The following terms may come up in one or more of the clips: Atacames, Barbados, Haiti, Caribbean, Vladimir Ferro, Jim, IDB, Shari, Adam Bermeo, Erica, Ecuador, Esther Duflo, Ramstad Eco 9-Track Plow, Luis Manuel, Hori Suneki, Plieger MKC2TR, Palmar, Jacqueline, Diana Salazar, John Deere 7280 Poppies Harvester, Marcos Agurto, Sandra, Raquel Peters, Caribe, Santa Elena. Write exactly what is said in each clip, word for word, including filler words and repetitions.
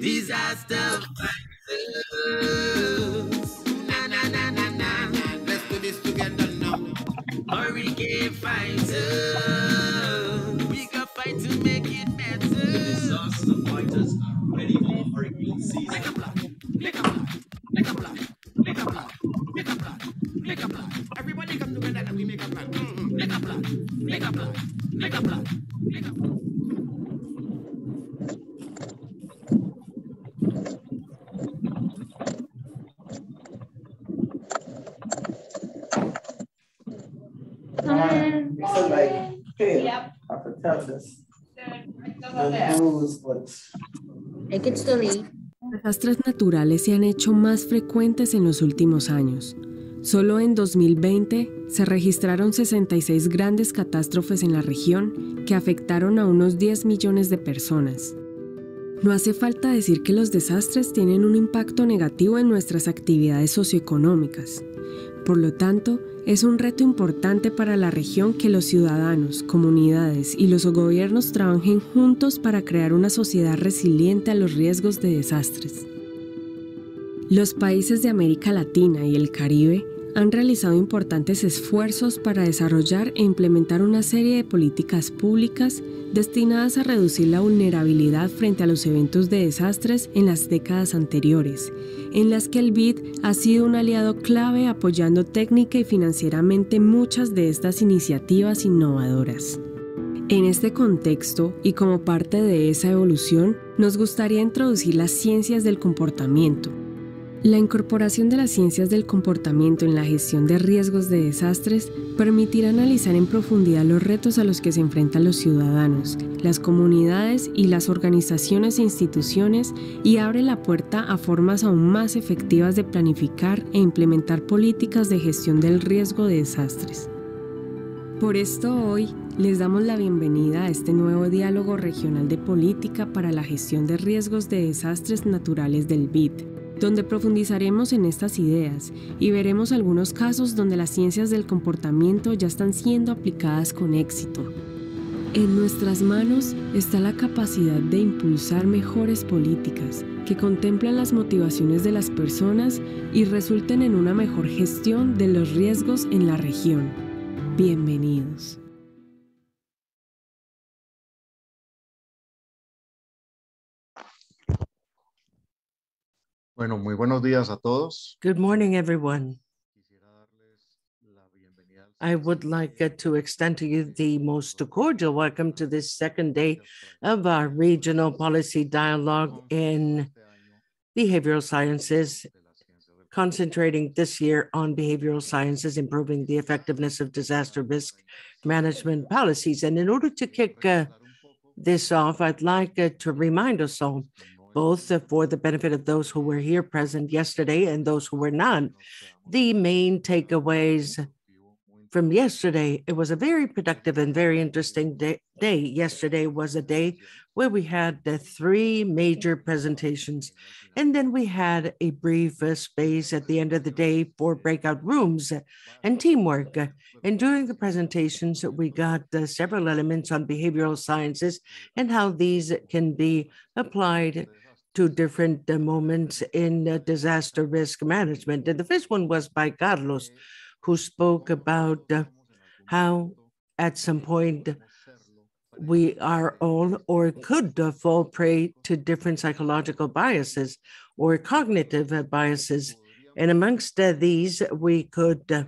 Disaster fighters. Na na na na na. Let's do this together now. Hurricane fighters. We got fight to make it better. Disaster fighters are ready for hurricane season. Make a block. Make a block. Make a block. Make a block. Make a block. Make a block. Everybody come together and we make a block. Make a block. Make a block. Make a block. Make a block. So like, hey, yep. I have to tell this. The news, but... I get to leave. Los desastres naturales se han hecho más frecuentes en los últimos años. Solo en dos mil veinte se registraron sesenta y seis grandes catástrofes en la región que afectaron a unos diez millones de personas. No hace falta decir que los desastres tienen un impacto negativo en nuestras actividades socioeconómicas. Por lo tanto, es un reto importante para la región que los ciudadanos, comunidades y los gobiernos trabajen juntos para crear una sociedad resiliente a los riesgos de desastres. Los países de América Latina y el Caribe han realizado importantes esfuerzos para desarrollar e implementar una serie de políticas públicas destinadas a reducir la vulnerabilidad frente a los eventos de desastres en las décadas anteriores, en las que el B I D ha sido un aliado clave apoyando técnica y financieramente muchas de estas iniciativas innovadoras. En este contexto, y como parte de esa evolución, nos gustaría introducir las ciencias del comportamiento. La incorporación de las ciencias del comportamiento en la gestión de riesgos de desastres permitirá analizar en profundidad los retos a los que se enfrentan los ciudadanos, las comunidades y las organizaciones e instituciones, y abre la puerta a formas aún más efectivas de planificar e implementar políticas de gestión del riesgo de desastres. Por esto hoy les damos la bienvenida a este nuevo diálogo regional de política para la gestión de riesgos de desastres naturales del B I D, donde profundizaremos en estas ideas y veremos algunos casos donde las ciencias del comportamiento ya están siendo aplicadas con éxito. En nuestras manos está la capacidad de impulsar mejores políticas que contemplan las motivaciones de las personas y resulten en una mejor gestión de los riesgos en la región. Bienvenidos. Bueno, muy buenos días a todos. Good morning, everyone. I would like to extend to you the most cordial welcome to this second day of our regional policy dialogue in behavioral sciences, concentrating this year on behavioral sciences, improving the effectiveness of disaster risk management policies. And in order to kick uh, this off, I'd like uh, to remind us all, both for the benefit of those who were here present yesterday and those who were not, the main takeaways from yesterday. It was a very productive and very interesting day. Yesterday was a day where we had the three major presentations, and then we had a brief space at the end of the day for breakout rooms and teamwork. And during the presentations, we got several elements on behavioral sciences and how these can be applied to different uh, moments in uh, disaster risk management. And the first one was by Carlos, who spoke about uh, how at some point we are all or could uh, fall prey to different psychological biases or cognitive uh, biases. And amongst uh, these, we could uh,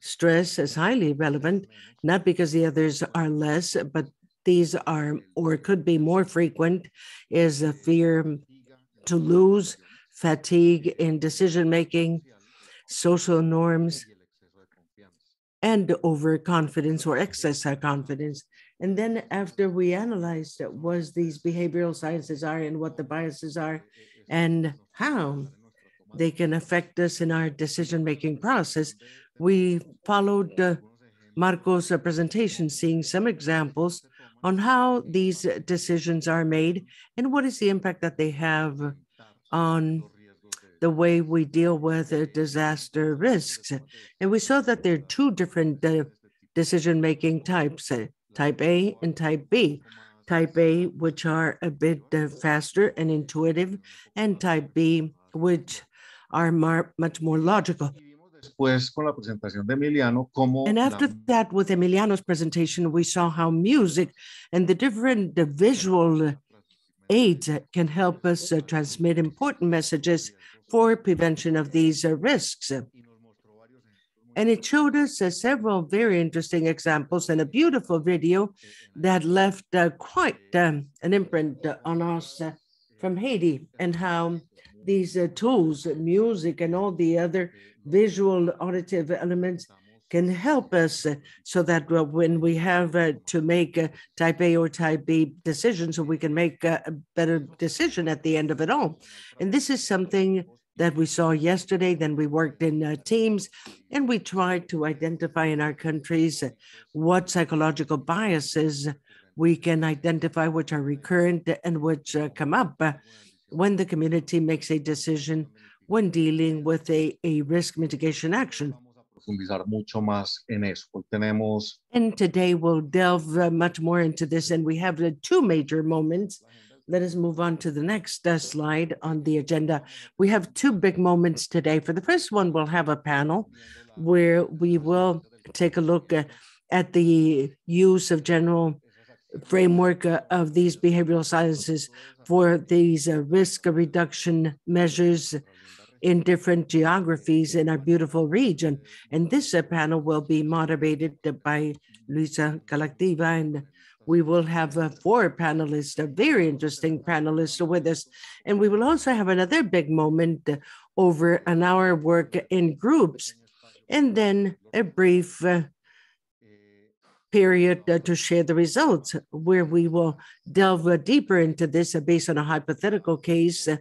stress as highly relevant, not because the others are less, but these are or could be more frequent, is a fear to lose, fatigue in decision-making, social norms, and overconfidence or excess confidence. And then after we analyzed what these behavioral sciences are and what the biases are and how they can affect us in our decision-making process, we followed uh, Marcos' presentation, seeing some examples on how these decisions are made and what is the impact that they have on the way we deal with uh, disaster risks. And we saw that there are two different uh, decision-making types, uh, type A and type B. type A, which are a bit uh, faster and intuitive, and type B, which are more, much more logical. And after that, with Emiliano's presentation, we saw how music and the different uh, visual aids can help us uh, transmit important messages for prevention of these uh, risks. And it showed us uh, several very interesting examples and a beautiful video that left uh, quite um, an imprint uh, on us uh, from Haiti, and how these uh, tools, music and all the other visual auditive elements can help us uh, so that uh, when we have uh, to make uh, type A or type B decisions, so we can make uh, a better decision at the end of it all. And this is something that we saw yesterday. Then we worked in uh, teams, and we tried to identify in our countries what psychological biases we can identify, which are recurrent and which uh, come up uh, when the community makes a decision when dealing with a, a risk mitigation action. And today we'll delve uh, much more into this, and we have uh, two major moments. Let us move on to the next uh, slide on the agenda. We have two big moments today. For the first one, we'll have a panel where we will take a look uh, at the use of general framework uh, of these behavioral sciences for these uh, risk reduction measures in different geographies in our beautiful region. And this uh, panel will be moderated by Luisa Calactiva, and we will have uh, four panelists, a very interesting panelists with us. And we will also have another big moment uh, over an hour work in groups, and then a brief uh, period uh, to share the results, where we will delve uh, deeper into this uh, based on a hypothetical case uh,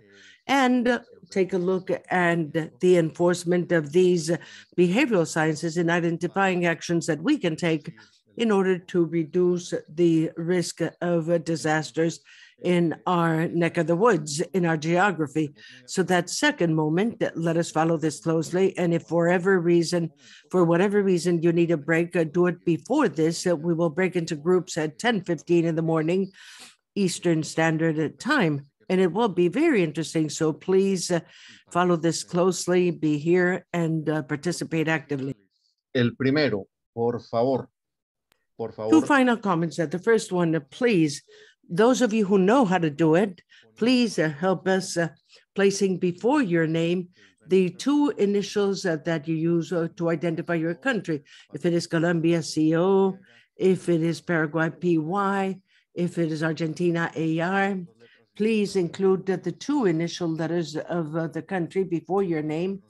and uh, take a look at the enforcement of these uh, behavioral sciences and identifying actions that we can take in order to reduce the risk of disasters in our neck of the woods, in our geography. So that second moment, let us follow this closely. And if for whatever reason, for whatever reason you need a break, do it before this. We will break into groups at ten fifteen in the morning, Eastern Standard Time. And it will be very interesting. So please follow this closely, be here, and participate actively. El primero, por favor. Two final comments. The first one, please, those of you who know how to do it, please uh, help us uh, placing before your name the two initials uh, that you use uh, to identify your country. If it is Colombia, C O, if it is Paraguay, P Y, if it is Argentina, A R, please include uh, the two initial letters of uh, the country before your name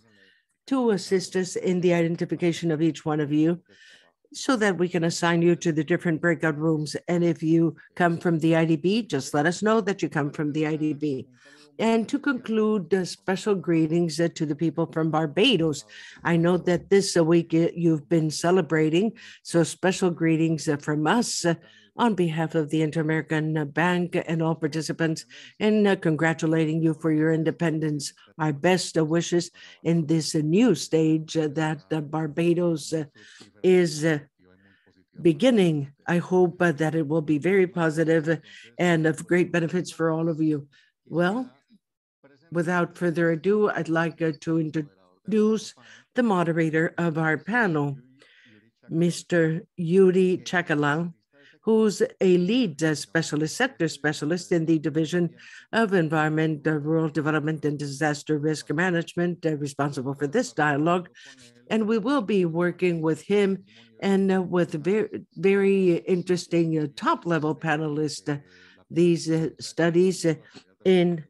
to assist us in the identification of each one of you, so that we can assign you to the different breakout rooms. And if you come from the I D B, just let us know that you come from the I D B. And to conclude, uh, special greetings uh, to the people from Barbados. I know that this uh, week uh, you've been celebrating, so special greetings uh, from us uh, on behalf of the Inter-American Bank and all participants, and uh, congratulating you for your independence. Our best uh, wishes in this uh, new stage uh, that uh, Barbados uh, is uh, beginning. I hope uh, that it will be very positive and of great benefits for all of you. Well, without further ado, I'd like uh, to introduce the moderator of our panel, Mister Yuri Chakalau, who's a lead uh, specialist, sector specialist in the Division of Environment, uh, Rural Development, and Disaster Risk Management, uh, responsible for this dialogue. And we will be working with him and uh, with very, very interesting uh, top-level panelists, uh, these uh, studies uh, in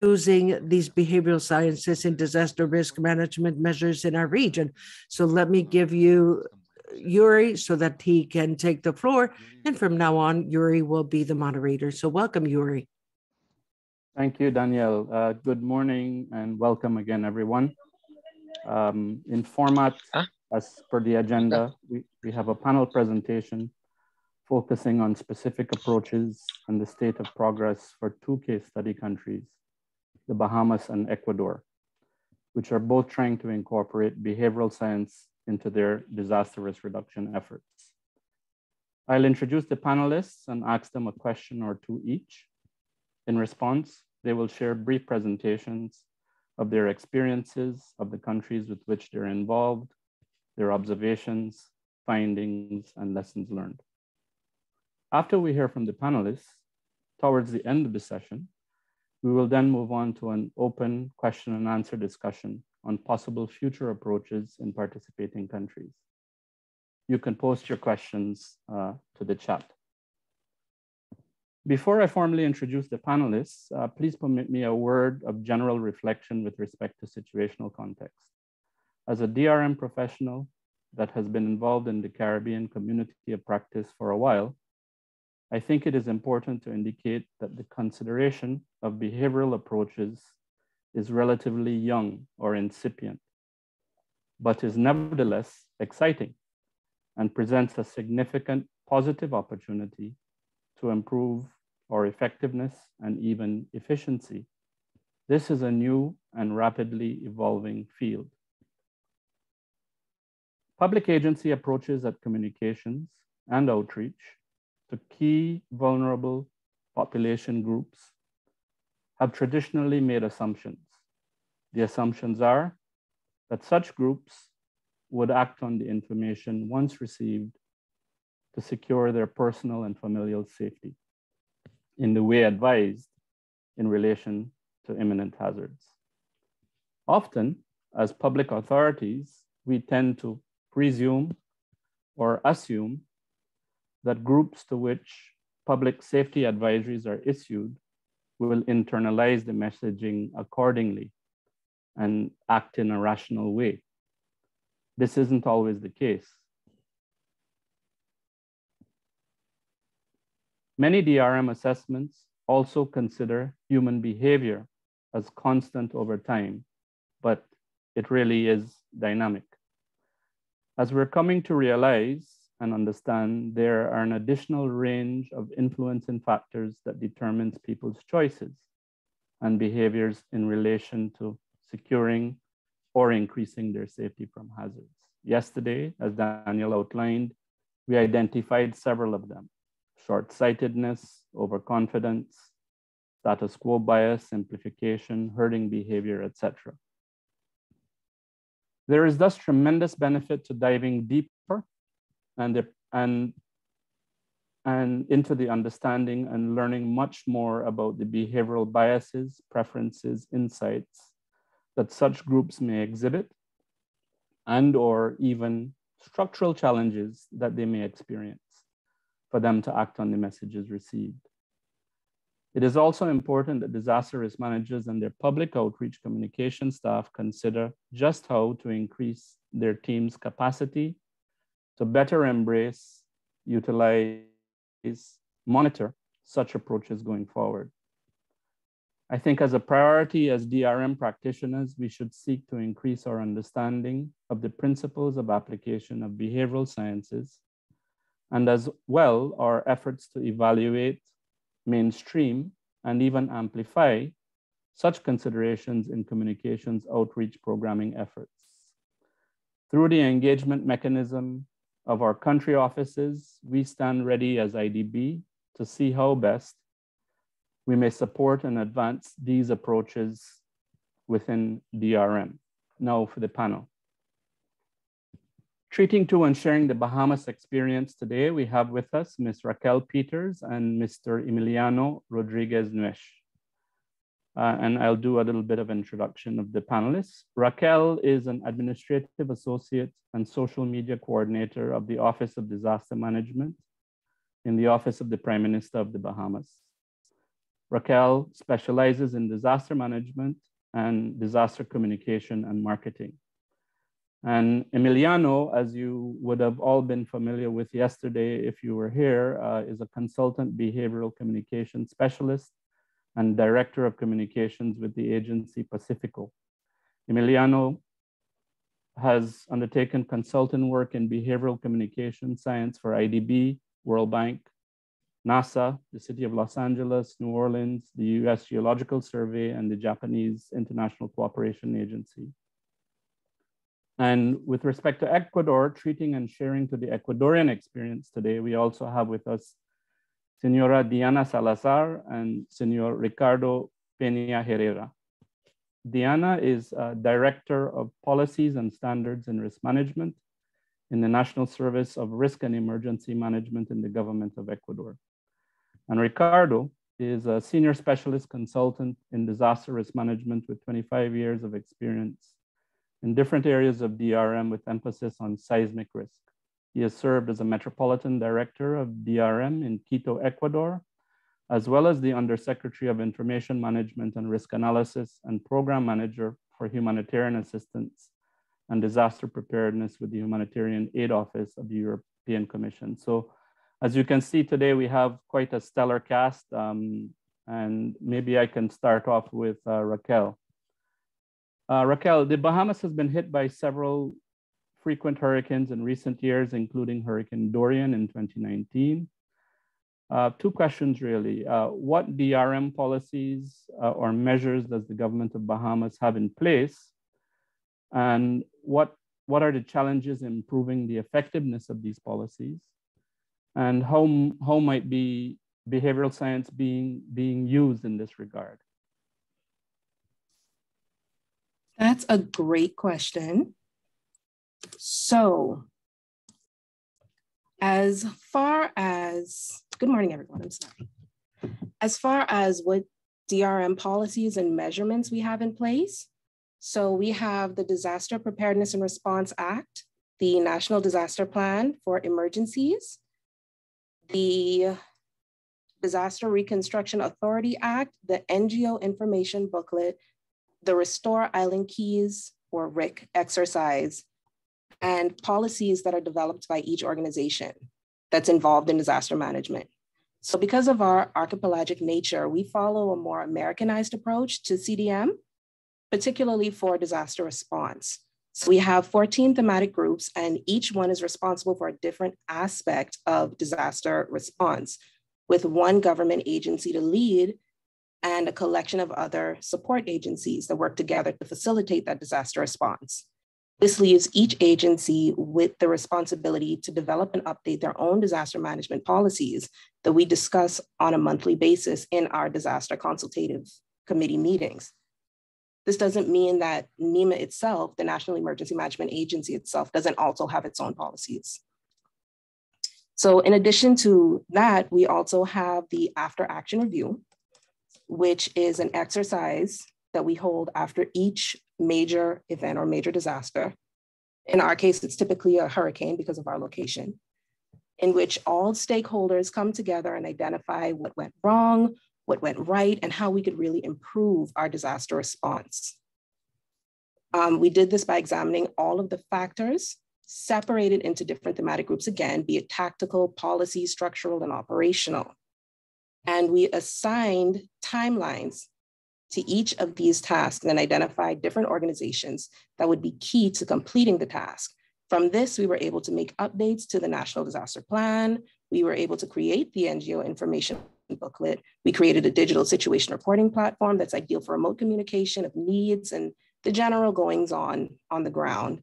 using these behavioral sciences in disaster risk management measures in our region. So let me give you Yuri so that he can take the floor. And from now on, Yuri will be the moderator. So welcome, Yuri. Thank you, Danielle. Uh, good morning and welcome again, everyone. Um, in format, huh? as per the agenda, we, we have a panel presentation focusing on specific approaches and the state of progress for two case study countries, the Bahamas and Ecuador, which are both trying to incorporate behavioral science into their disaster risk reduction efforts. I'll introduce the panelists and ask them a question or two each. In response, they will share brief presentations of their experiences, of the countries with which they're involved, their observations, findings, and lessons learned. After we hear from the panelists, towards the end of the session, we will then move on to an open question and answer discussion on possible future approaches in participating countries. You can post your questions uh, to the chat. Before I formally introduce the panelists, uh, please permit me a word of general reflection with respect to situational context. As a D R M professional that has been involved in the Caribbean community of practice for a while, I think it is important to indicate that the consideration of behavioral approaches is relatively young or incipient, but is nevertheless exciting and presents a significant positive opportunity to improve our effectiveness and even efficiency. This is a new and rapidly evolving field. Public agency approaches at communications and outreach to key vulnerable population groups have traditionally made assumptions. The assumptions are that such groups would act on the information once received to secure their personal and familial safety in the way advised in relation to imminent hazards. Often, as public authorities, we tend to presume or assume that groups to which public safety advisories are issued will internalize the messaging accordingly and act in a rational way. This isn't always the case. Many D R M assessments also consider human behavior as constant over time, but it really is dynamic. As we're coming to realize and understand, there are an additional range of influencing factors that determines people's choices and behaviors in relation to securing or increasing their safety from hazards. Yesterday, as Daniel outlined, we identified several of them: short-sightedness, overconfidence, status quo bias, simplification, herding behavior, et cetera. There is thus tremendous benefit to diving deeper and, the, and, and into the understanding and learning much more about the behavioral biases, preferences, insights that such groups may exhibit, and or even structural challenges that they may experience for them to act on the messages received. It is also important that disaster risk managers and their public outreach communication staff consider just how to increase their team's capacity to better embrace, utilize, monitor such approaches going forward. I think as a priority as D R M practitioners, we should seek to increase our understanding of the principles of application of behavioral sciences, and as well our efforts to evaluate, mainstream, and even amplify such considerations in communications outreach programming efforts. Through the engagement mechanism of our country offices, we stand ready as I D B to see how best we may support and advance these approaches within D R M. Now for the panel. Treating to and sharing the Bahamas experience today, we have with us Miz Raquel Peters and Mister Emiliano Rodriguez Nuesch. Uh, and I'll do a little bit of introduction of the panelists. Raquel is an administrative associate and social media coordinator of the Office of Disaster Management in the Office of the Prime Minister of the Bahamas. Raquel specializes in disaster management and disaster communication and marketing. And Emiliano, as you would have all been familiar with yesterday if you were here, uh, is a consultant behavioral communication specialist and director of communications with the agency Pacifico. Emiliano has undertaken consultant work in behavioral communication science for I D B, World Bank, NASA, the City of Los Angeles, New Orleans, the U S Geological Survey, and the Japanese International Cooperation Agency. And with respect to Ecuador, treating and sharing to the Ecuadorian experience today, we also have with us Senora Diana Salazar and Senor Ricardo Peña Herrera. Diana is uh, Director of Policies and Standards in Risk Management in the National Service of Risk and Emergency Management in the Government of Ecuador. And Ricardo is a Senior Specialist Consultant in Disaster Risk Management with twenty-five years of experience in different areas of D R M with emphasis on seismic risk. He has served as a Metropolitan Director of D R M in Quito, Ecuador, as well as the Undersecretary of Information Management and Risk Analysis and Program Manager for Humanitarian Assistance and Disaster Preparedness with the Humanitarian Aid Office of the European Commission. So as you can see today, we have quite a stellar cast, um, and maybe I can start off with uh, Raquel. Uh, Raquel, the Bahamas has been hit by several frequent hurricanes in recent years, including Hurricane Dorian in twenty nineteen. Uh, two questions really. Uh, what D R M policies uh, or measures does the government of Bahamas have in place? And what, what are the challenges in improving the effectiveness of these policies? And how, how might be behavioral science being, being used in this regard? That's a great question. So, as far as, good morning, everyone, I'm sorry. As far as what D R M policies and measurements we have in place, so we have the Disaster Preparedness and Response Act, the National Disaster Plan for Emergencies, the Disaster Reconstruction Authority Act, the N G O Information Booklet, the Restore Island Keys or R I C exercise, and policies that are developed by each organization that's involved in disaster management. So because of our archipelagic nature, we follow a more Americanized approach to C D M, particularly for disaster response. So we have fourteen thematic groups, and each one is responsible for a different aspect of disaster response, with one government agency to lead and a collection of other support agencies that work together to facilitate that disaster response. This leaves each agency with the responsibility to develop and update their own disaster management policies that we discuss on a monthly basis in our disaster consultative committee meetings. This doesn't mean that NEMA itself, the National Emergency Management Agency itself, doesn't also have its own policies. So in addition to that, we also have the after action review, which is an exercise that we hold after each major event or major disaster. In our case, it's typically a hurricane because of our location, in which all stakeholders come together and identify what went wrong, what went right, and how we could really improve our disaster response. Um, we did this by examining all of the factors separated into different thematic groups, again, be it tactical, policy, structural, and operational. And we assigned timelines to each of these tasks and identify different organizations that would be key to completing the task. From this, we were able to make updates to the National Disaster Plan. We were able to create the N G O Information Booklet. We created a digital situation reporting platform that's ideal for remote communication of needs and the general goings on on the ground.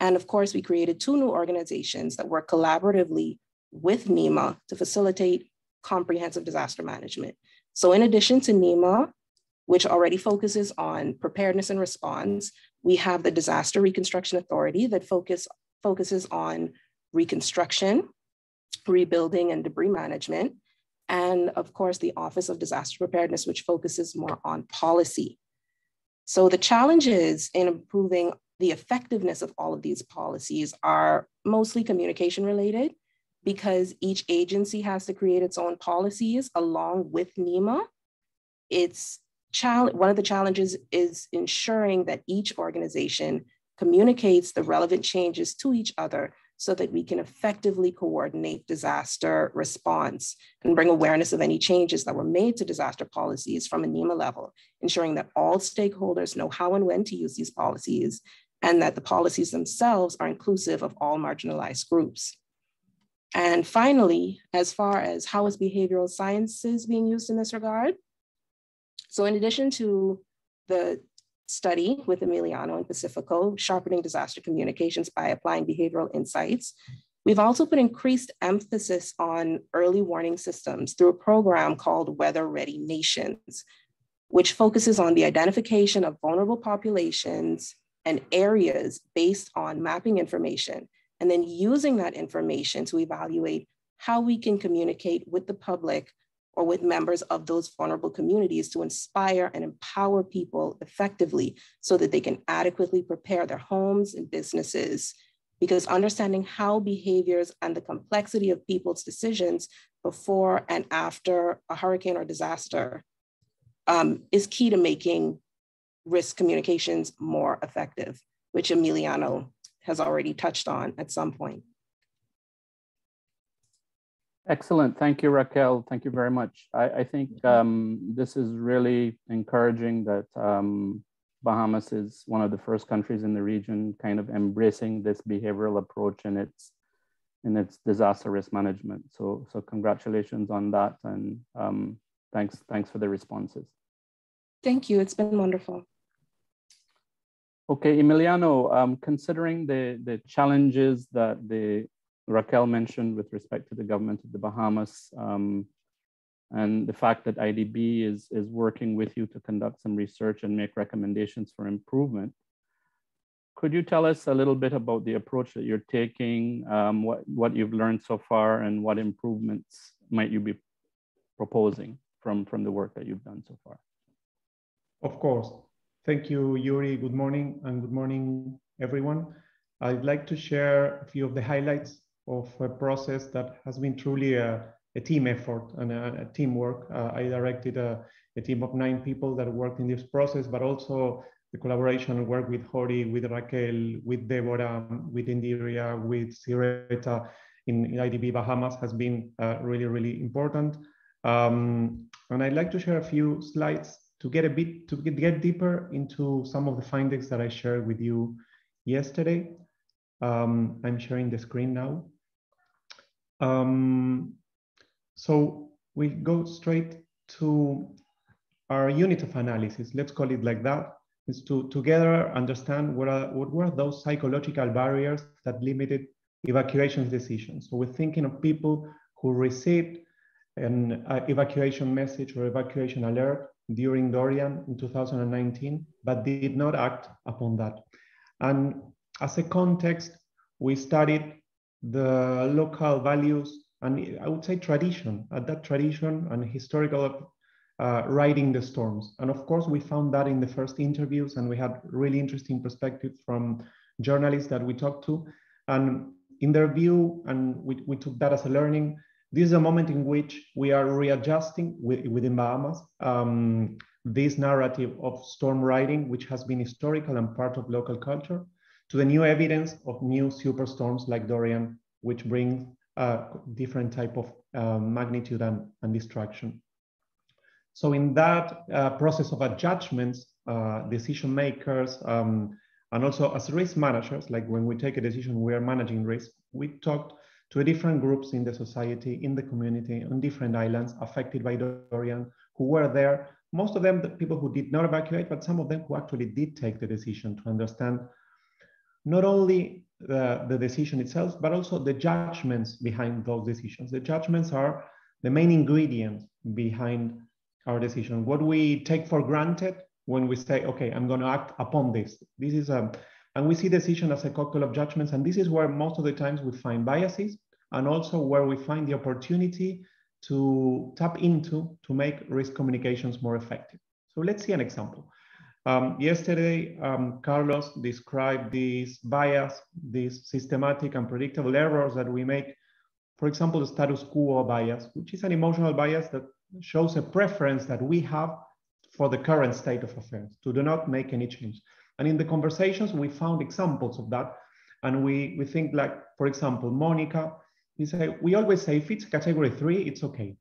And of course, we created two new organizations that work collaboratively with NEMA to facilitate comprehensive disaster management. So in addition to NEMA, which already focuses on preparedness and response, we have the Disaster Reconstruction Authority that focus, focuses on reconstruction, rebuilding, and debris management. And of course, the Office of Disaster Preparedness, which focuses more on policy. So the challenges in improving the effectiveness of all of these policies are mostly communication related, because each agency has to create its own policies along with NEMA. It's One of the challenges is ensuring that each organization communicates the relevant changes to each other so that we can effectively coordinate disaster response and bring awareness of any changes that were made to disaster policies from a NEMA level, ensuring that all stakeholders know how and when to use these policies and that the policies themselves are inclusive of all marginalized groups. And finally, as far as how is behavioral sciences being used in this regard? So in addition to the study with Emiliano and Pacifico, sharpening disaster communications by applying behavioral insights. We've also put increased emphasis on early warning systems through a program called Weather Ready Nations, which focuses on the identification of vulnerable populations and areas based on mapping information, and then using that information to evaluate how we can communicate with the public or with members of those vulnerable communities to inspire and empower people effectively so that they can adequately prepare their homes and businesses. Because understanding how behaviors and the complexity of people's decisions before and after a hurricane or disaster um, is key to making risk communications more effective, which Emiliano has already touched on at some point. Excellent. Thank you, Raquel. Thank you very much. I, I think um, this is really encouraging that um, Bahamas is one of the first countries in the region kind of embracing this behavioral approach in its, in its disaster risk management. So, so congratulations on that, and um, thanks, thanks for the responses. Thank you. It's been wonderful. Okay, Emiliano, um, considering the, the challenges that the Raquel mentioned with respect to the government of the Bahamas, um, and the fact that I D B is, is working with you to conduct some research and make recommendations for improvement, could you tell us a little bit about the approach that you're taking, um, what, what you've learned so far, and what improvements might you be proposing from, from the work that you've done so far? Of course. Thank you, Yuri. Good morning, and good morning, everyone. I'd like to share a few of the highlights of a process that has been truly a, a team effort and a, a teamwork. Uh, I directed a, a team of nine people that worked in this process, but also the collaboration and work with Hori, with Raquel, with Deborah, with Indira, with Sireta in, in I D B Bahamas has been uh, really, really important. Um, and I'd like to share a few slides to get a bit, to get deeper into some of the findings that I shared with you yesterday. Um, I'm sharing the screen now. Um, so we go straight to our unit of analysis. Let's call it like that. It's to together understand what, are, what were those psychological barriers that limited evacuation decisions. So we're thinking of people who received an uh, evacuation message or evacuation alert during Dorian in two thousand nineteen, but did not act upon that. And as a context, we studied the local values and I would say tradition, at that tradition and historical uh, riding the storms. And of course, we found that in the first interviews, and we had really interesting perspectives from journalists that we talked to. And in their view, and we, we took that as a learning, this is a moment in which we are readjusting within Bahamas um, this narrative of storm riding, which has been historical and part of local culture, to the new evidence of new superstorms like Dorian, which brings a different type of uh, magnitude and, and destruction. So in that uh, process of adjustments, uh, decision makers, um, and also as risk managers, like when we take a decision, we are managing risk. We talked to different groups in the society, in the community, on different islands affected by Dorian, who were there. Most of them, the people who did not evacuate, but some of them who actually did take the decision, to understand not only the, the decision itself, but also the judgments behind those decisions. The judgments are the main ingredient behind our decision. What we take for granted when we say, okay, I'm gonna act upon this. This is a, and we see decision as a cocktail of judgments. And this is where most of the times we find biases, and also where we find the opportunity to tap into, to make risk communications more effective. So let's see an example. Um, yesterday, um, Carlos described these bias, these systematic and predictable errors that we make. For example, the status quo bias, which is an emotional bias that shows a preference that we have for the current state of affairs, to do not make any change. And in the conversations, we found examples of that. And we, we think like, for example, Monica, we, say, we always say, if it's category three, it's okay.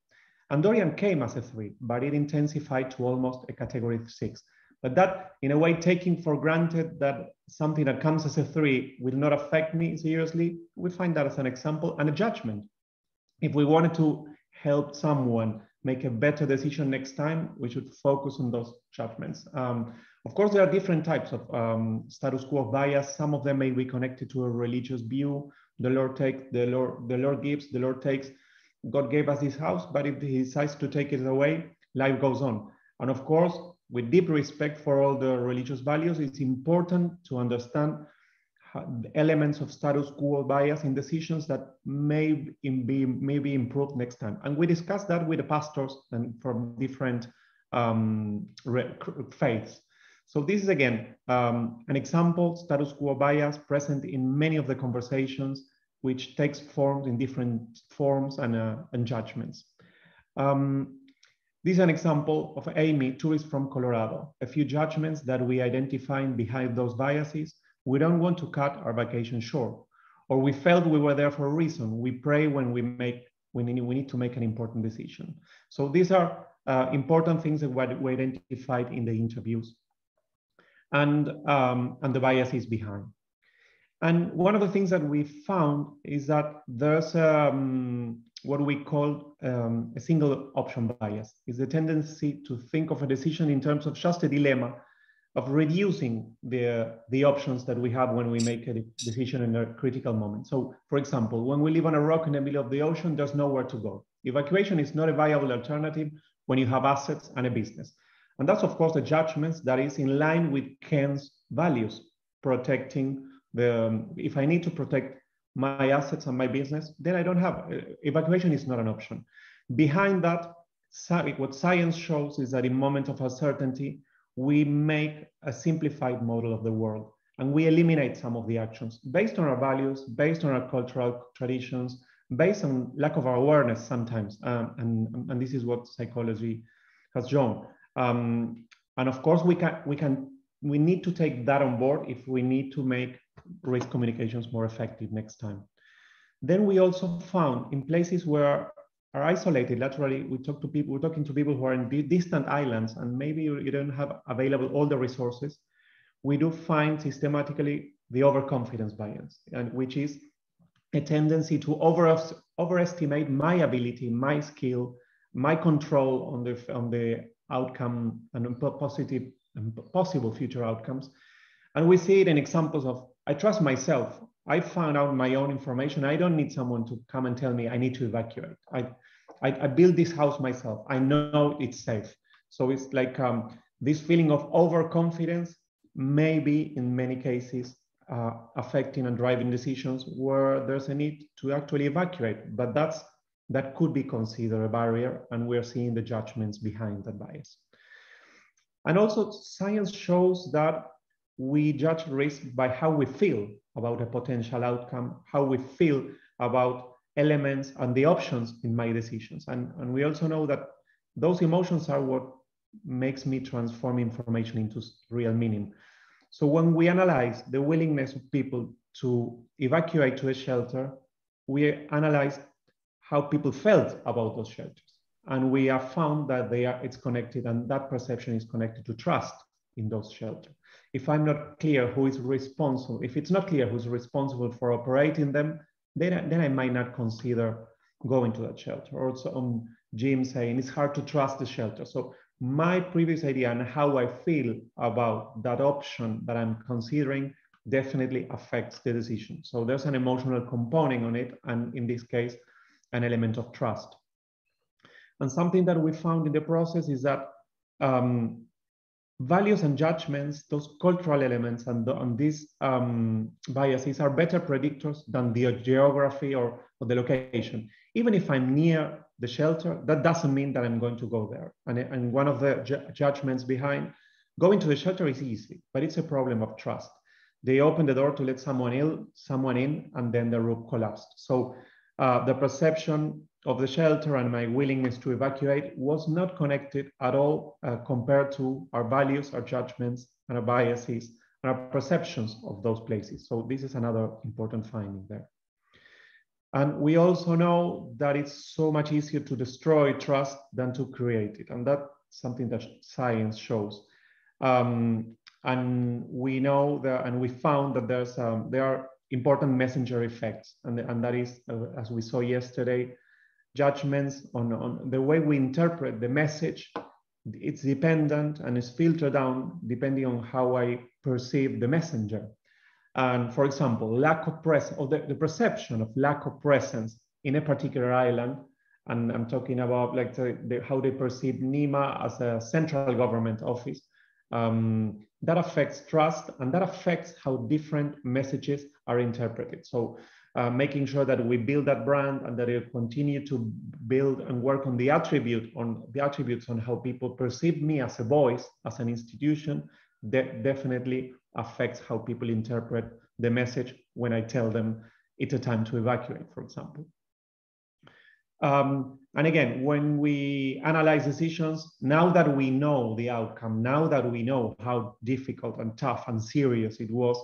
And Dorian came as a three, but it intensified to almost a category six. But that, in a way, taking for granted that something that comes as a three will not affect me seriously, we find that as an example and a judgment. If we wanted to help someone make a better decision next time, we should focus on those judgments. Um, Of course, there are different types of um, status quo bias. Some of them may be connected to a religious view. The Lord takes, the Lord, the Lord gives, the Lord takes. God gave us this house, but if he decides to take it away, life goes on. And of course, with deep respect for all the religious values, it's important to understand the elements of status quo bias in decisions that may be, may be improved next time. And we discussed that with the pastors and from different um, faiths. So this is, again, um, an example, status quo bias present in many of the conversations, which takes forms in different forms and, uh, and judgments. Um, this is an example of Amy, tourist from Colorado, a few judgments that we identify behind those biases. We don't want to cut our vacation short, or we felt we were there for a reason. We pray when we make, when we need to make an important decision. So these are uh, important things that we identified in the interviews and, um, and the biases behind. And one of the things that we found is that there's um, what we call um, a single option bias. It's the tendency to think of a decision in terms of just a dilemma, of reducing the, the options that we have when we make a decision in a critical moment. So for example, when we live on a rock in the middle of the ocean, there's nowhere to go. Evacuation is not a viable alternative when you have assets and a business. And that's, of course, a judgment that is in line with Keynes' values, protecting The, um, if I need to protect my assets and my business, then I don't have, uh, evacuation is not an option. Behind that, sci what science shows is that in moments of uncertainty, we make a simplified model of the world and we eliminate some of the actions based on our values, based on our cultural traditions, based on lack of awareness sometimes. Um, and, and this is what psychology has shown. Um, and of course, we can, we can, we need to take that on board if we need to make race communications more effective next time. Then we also found in places where are isolated laterally, we talk to people, we're talking to people who are in distant islands and maybe you don't have available all the resources. We do find systematically the overconfidence bias, and which is a tendency to over, overestimate my ability, my skill, my control on the, on the outcome and positive and possible future outcomes. And we see it in examples of, I trust myself. I found out my own information. I don't need someone to come and tell me I need to evacuate. I, I, I built this house myself. I know it's safe. So it's like um, this feeling of overconfidence may be in many cases uh, affecting and driving decisions where there's a need to actually evacuate, but that's, that could be considered a barrier, and we're seeing the judgments behind that bias. And also science shows that we judge risk by how we feel about a potential outcome, how we feel about elements and the options in my decisions. And, and we also know that those emotions are what makes me transform information into real meaning. So when we analyze the willingness of people to evacuate to a shelter, we analyze how people felt about those shelters. And we have found that they are, it's connected, and that perception is connected to trust in those shelters. If I'm not clear who is responsible, if it's not clear who's responsible for operating them, then, then I might not consider going to that shelter. Or some Jim saying it's hard to trust the shelter. So my previous idea and how I feel about that option that I'm considering definitely affects the decision. So there's an emotional component on it, and in this case, an element of trust. And something that we found in the process is that um, values and judgments, those cultural elements and, the, and these um, biases are better predictors than the geography or, or the location. Even if I'm near the shelter, that doesn't mean that I'm going to go there. And, and one of the ju judgments behind going to the shelter is easy, but it's a problem of trust. They opened the door to let someone, Ill, someone in, and then the roof collapsed. So uh, the perception of the shelter and my willingness to evacuate was not connected at all uh, compared to our values, our judgments, and our biases, and our perceptions of those places. So this is another important finding there. And we also know that it's so much easier to destroy trust than to create it. And that's something that science shows. Um, and we know that, and we found that there's um, there are important messenger effects. And, and that is, uh, as we saw yesterday, judgments on, on the way we interpret the message it's dependent and is filtered down depending on how I perceive the messenger. And for example, lack of presence, or the, the perception of lack of presence in a particular island, and I'm talking about like the, the, how they perceive NEMA as a central government office, um, that affects trust, and that affects how different messages are interpreted. So uh, making sure that we build that brand and that it continue to build and work on the attribute, on the attributes on how people perceive me as a voice, as an institution, that definitely affects how people interpret the message when I tell them it's a time to evacuate, for example. Um, and again, when we analyze decisions, now that we know the outcome, now that we know how difficult and tough and serious it was,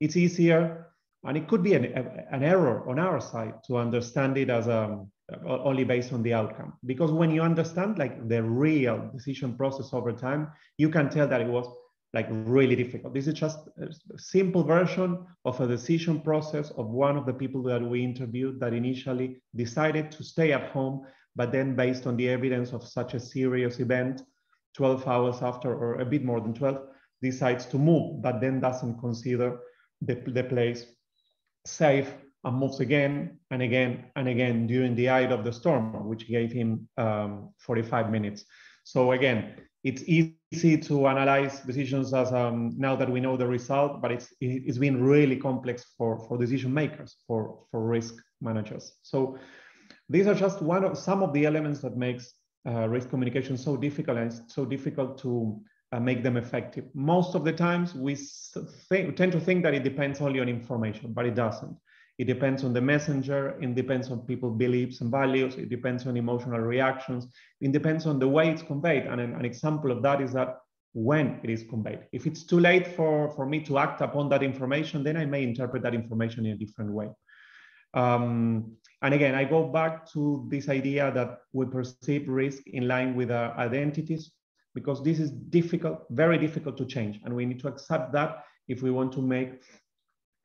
it's easier, and it could be an, an error on our side to understand it as a, only based on the outcome. Because when you understand like the real decision process over time, you can tell that it was like really difficult. This is just a simple version of a decision process of one of the people that we interviewed that initially decided to stay at home, but then based on the evidence of such a serious event, twelve hours after, or a bit more than twelve, decides to move, but then doesn't consider the, the place safe and moves again and again and again during the eye of the storm, which gave him um, forty-five minutes. So again, it's easy to analyze decisions as um, now that we know the result, but it's, it's been really complex for, for decision makers, for, for risk managers. So these are just one of some of the elements that makes uh, risk communication so difficult, and it's so difficult to uh, make them effective. Most of the times we think, tend to think that it depends only on information, but it doesn't. It depends on the messenger, it depends on people's beliefs and values, it depends on emotional reactions, it depends on the way it's conveyed. And an, an example of that is that when it is conveyed. If it's too late for, for me to act upon that information, then I may interpret that information in a different way. Um, and again, I go back to this idea that we perceive risk in line with our identities, because this is difficult, very difficult to change. And we need to accept that if we want to make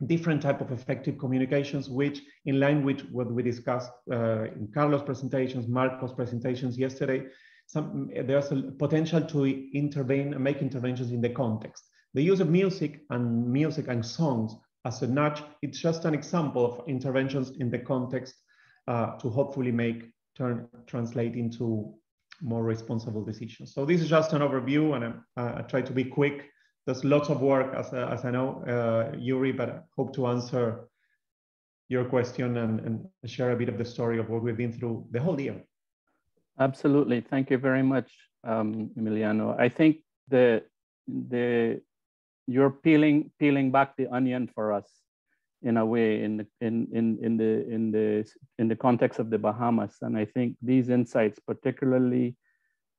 different type of effective communications, which in line with what we discussed uh, in Carlos' presentations, Marcos' presentations yesterday, some, there's a potential to intervene and make interventions in the context. The use of music and music and songs as a nudge, it's just an example of interventions in the context uh, to hopefully make, turn, translate into more responsible decisions. So this is just an overview, and I, uh, I try to be quick. There's lots of work, as, uh, as I know, uh, Yuri, but I hope to answer your question and, and share a bit of the story of what we've been through the whole year. Absolutely. Thank you very much, um, Emiliano. I think the, the, you're peeling, peeling back the onion for us in a way in the, in, in, in, the, in, the, in the context of the Bahamas. And I think these insights, particularly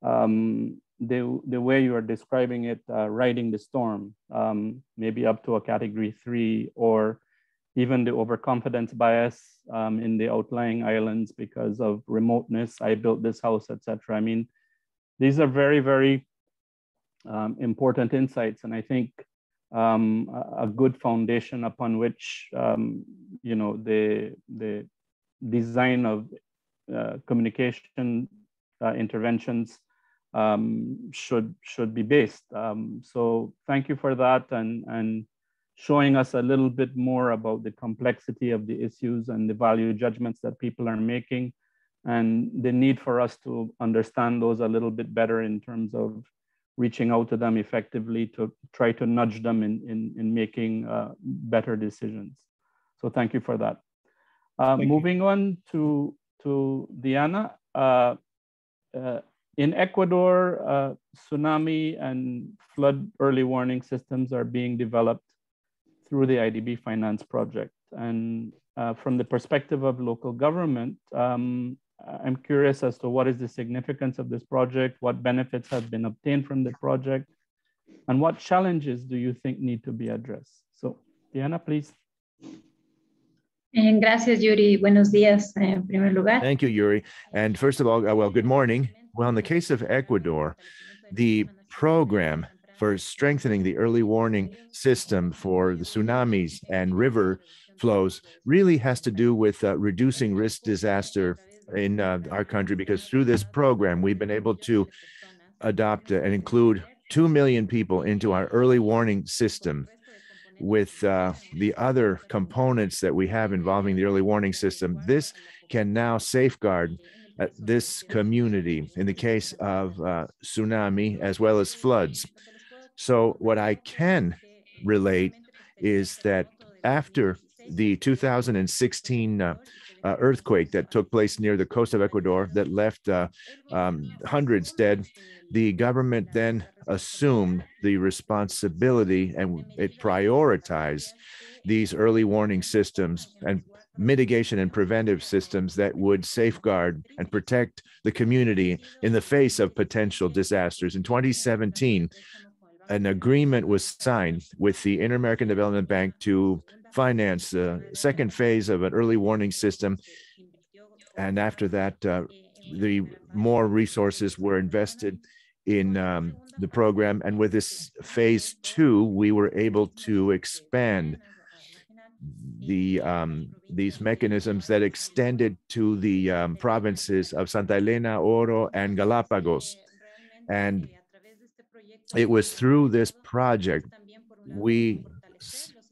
um, The, the way you are describing it, uh, riding the storm, um, maybe up to a category three, or even the overconfidence bias um, in the outlying islands because of remoteness, I built this house, et cetera. I mean, these are very, very um, important insights, and I think um, a, a good foundation upon which um, you know the the design of uh, communication uh, interventions um should should be based. Um so thank you for that, and and showing us a little bit more about the complexity of the issues and the value judgments that people are making, and the need for us to understand those a little bit better in terms of reaching out to them effectively to try to nudge them in in, in making uh, better decisions. So thank you for that. Uh, moving on to to Diana. uh, uh In Ecuador, uh, tsunami and flood early warning systems are being developed through the I D B finance project. And uh, from the perspective of local government, um, I'm curious as to what is the significance of this project, what benefits have been obtained from the project, and what challenges do you think need to be addressed? So, Diana, please. And gracias, Yuri. Buenos días, en primer lugar. Thank you, Yuri. And first of all, well, good morning. Well, in the case of Ecuador, the program for strengthening the early warning system for the tsunamis and river flows really has to do with uh, reducing risk disaster in uh, our country, because through this program, we've been able to adopt and include two million people into our early warning system with uh, the other components that we have involving the early warning system. This can now safeguard uh, this community in the case of uh, tsunami as well as floods. So what I can relate is that after the two thousand sixteen uh, uh, earthquake that took place near the coast of Ecuador that left uh, um, hundreds dead, the government then assumed the responsibility and it prioritized these early warning systems and mitigation and preventive systems that would safeguard and protect the community in the face of potential disasters. In twenty seventeen, an agreement was signed with the Inter-American Development Bank to finance the second phase of an early warning system. And after that, uh, the more resources were invested in um, the program. And with this phase two, we were able to expand the um, these mechanisms that extended to the um, provinces of Santa Elena, Oro, and Galapagos. And it was through this project we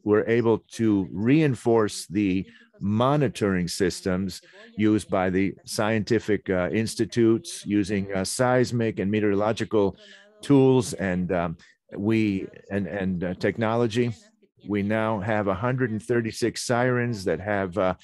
were able to reinforce the monitoring systems used by the scientific uh, institutes using uh, seismic and meteorological tools and um, we and and uh, technology. We now have one hundred thirty-six sirens that have uh,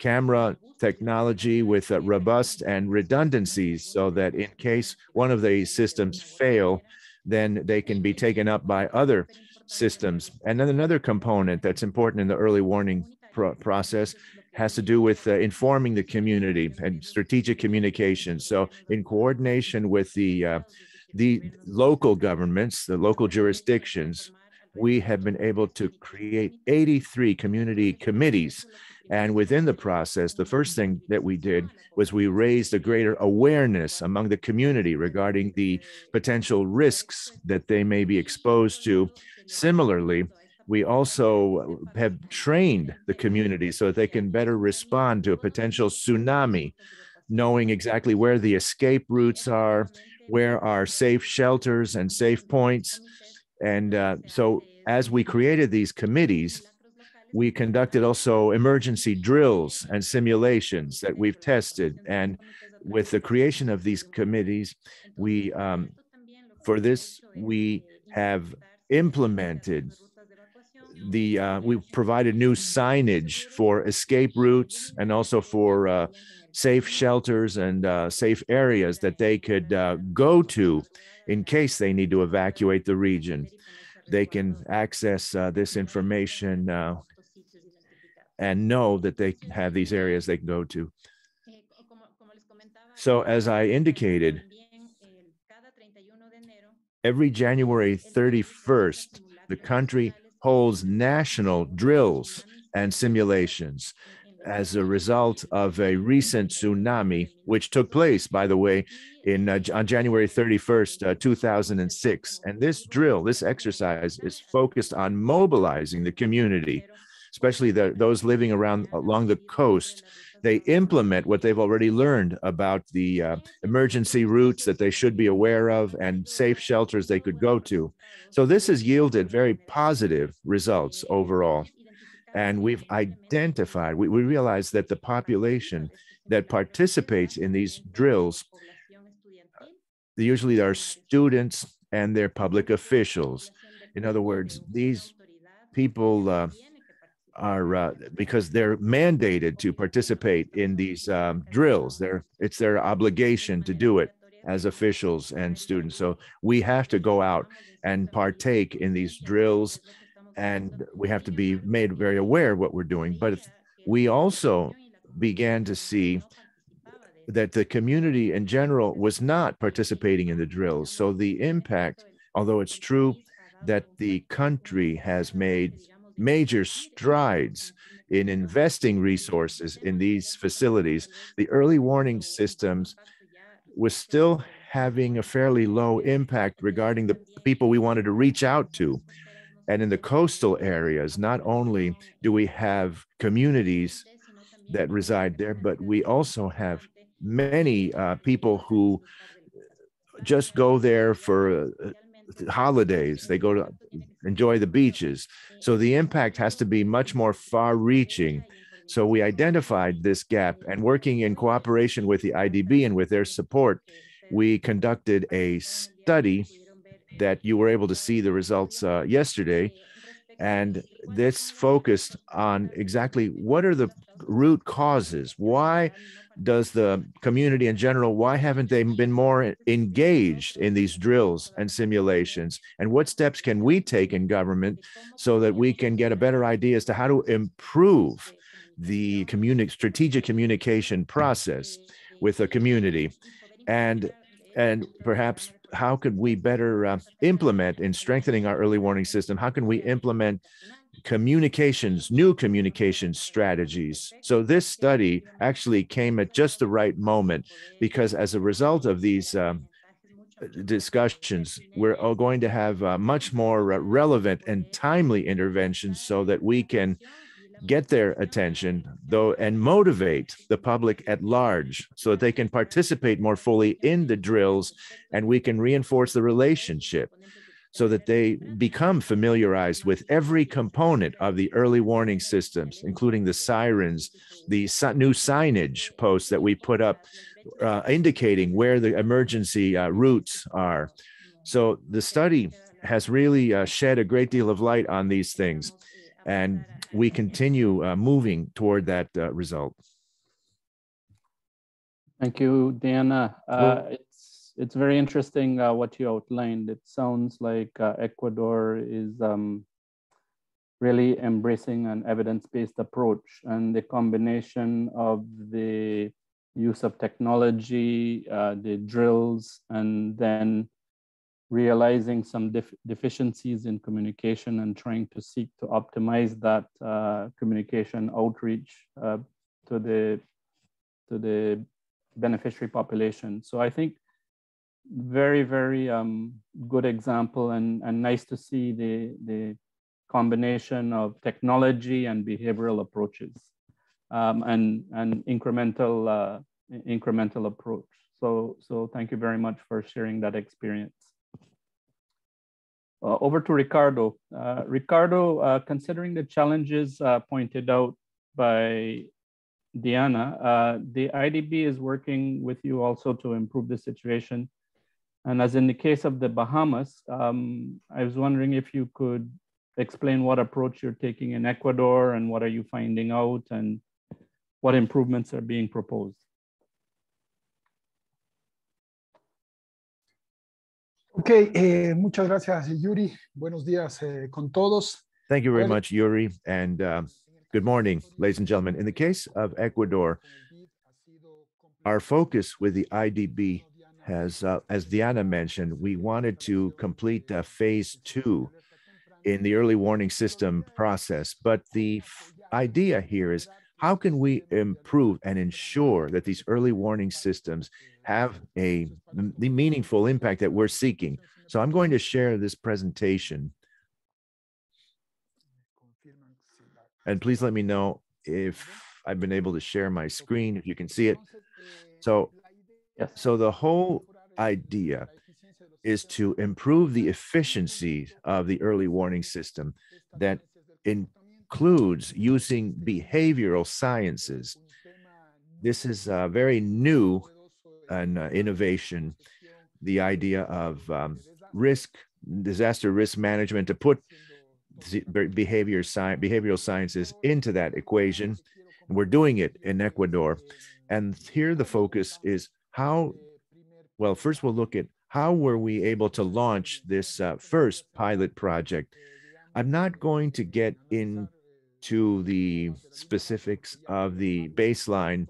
camera technology with uh, robust and redundancies, so that in case one of the systems fail, then they can be taken up by other systems. And then another component that's important in the early warning pro process has to do with uh, informing the community and strategic communication. So in coordination with the, uh, the local governments, the local jurisdictions, we have been able to create eighty-three community committees. And within the process, the first thing that we did was we raised a greater awareness among the community regarding the potential risks that they may be exposed to. Similarly, we also have trained the community so that they can better respond to a potential tsunami, knowing exactly where the escape routes are, where are safe shelters and safe points. And uh, so as we created these committees, we conducted also emergency drills and simulations that we've tested. And with the creation of these committees, we, um, for this, we have implemented the, uh, we provided new signage for escape routes and also for uh, safe shelters and uh, safe areas that they could uh, go to in case they need to evacuate the region. They can access uh, this information uh, and know that they have these areas they can go to. So as I indicated, every January thirty-first, the country holds national drills and simulations as a result of a recent tsunami, which took place, by the way, in, uh, on January thirty-first, uh, two thousand six. And this drill, this exercise is focused on mobilizing the community, especially the, those living around along the coast. They implement what they've already learned about the uh, emergency routes that they should be aware of and safe shelters they could go to. So this has yielded very positive results overall. And we've identified, we, we realize that the population that participates in these drills, they usually are students and their public officials. In other words, these people uh, are, uh, because they're mandated to participate in these um, drills, they're, it's their obligation to do it as officials and students. So we have to go out and partake in these drills, and we have to be made very aware of what we're doing. But we also began to see that the community in general was not participating in the drills. So the impact, although it's true that the country has made major strides in investing resources in these facilities, the early warning systems was still having a fairly low impact regarding the people we wanted to reach out to. And in the coastal areas, not only do we have communities that reside there, but we also have many uh, people who just go there for uh, holidays. They go to enjoy the beaches. So the impact has to be much more far-reaching. So we identified this gap, and working in cooperation with the I D B and with their support, we conducted a study that you were able to see the results uh, yesterday. And this focused on exactly what are the root causes? Why does the community in general, why haven't they been more engaged in these drills and simulations? And what steps can we take in government so that we can get a better idea as to how to improve the communi- strategic communication process with the community? And, and perhaps how could we better uh, implement in strengthening our early warning system? How can we implement communications, new communications strategies? So this study actually came at just the right moment, because as a result of these um, discussions, we're all going to have uh, much more uh, relevant and timely interventions so that we can get their attention though and motivate the public at large so that they can participate more fully in the drills, and we can reinforce the relationship so that they become familiarized with every component of the early warning systems, including the sirens, the new signage posts that we put up uh, indicating where the emergency uh, routes are. So the study has really uh, shed a great deal of light on these things, and we continue uh, moving toward that uh, result. Thank you, Diana. Uh, it's, it's very interesting uh, what you outlined. It sounds like uh, Ecuador is um, really embracing an evidence-based approach, and the combination of the use of technology, uh, the drills, and then realizing some def deficiencies in communication and trying to seek to optimize that uh, communication outreach uh, to the to the beneficiary population. So I think very, very um, good example, and, and nice to see the, the combination of technology and behavioral approaches um, and, and incremental, uh, incremental approach. So, so thank you very much for sharing that experience. Uh, over to Ricardo. Uh, Ricardo, uh, considering the challenges uh, pointed out by Diana, uh, the I D B is working with you also to improve the situation. And as in the case of the Bahamas, um, I was wondering if you could explain what approach you're taking in Ecuador, and what are you finding out, and what improvements are being proposed. Ok, eh, muchas gracias, Yuri. Buenos días eh, con todos. Thank you very much, Yuri, and uh, good morning, ladies and gentlemen. In the case of Ecuador, our focus with the I D B has, uh, as Diana mentioned, we wanted to complete uh, phase two in the early warning system process. But the idea here is, how can we improve and ensure that these early warning systems have a the meaningful impact that we're seeking? So I'm going to share this presentation. And please let me know if I've been able to share my screen, if you can see it. So, so the whole idea is to improve the efficiency of the early warning system that in includes using behavioral sciences. This is a very new an, uh, innovation, the idea of um, risk, disaster risk management, to put behavior sci behavioral sciences into that equation. And we're doing it in Ecuador. And here the focus is how, well, first we'll look at how were we able to launch this uh, first pilot project. I'm not going to get in to the specifics of the baseline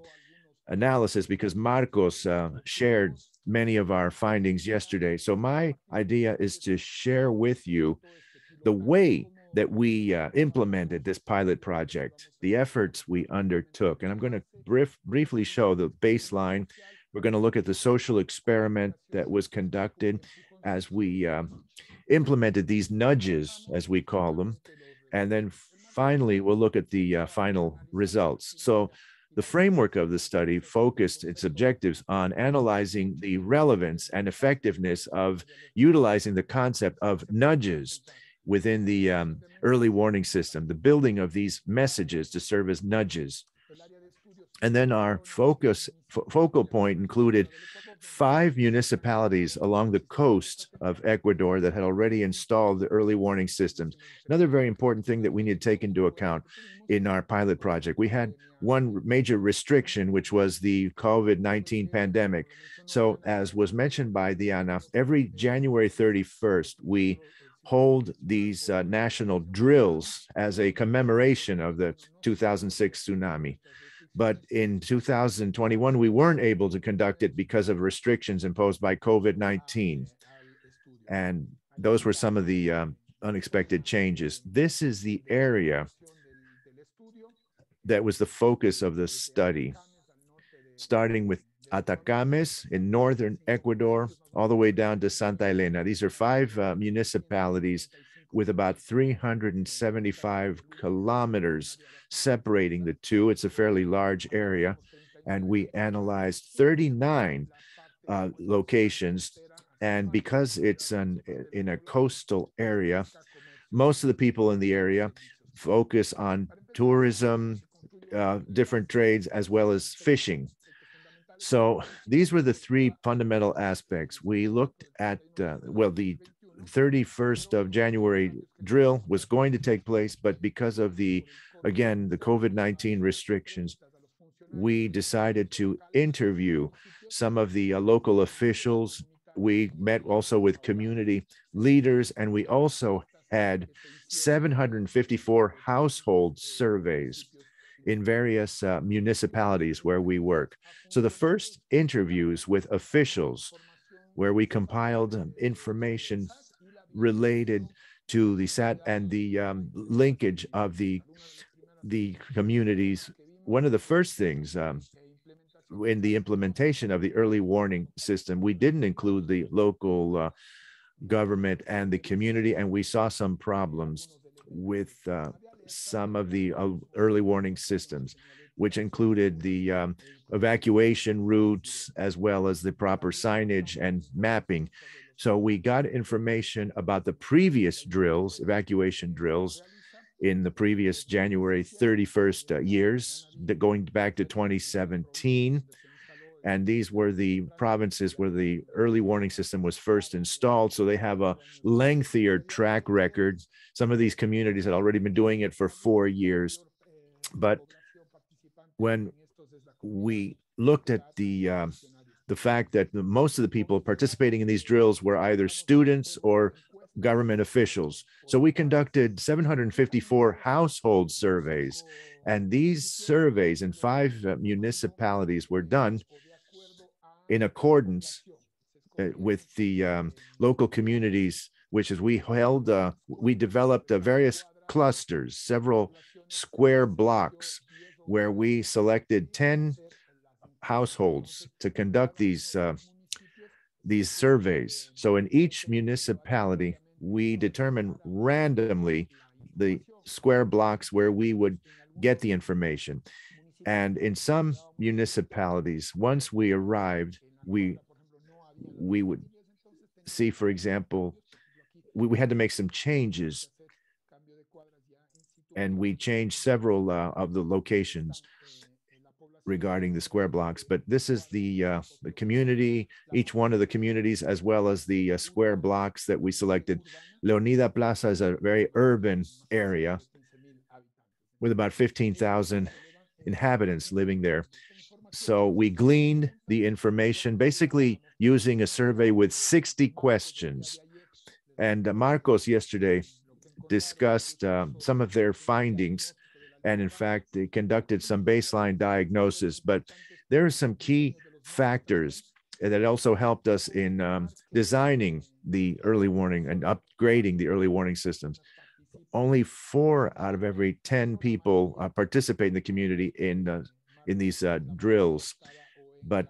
analysis because Marcos uh, shared many of our findings yesterday. So my idea is to share with you the way that we uh, implemented this pilot project, the efforts we undertook. And I'm going to brief, briefly show the baseline. We're going to look at the social experiment that was conducted as we uh, implemented these nudges, as we call them. And then finally, we'll look at the uh, final results. So The framework of the study focused its objectives on analyzing the relevance and effectiveness of utilizing the concept of nudges within the um, early warning system, the building of these messages to serve as nudges. And then our focus fo focal point included five municipalities along the coast of Ecuador that had already installed the early warning systems. Another very important thing that we need to take into account in our pilot project, we had one major restriction, which was the COVID nineteen pandemic. So as was mentioned by Diana, every January thirty-first, we hold these uh, national drills as a commemoration of the two thousand six tsunami. But in two thousand twenty-one, we weren't able to conduct it because of restrictions imposed by COVID nineteen. And those were some of the um, unexpected changes. This is the area that was the focus of the study, starting with Atacames in northern Ecuador, all the way down to Santa Elena. These are five uh, municipalities with about three hundred seventy-five kilometers separating the two. It's a fairly large area. And we analyzed thirty-nine uh, locations. And because it's an, in a coastal area, most of the people in the area focus on tourism, uh, different trades, as well as fishing. So these were the three fundamental aspects. We looked at, uh, well, the thirty-first of January drill was going to take place, but because of the, again, the COVID nineteen restrictions, we decided to interview some of the uh, local officials. We met also with community leaders, and we also had seven hundred fifty-four household surveys in various uh, municipalities where we work. So the first interviews with officials, where we compiled um, information related to the S A T and the um, linkage of the, the communities. One of the first things um, in the implementation of the early warning system, we didn't include the local uh, government and the community, and we saw some problems with uh, some of the uh, early warning systems, which included the um, evacuation routes, as well as the proper signage and mapping. So we got information about the previous drills, evacuation drills, in the previous January thirty-first uh, years, going back to twenty seventeen. And these were the provinces where the early warning system was first installed. So they have a lengthier track record. Some of these communities had already been doing it for four years, but when we looked at the, uh, the fact that most of the people participating in these drills were either students or government officials. So we conducted seven hundred fifty-four household surveys, and these surveys in five uh, municipalities were done in accordance uh, with the um, local communities, which is we held, uh, we developed uh, various clusters, several square blocks, where we selected ten households to conduct these, uh, these surveys. So in each municipality, we determined randomly the square blocks where we would get the information. And in some municipalities, once we arrived, we, we would see, for example, we, we had to make some changes, and we changed several uh, of the locations regarding the square blocks. But this is the, uh, the community, each one of the communities, as well as the uh, square blocks that we selected. Leonida Plaza is a very urban area with about fifteen thousand inhabitants living there. So we gleaned the information, basically using a survey with sixty questions. And uh, Marcos yesterday discussed uh, some of their findings, and in fact, they conducted some baseline diagnosis. But there are some key factors that also helped us in um, designing the early warning and upgrading the early warning systems. Only four out of every ten people uh, participate in the community in, uh, in these uh, drills. But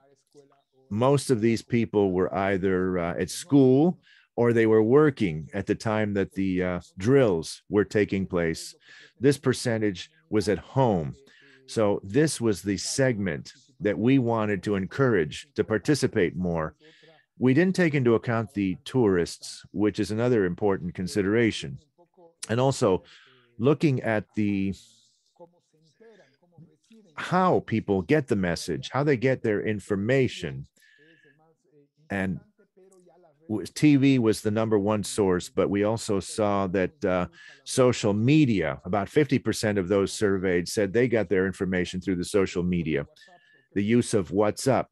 most of these people were either uh, at school, or they were working at the time that the uh, drills were taking place. This percentage was at home. So this was the segment that we wanted to encourage to participate more. We didn't take into account the tourists, which is another important consideration. And also looking at the how people get the message, how they get their information. And T V was the number one source, but we also saw that uh, social media, about fifty percent of those surveyed said they got their information through the social media, the use of WhatsApp.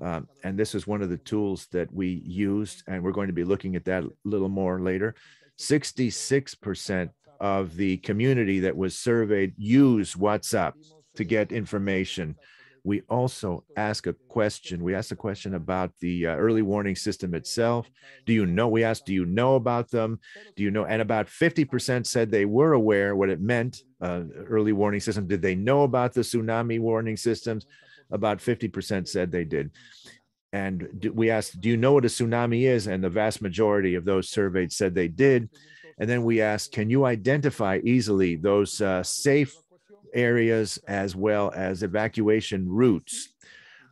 Um, and this is one of the tools that we used, and we're going to be looking at that a little more later. sixty-six percent of the community that was surveyed used WhatsApp to get information. We also ask a question. We asked a question about the uh, early warning system itself. Do you know, we asked, do you know about them? Do you know, and about fifty percent said they were aware what it meant, uh, early warning system. Did they know about the tsunami warning systems? About fifty percent said they did. And we asked, do you know what a tsunami is? And the vast majority of those surveyed said they did. And then we asked, can you identify easily those uh, safe areas as well as evacuation routes?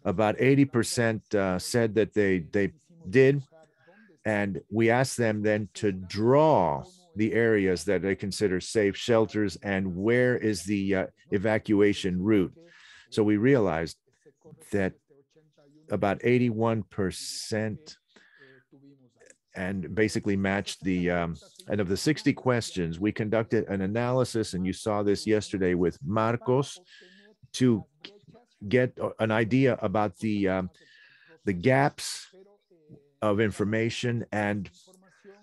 About eighty percent uh, said that they, they did. And we asked them then to draw the areas that they consider safe shelters and where is the uh, evacuation route. So we realized that about eighty-one percent and basically matched the, um, and of the sixty questions, we conducted an analysis, and you saw this yesterday with Marcos, to get an idea about the, um, the gaps of information. And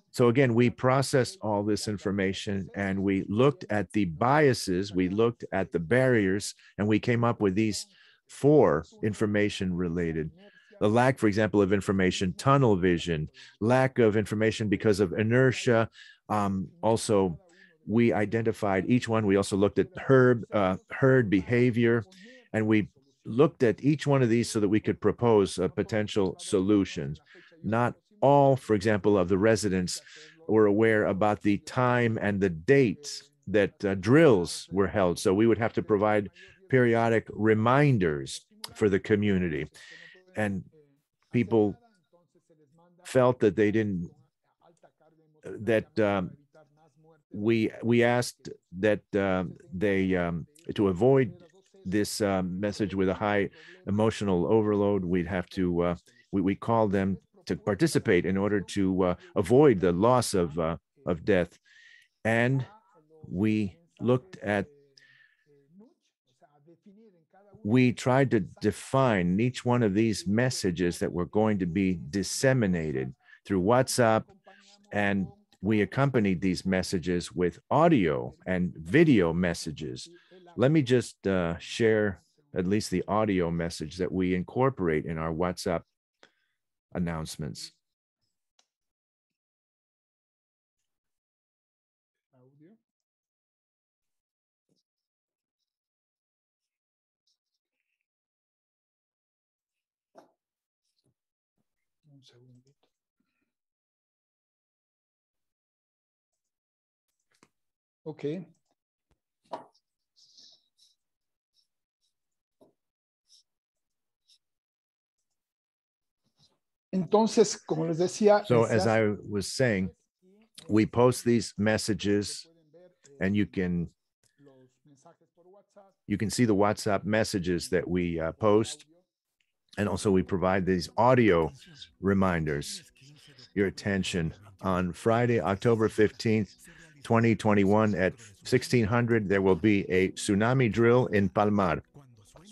so again, we processed all this information and we looked at the biases, we looked at the barriers, and we came up with these four information related. The lack, for example, of information, tunnel vision, lack of information because of inertia. Um, also, we identified each one. We also looked at herd, uh, herd behavior, and we looked at each one of these so that we could propose uh, potential solutions. Not all, for example, of the residents were aware about the time and the dates that uh, drills were held. So we would have to provide periodic reminders for the community. And people felt that they didn't, that um, we, we asked that um, they, um, to avoid this um, message with a high emotional overload, we'd have to, uh, we, we called them to participate in order to uh, avoid the loss of, uh, of death. And we looked at, we tried to define each one of these messages that were going to be disseminated through WhatsApp, and we accompanied these messages with audio and video messages. Let me just uh, share at least the audio message that we incorporate in our WhatsApp announcements. Okay. Entonces, como les decía, so as I was saying, we post these messages, and you can you can see the WhatsApp messages that we uh, post, and also we provide these audio reminders. Your attention on Friday, October fifteenth, twenty twenty-one at sixteen hundred, there will be a tsunami drill in Palmar.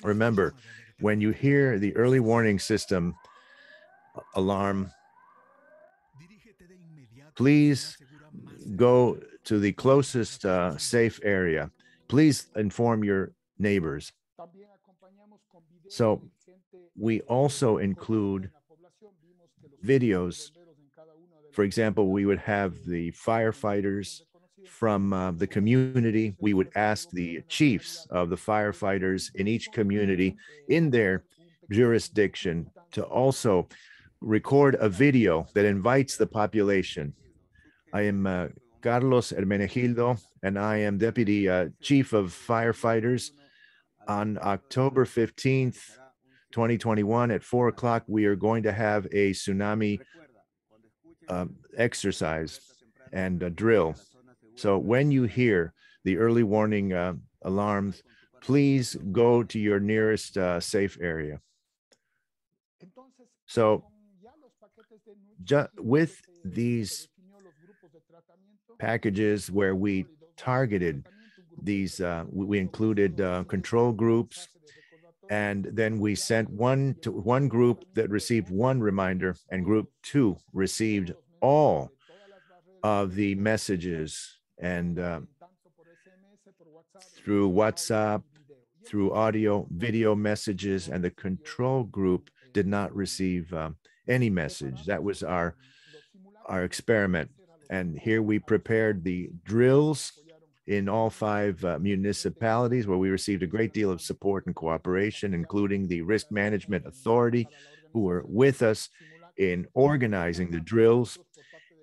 Remember, when you hear the early warning system alarm, please go to the closest uh, safe area. Please inform your neighbors. So we also include videos. For example, we would have the firefighters from uh, the community. We would ask the chiefs of the firefighters in each community in their jurisdiction to also record a video that invites the population. I am uh, Carlos Hermenegildo, and I am Deputy uh, Chief of Firefighters on October fifteenth, twenty twenty-one at four o'clock, we are going to have a tsunami uh, exercise and a drill. So when you hear the early warning uh, alarms, please go to your nearest uh, safe area. So with these packages where we targeted these, uh, we included uh, control groups, and then we sent one to one group that received one reminder, and group two received all of the messages, and uh, through WhatsApp, through audio, video messages, and the control group did not receive um, any message. That was our, our experiment. And here we prepared the drills in all five uh, municipalities, where we received a great deal of support and cooperation, including the Risk Management Authority, who were with us in organizing the drills.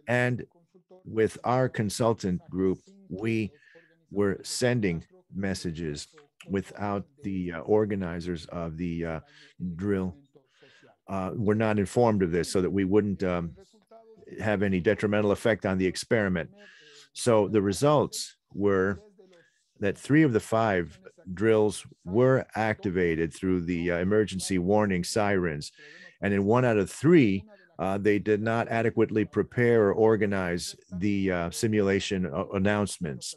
And with our consultant group, we were sending messages without the uh, organizers of the uh, drill. Uh, were not informed of this, so that we wouldn't um, have any detrimental effect on the experiment. So the results were that three of the five drills were activated through the uh, emergency warning sirens. And in one out of three, uh, they did not adequately prepare or organize the uh, simulation uh, announcements.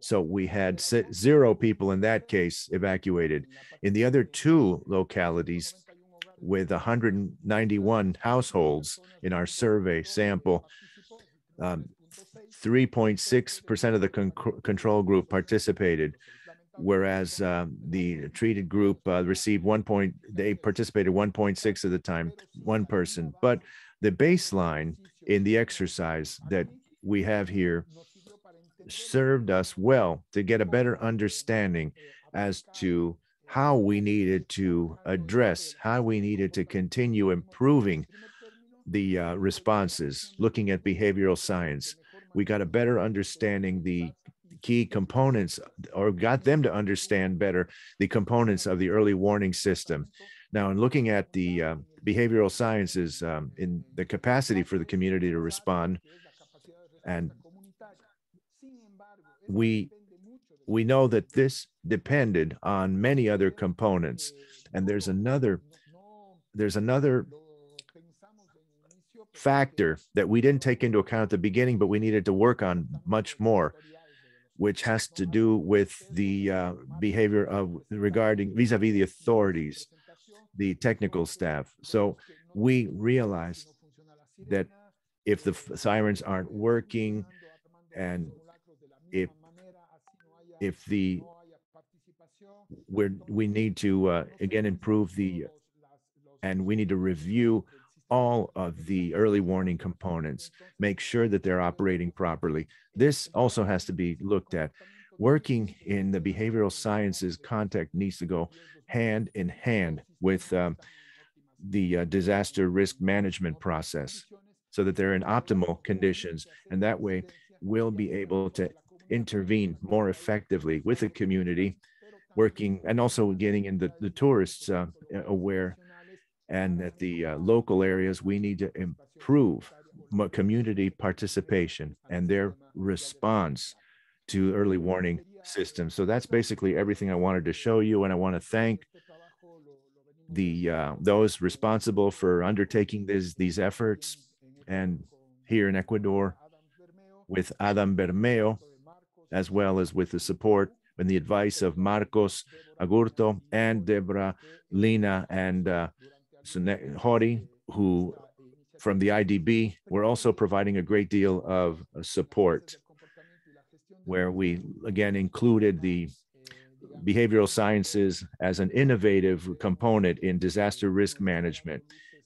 So we had zero people in that case evacuated. In the other two localities, with one hundred ninety-one households in our survey sample, three point six percent um, of the con control group participated, whereas um, the treated group uh, received one point, they participated one point six of the time, one person. But the baseline in the exercise that we have here served us well to get a better understanding as to how we needed to address, how we needed to continue improving the uh, responses, looking at behavioral science. We got a better understanding the key components, or got them to understand better the components of the early warning system. Now, in looking at the uh, behavioral sciences um, in the capacity for the community to respond, and we We know that this depended on many other components. And there's another, there's another factor that we didn't take into account at the beginning, but we needed to work on much more, which has to do with the uh, behavior of regarding vis-a-vis the authorities, the technical staff. So we realized that if the sirens aren't working, and if If the, we're, we need to, uh, again, improve the, and we need to review all of the early warning components, make sure that they're operating properly. This also has to be looked at. Working in the behavioral sciences context needs to go hand in hand with um, the uh, disaster risk management process, so that they're in optimal conditions. And that way we'll be able to intervene more effectively with the community, working and also getting in the, the tourists uh, aware, and at the uh, local areas, we need to improve community participation and their response to early warning systems. So that's basically everything I wanted to show you, and I want to thank the uh, those responsible for undertaking this, these efforts, and here in Ecuador with Adam Bermeo, as well as with the support and the advice of Marcos Agurto and Deborah, Lina, and uh, Hori, who from the I D B were also providing a great deal of support, where we again included the behavioral sciences as an innovative component in disaster risk management.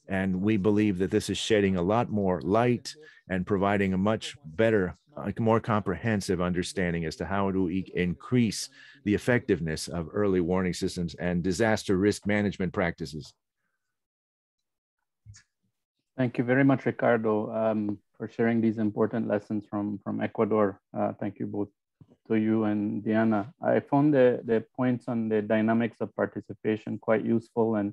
And we believe that this is shedding a lot more light and providing a much better, a more comprehensive understanding as to how do we increase the effectiveness of early warning systems and disaster risk management practices. Thank you very much, Ricardo, um, for sharing these important lessons from, from Ecuador. Uh, thank you both. to you and Diana. I found the, the points on the dynamics of participation quite useful, and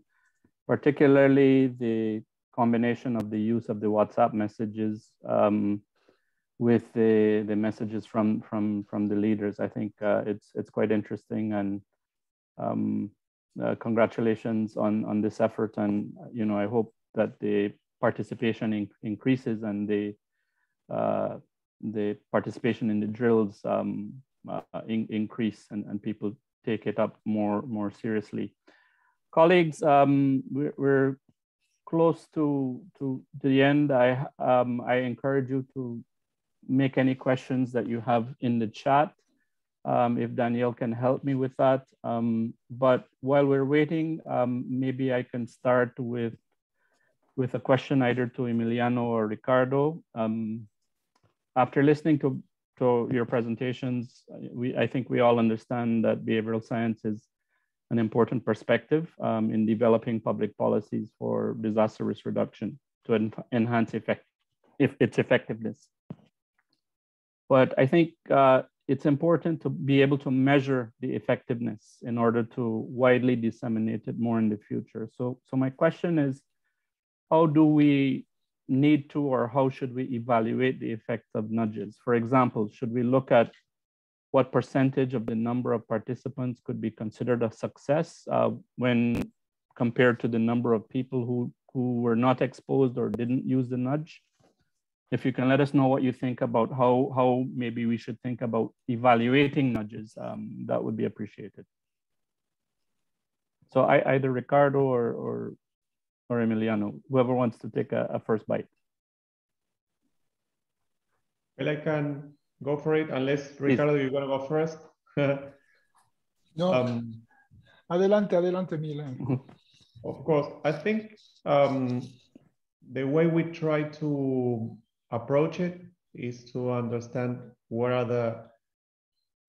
particularly the combination of the use of the WhatsApp messages um, with the, the messages from, from, from the leaders. I think uh, it's, it's quite interesting, and um, uh, congratulations on, on this effort. And, you know, I hope that the participation in, increases and the, uh, the participation in the drills um, uh, in, increase and, and people take it up more, more seriously. Colleagues, um, we're, we're close to, to, to the end. I, um, I encourage you to make any questions that you have in the chat, um, if Danielle can help me with that. Um, but while we're waiting, um, maybe I can start with, with a question either to Emiliano or Ricardo. Um, after listening to, to your presentations, we, I think we all understand that behavioral science is an important perspective um, in developing public policies for disaster risk reduction to en enhance effect if its effectiveness. But I think uh, it's important to be able to measure the effectiveness in order to widely disseminate it more in the future. So, so my question is, how do we need to, or how should we evaluate the effects of nudges? For example, should we look at what percentage of the number of participants could be considered a success uh, when compared to the number of people who, who were not exposed or didn't use the nudge? If you can let us know what you think about how, how maybe we should think about evaluating nudges, um, that would be appreciated. So I, either Ricardo or, or, or Emiliano, whoever wants to take a, a first bite. Well, I can go for it, unless Ricardo, you're going to go first. No, um, adelante, adelante, Milan. Of course, I think um, the way we try to approach it is to understand what are the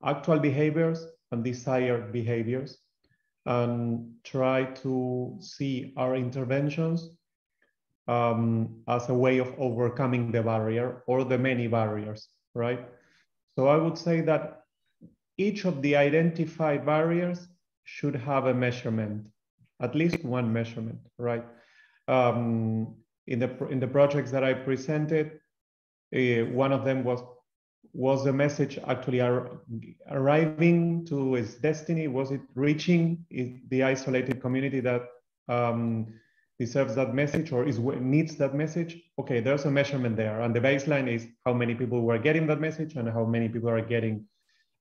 actual behaviors and desired behaviors, and try to see our interventions um, as a way of overcoming the barrier or the many barriers, right? So I would say that each of the identified barriers should have a measurement, at least one measurement, right? Um, in the in the projects that I presented, uh, one of them was was the message actually ar arriving to its destiny? Was it reaching the isolated community that um, deserves that message or is needs that message? Okay, there's a measurement there, and the baseline is how many people were getting that message and how many people are getting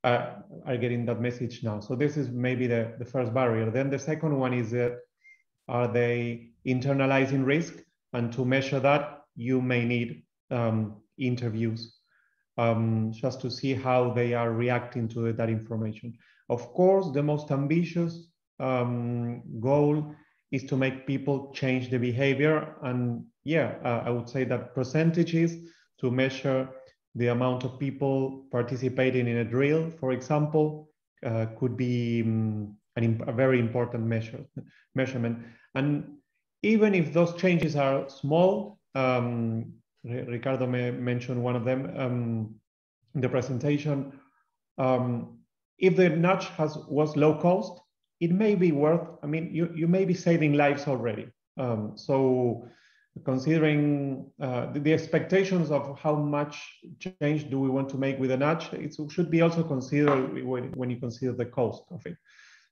uh, are getting that message now. So this is maybe the, the first barrier. Then the second one is that are they internalizing risk? And to measure that, you may need um, interviews um, just to see how they are reacting to that information. Of course, the most ambitious um, goal is to make people change the behavior. And yeah, uh, I would say that percentages to measure the amount of people participating in a drill, for example, uh, could be um, an, a very important measure, measurement. And even if those changes are small, um, Ricardo may mentioned one of them um, in the presentation, um, if the nudge has, was low cost, it may be worth, I mean, you, you may be saving lives already. Um, so considering uh, the, the expectations of how much change do we want to make with a nudge, it should be also considered when, when you consider the cost of it.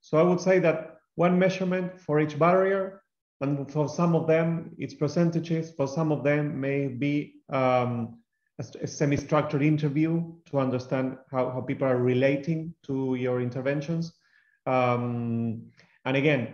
So I would say that one measurement for each barrier, and for some of them it's percentages, for some of them may be um, a, a semi-structured interview to understand how, how people are relating to your interventions. Um, and again,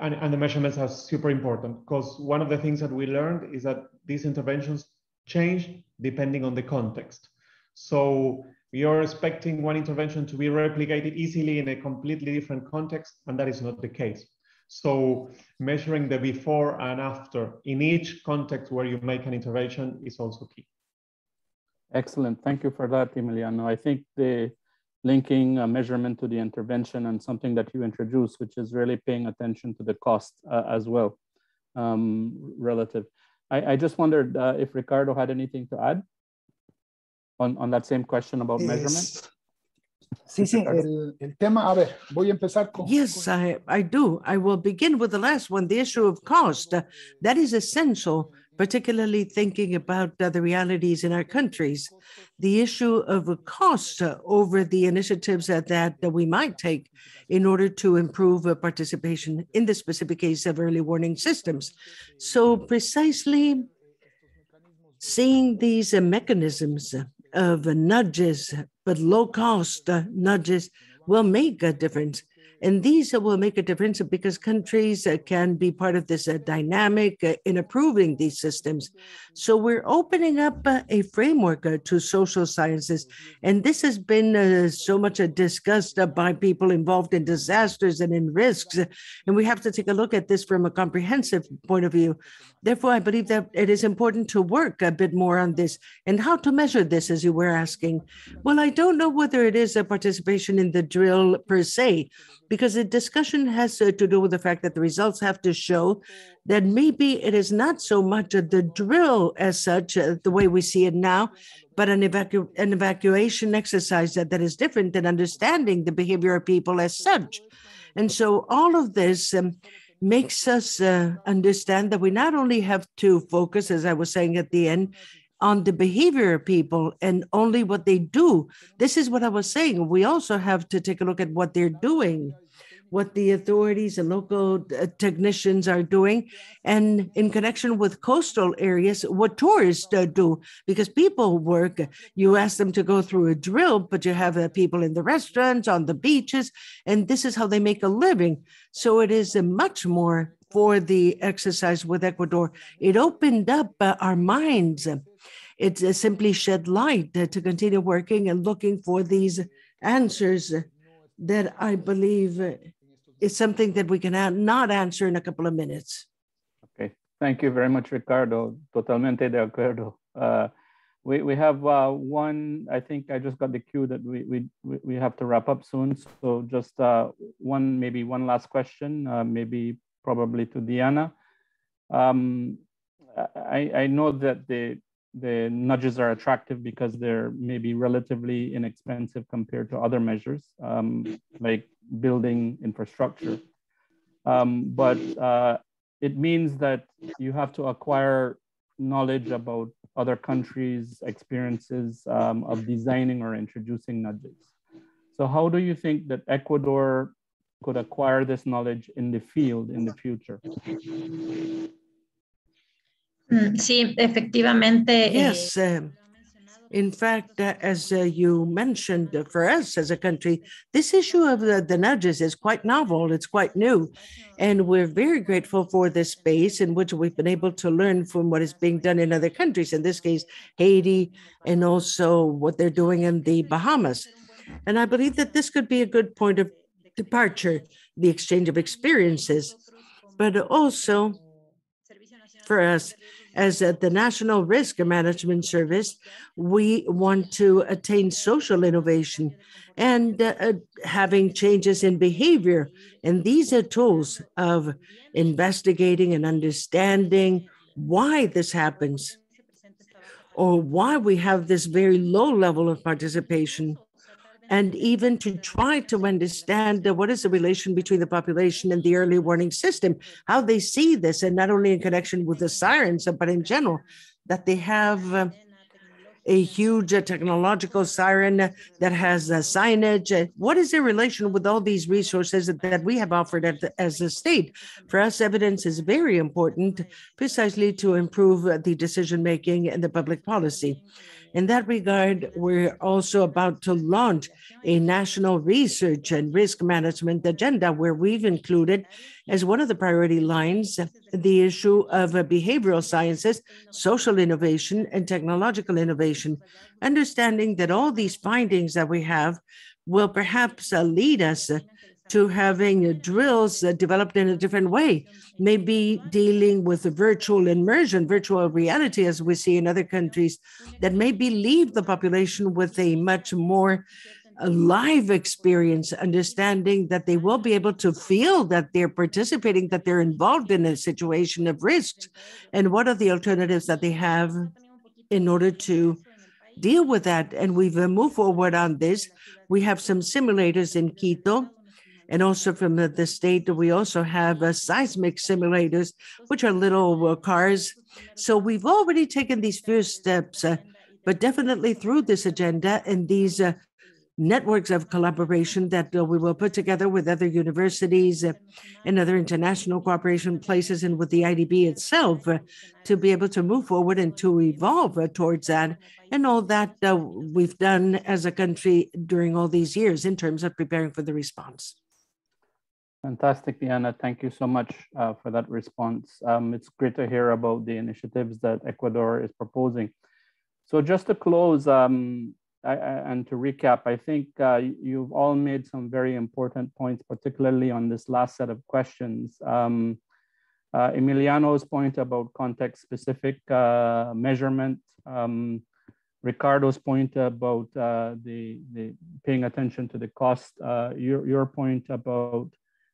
and, and the measurements are super important, because one of the things that we learned is that these interventions change depending on the context. So you're expecting one intervention to be replicated easily in a completely different context, and that is not the case. So measuring the before and after in each context where you make an intervention is also key. Excellent, thank you for that, Emiliano. I think the linking a measurement to the intervention and something that you introduced, which is really paying attention to the cost uh, as well, um, relative. I, I just wondered uh, if Ricardo had anything to add on, on that same question about yes. measurement. Sí, sí, el, el tema, a ver, voy a empezar con... Yes, con... I, I do. I will begin with the last one, the issue of cost. Uh, that is essential, particularly thinking about uh, the realities in our countries. The issue of a cost uh, over the initiatives that, that, that we might take in order to improve uh, participation in the specific case of early warning systems. So precisely seeing these uh, mechanisms of uh, nudges, but low-cost uh, nudges will make a difference. And these will make a difference because countries can be part of this dynamic in approving these systems. So we're opening up a framework to social sciences. And this has been so much discussed by people involved in disasters and in risks. And we have to take a look at this from a comprehensive point of view. Therefore, I believe that it is important to work a bit more on this. And how to measure this, as you were asking. Well, I don't know whether it is a participation in the drill per se, because the discussion has to do with the fact that the results have to show that maybe it is not so much the drill as such, uh, the way we see it now, but an, evacu an evacuation exercise that, that is different than understanding the behavior of people as such. And so all of this um, makes us uh, understand that we not only have to focus, as I was saying at the end, on the behavior of people and only what they do. This is what I was saying. We also have to take a look at what they're doing, what the authorities and local technicians are doing, and in connection with coastal areas, what tourists do, because people work. You ask them to go through a drill, but you have people in the restaurants, on the beaches, and this is how they make a living. So it is a much more for the exercise with Ecuador. It opened up our minds. It uh, simply shed light uh, to continue working and looking for these answers that I believe uh, is something that we can not answer in a couple of minutes. Okay, thank you very much, Ricardo. Totalmente de acuerdo. Uh, we, we have uh, one, I think I just got the cue that we, we, we have to wrap up soon. So just uh, one, maybe one last question, uh, maybe probably to Diana. Um, I, I know that the The nudges are attractive because they're maybe relatively inexpensive compared to other measures, um, like building infrastructure. Um, but uh, it means that you have to acquire knowledge about other countries' experiences um, of designing or introducing nudges. So how do you think that Ecuador could acquire this knowledge in the field in the future? Sí, efectivamente. Yes, um, in fact, uh, as uh, you mentioned, uh, for us as a country, this issue of the, the nudges is quite novel, it's quite new, and we're very grateful for this space in which we've been able to learn from what is being done in other countries, in this case, Haiti, and also what they're doing in the Bahamas. And I believe that this could be a good point of departure, the exchange of experiences, but also for us, as uh, the National Risk Management Service, we want to attain social innovation and uh, uh, having changes in behavior. And these are tools of investigating and understanding why this happens or why we have this very low level of participation, and even to try to understand what is the relation between the population and the early warning system, how they see this, and not only in connection with the sirens, but in general, that they have uh, a huge uh, technological siren that has uh, signage. What is their relation with all these resources that, that we have offered at the, as a state? For us, evidence is very important, precisely to improve uh, the decision-making and the public policy. In that regard, we're also about to launch a national research and risk management agenda where we've included as one of the priority lines the issue of behavioral sciences, social innovation, and technological innovation, understanding that all these findings that we have will perhaps lead us to having drills developed in a different way, maybe dealing with virtual immersion, virtual reality, as we see in other countries, that maybe leave the population with a much more live experience, understanding that they will be able to feel that they're participating, that they're involved in a situation of risks, and what are the alternatives that they have in order to deal with that. And we've moved forward on this. We have some simulators in Quito. And also from the, the state, we also have uh, seismic simulators, which are little uh, cars. So we've already taken these first steps, uh, but definitely through this agenda and these uh, networks of collaboration that uh, we will put together with other universities uh, and other international cooperation places and with the I D B itself uh, to be able to move forward and to evolve uh, towards that. And all that uh, we've done as a country during all these years in terms of preparing for the response. Fantastic, Diana. Thank you so much uh, for that response. Um, it's great to hear about the initiatives that Ecuador is proposing. So just to close um, I, I, and to recap, I think uh, you've all made some very important points, particularly on this last set of questions. Um, uh, Emiliano's point about context-specific uh, measurement, um, Ricardo's point about uh, the, the paying attention to the cost, uh, your, your point about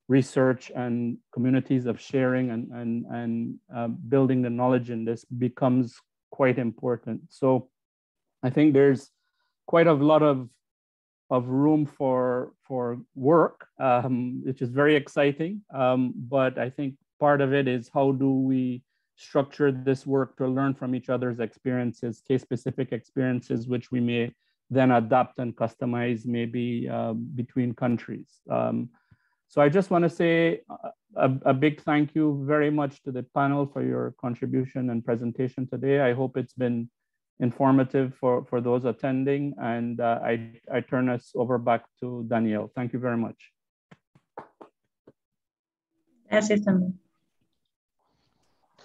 research and communities of sharing and, and, and uh, building the knowledge in this becomes quite important. So I think there's quite a lot of, of room for, for work, um, which is very exciting. Um, but I think part of it is how do we structure this work to learn from each other's experiences, case-specific experiences, which we may then adapt and customize maybe uh, between countries. Um, So I just want to say a, a big thank you very much to the panel for your contribution and presentation today. I hope it's been informative for, for those attending, and uh, I, I turn us over back to Danielle. Thank you very much. Gracias, Daniel.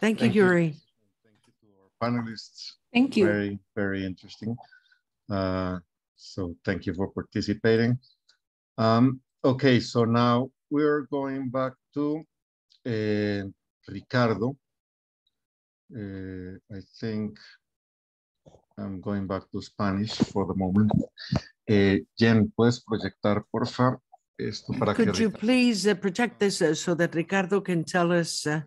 Thank you, Yuri. Thank you to our panelists. Thank you. Very, very interesting. Uh, so thank you for participating. Um, okay, so now we're going back to uh, Ricardo. Uh, I think I'm going back to Spanish for the moment. Eh, Jen, ¿puedes proyectar, porfa? Esto para Could que you Ricardo... please uh, project this uh, so that Ricardo can tell us uh,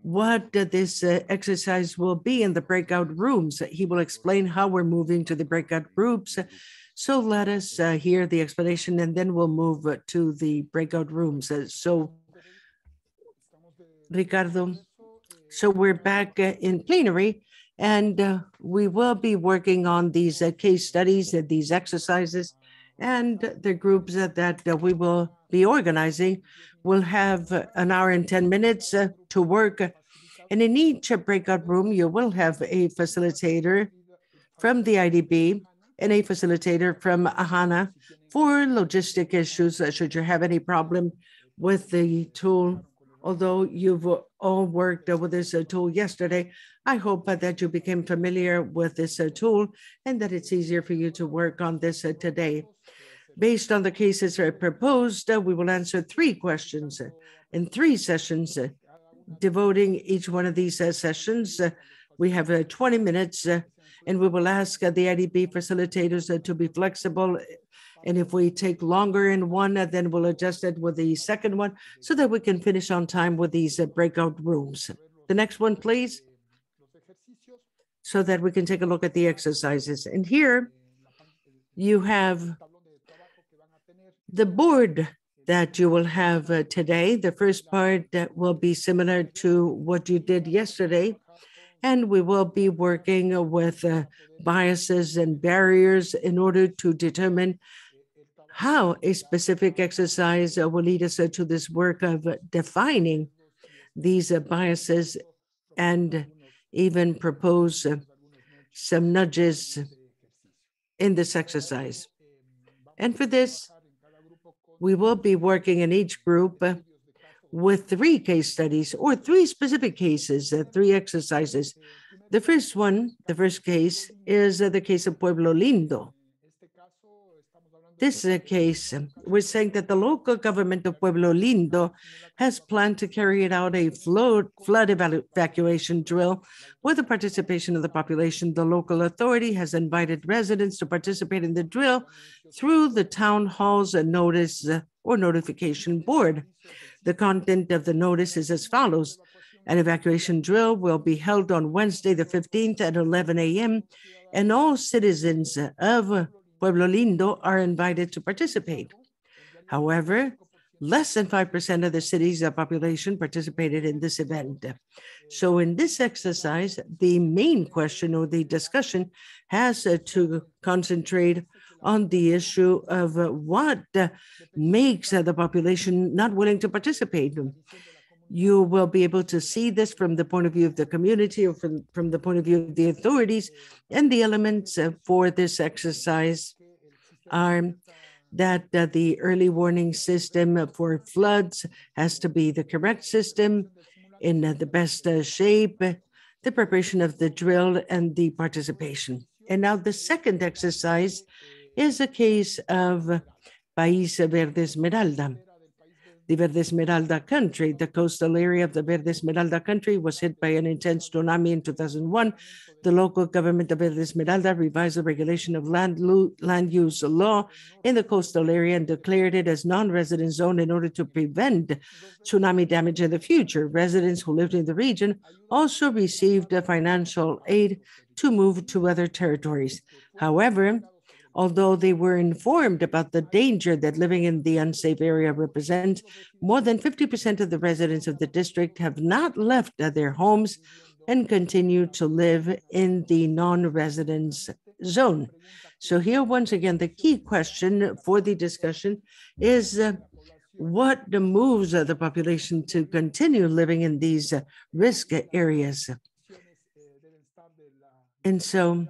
what uh, this uh, exercise will be in the breakout rooms. He will explain how we're moving to the breakout groups. So let us uh, hear the explanation, and then we'll move uh, to the breakout rooms. Uh, so, Ricardo, so we're back uh, in plenary, and uh, we will be working on these uh, case studies, uh, these exercises, and the groups uh, that uh, we will be organizing will have uh, an hour and ten minutes uh, to work. And in each uh, breakout room, you will have a facilitator from the I D B, and a facilitator from A HANA for logistic issues, should you have any problem with the tool. Although you've all worked with this tool yesterday, I hope that you became familiar with this tool and that it's easier for you to work on this today. Based on the cases that are proposed, we will answer three questions in three sessions, devoting each one of these sessions. We have twenty minutes. And we will ask uh, the I D B facilitators uh, to be flexible. And if we take longer in one, uh, then we'll adjust it with the second one so that we can finish on time with these uh, breakout rooms. The next one, please, so that we can take a look at the exercises. And here you have the board that you will have uh, today. The first part uh, will be similar to what you did yesterday. And we will be working with uh, biases and barriers in order to determine how a specific exercise uh, will lead us uh, to this work of uh, defining these uh, biases and even propose uh, some nudges in this exercise. And for this, we will be working in each group uh, with three case studies or three specific cases, uh, three exercises. The first one, the first case is uh, the case of Pueblo Lindo. This uh, case, we're saying that the local government of Pueblo Lindo has planned to carry out a flood, flood evacuation drill with the participation of the population. The local authority has invited residents to participate in the drill through the town hall's uh, notice uh, or notification board. The content of the notice is as follows. An evacuation drill will be held on Wednesday the fifteenth at eleven a m and all citizens of Pueblo Lindo are invited to participate. However, less than five percent of the city's population participated in this event. So in this exercise, the main question or the discussion has to concentrate on the issue of what makes the population not willing to participate. You will be able to see this from the point of view of the community or from, from the point of view of the authorities. And the elements for this exercise are that uh, the early warning system for floods has to be the correct system in uh, the best uh, shape, the preparation of the drill, and the participation. And now the second exercise is a case of País Verde Esmeralda. The Verde Esmeralda country, the coastal area of the Verde Esmeralda country was hit by an intense tsunami in two thousand one. The local government of Verde Esmeralda revised the regulation of land, land use law in the coastal area and declared it as non-resident zone in order to prevent tsunami damage in the future. Residents who lived in the region also received financial aid to move to other territories. However, although they were informed about the danger that living in the unsafe area represents, more than fifty percent of the residents of the district have not left their homes and continue to live in the non-residence zone. So here, once again, the key question for the discussion is uh, what moves uh, the population to continue living in these uh, risk areas? And so,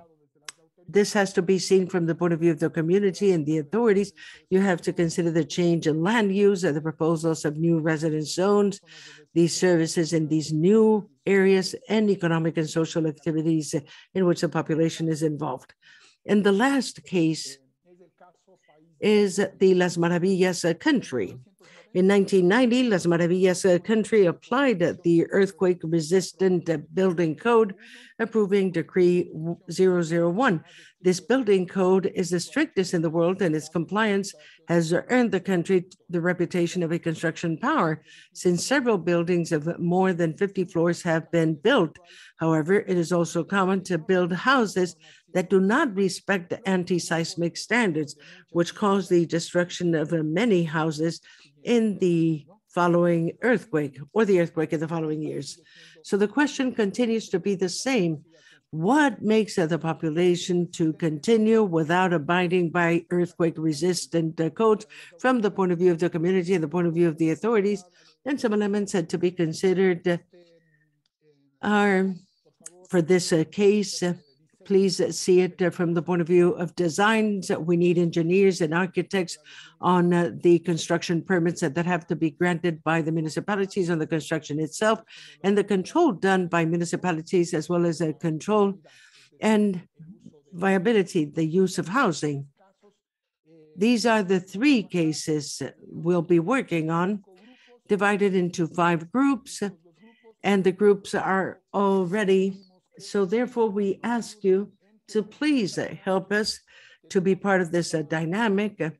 this has to be seen from the point of view of the community and the authorities. You have to consider the change in land use and the proposals of new residence zones, these services in these new areas, and economic and social activities in which the population is involved. And the last case is the Las Maravillas country. In nineteen ninety, Las Maravillas country applied the earthquake-resistant building code, approving Decree zero zero one. This building code is the strictest in the world, and its compliance has earned the country the reputation of a construction power, since several buildings of more than fifty floors have been built. However, it is also common to build houses that do not respect the anti-seismic standards, which caused the destruction of many houses in the following earthquake or the earthquake in the following years. So the question continues to be the same. What makes the population to continue without abiding by earthquake-resistant codes from the point of view of the community and the point of view of the authorities? And some elements had to be considered are, for this case, please see it from the point of view of designs. We need engineers and architects on the construction permits that have to be granted by the municipalities on the construction itself, and the control done by municipalities, as well as a control and viability, the use of housing. These are the three cases we'll be working on, divided into five groups, and the groups are already. So therefore, we ask you to please help us to be part of this uh, dynamic.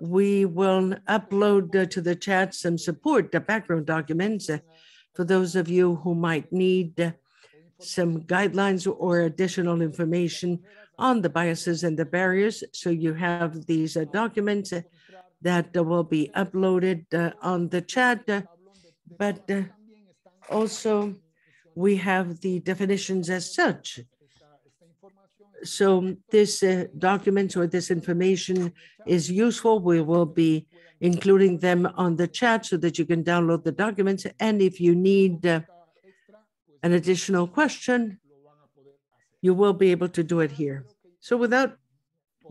We will upload uh, to the chat some support, the background documents uh, for those of you who might need uh, some guidelines or additional information on the biases and the barriers. So you have these uh, documents uh, that uh, will be uploaded uh, on the chat, uh, but uh, also, we have the definitions as such. So this uh, document or this information is useful. We will be including them on the chat so that you can download the documents. And if you need uh, an additional question, you will be able to do it here. So without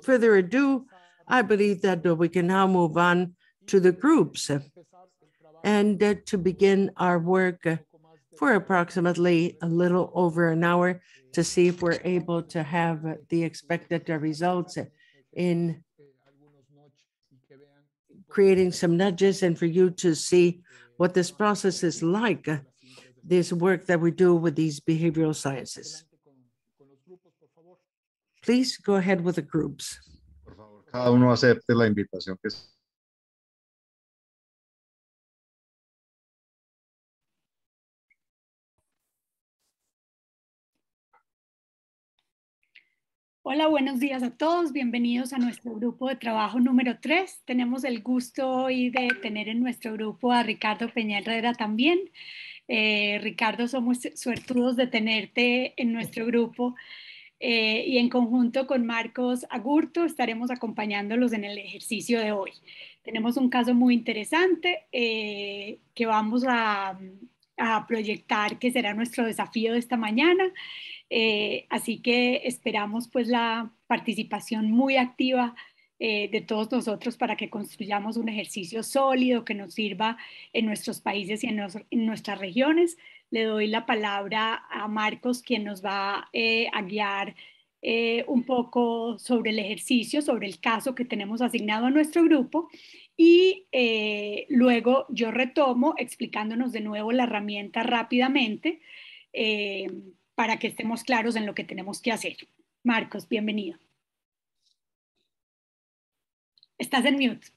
further ado, I believe that uh, we can now move on to the groups uh, and uh, to begin our work uh, for approximately a little over an hour to see if we're able to have the expected results in creating some nudges and for you to see what this process is like, this work that we do with these behavioral sciences. Please go ahead with the groups. Cada uno acepte la invitación que Hola, buenos días a todos. Bienvenidos a nuestro grupo de trabajo número tres. Tenemos el gusto hoy de tener en nuestro grupo a Ricardo Peña Herrera también. Eh, Ricardo, somos suertudos de tenerte en nuestro grupo eh, y en conjunto con Marcos Agurto estaremos acompañándolos en el ejercicio de hoy. Tenemos un caso muy interesante eh, que vamos a, a proyectar, que será nuestro desafío de esta mañana. Eh, así que esperamos pues la participación muy activa eh, de todos nosotros para que construyamos un ejercicio sólido que nos sirva en nuestros países y en, nos, en nuestras regiones. Le doy la palabra a Marcos, quien nos va eh, a guiar eh, un poco sobre el ejercicio, sobre el caso que tenemos asignado a nuestro grupo. Y eh, luego yo retomo explicándonos de nuevo la herramienta rápidamente. Eh, para que estemos claros en lo que tenemos que hacer. Marcos, bienvenido. Estás en mute.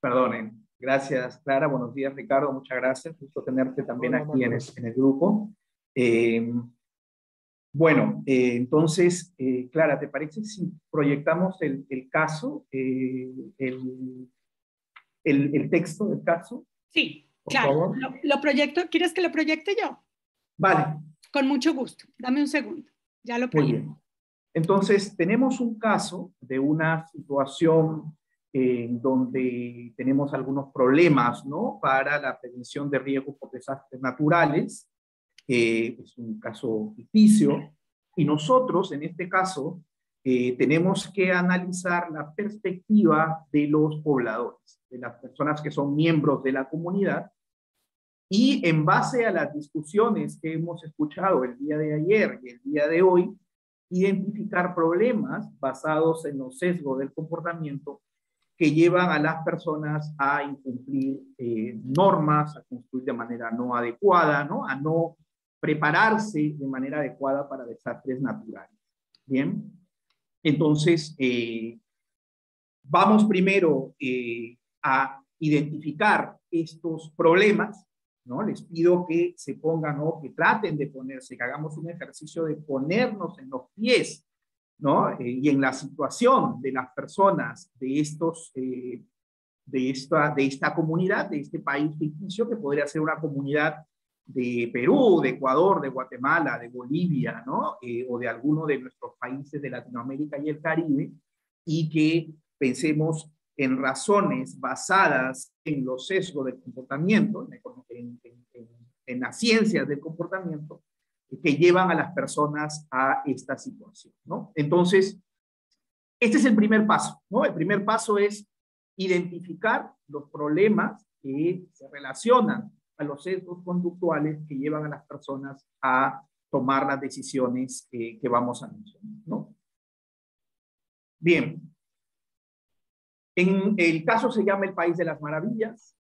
Perdonen. Gracias, Clara. Buenos días, Ricardo. Muchas gracias. Gusto tenerte también bueno, aquí en el, en el grupo. Eh, bueno, eh, entonces, eh, Clara, ¿te parece si proyectamos el, el caso, eh, el, el, el texto del caso? Sí, por claro. Favor. Lo, lo proyecto. ¿Quieres que lo proyecte yo? Vale. Con mucho gusto. Dame un segundo. Ya lo proyecto. Entonces, tenemos un caso de una situación en eh, donde tenemos algunos problemas, ¿no? Para la prevención de riesgos por desastres naturales. Eh, es un caso ficticio. Y nosotros, en este caso, eh, tenemos que analizar la perspectiva de los pobladores, de las personas que son miembros de la comunidad. Y en base a las discusiones que hemos escuchado el día de ayer y el día de hoy, identificar problemas basados en los sesgos del comportamiento que llevan a las personas a incumplir eh, normas, a construir de manera no adecuada, ¿no? A no prepararse de manera adecuada para desastres naturales. Bien, entonces eh, vamos primero eh, a identificar estos problemas, ¿no? Les pido que se pongan o que traten de ponerse, que hagamos un ejercicio de ponernos en los pies, ¿no? Eh, y en la situación de las personas de, estos, eh, de, esta, de esta comunidad, de este país ficticio, que podría ser una comunidad de Perú, de Ecuador, de Guatemala, de Bolivia, ¿no? Eh, o de alguno de nuestros países de Latinoamérica y el Caribe, y que pensemos en razones basadas en los sesgos del comportamiento, en, en, en, en las ciencias del comportamiento, que llevan a las personas a esta situación, ¿no? Entonces, este es el primer paso, ¿no? El primer paso es identificar los problemas que se relacionan a los sesgos conductuales que llevan a las personas a tomar las decisiones que, que vamos a mencionar, ¿no? Bien. En el caso se llama El País de las Maravillas.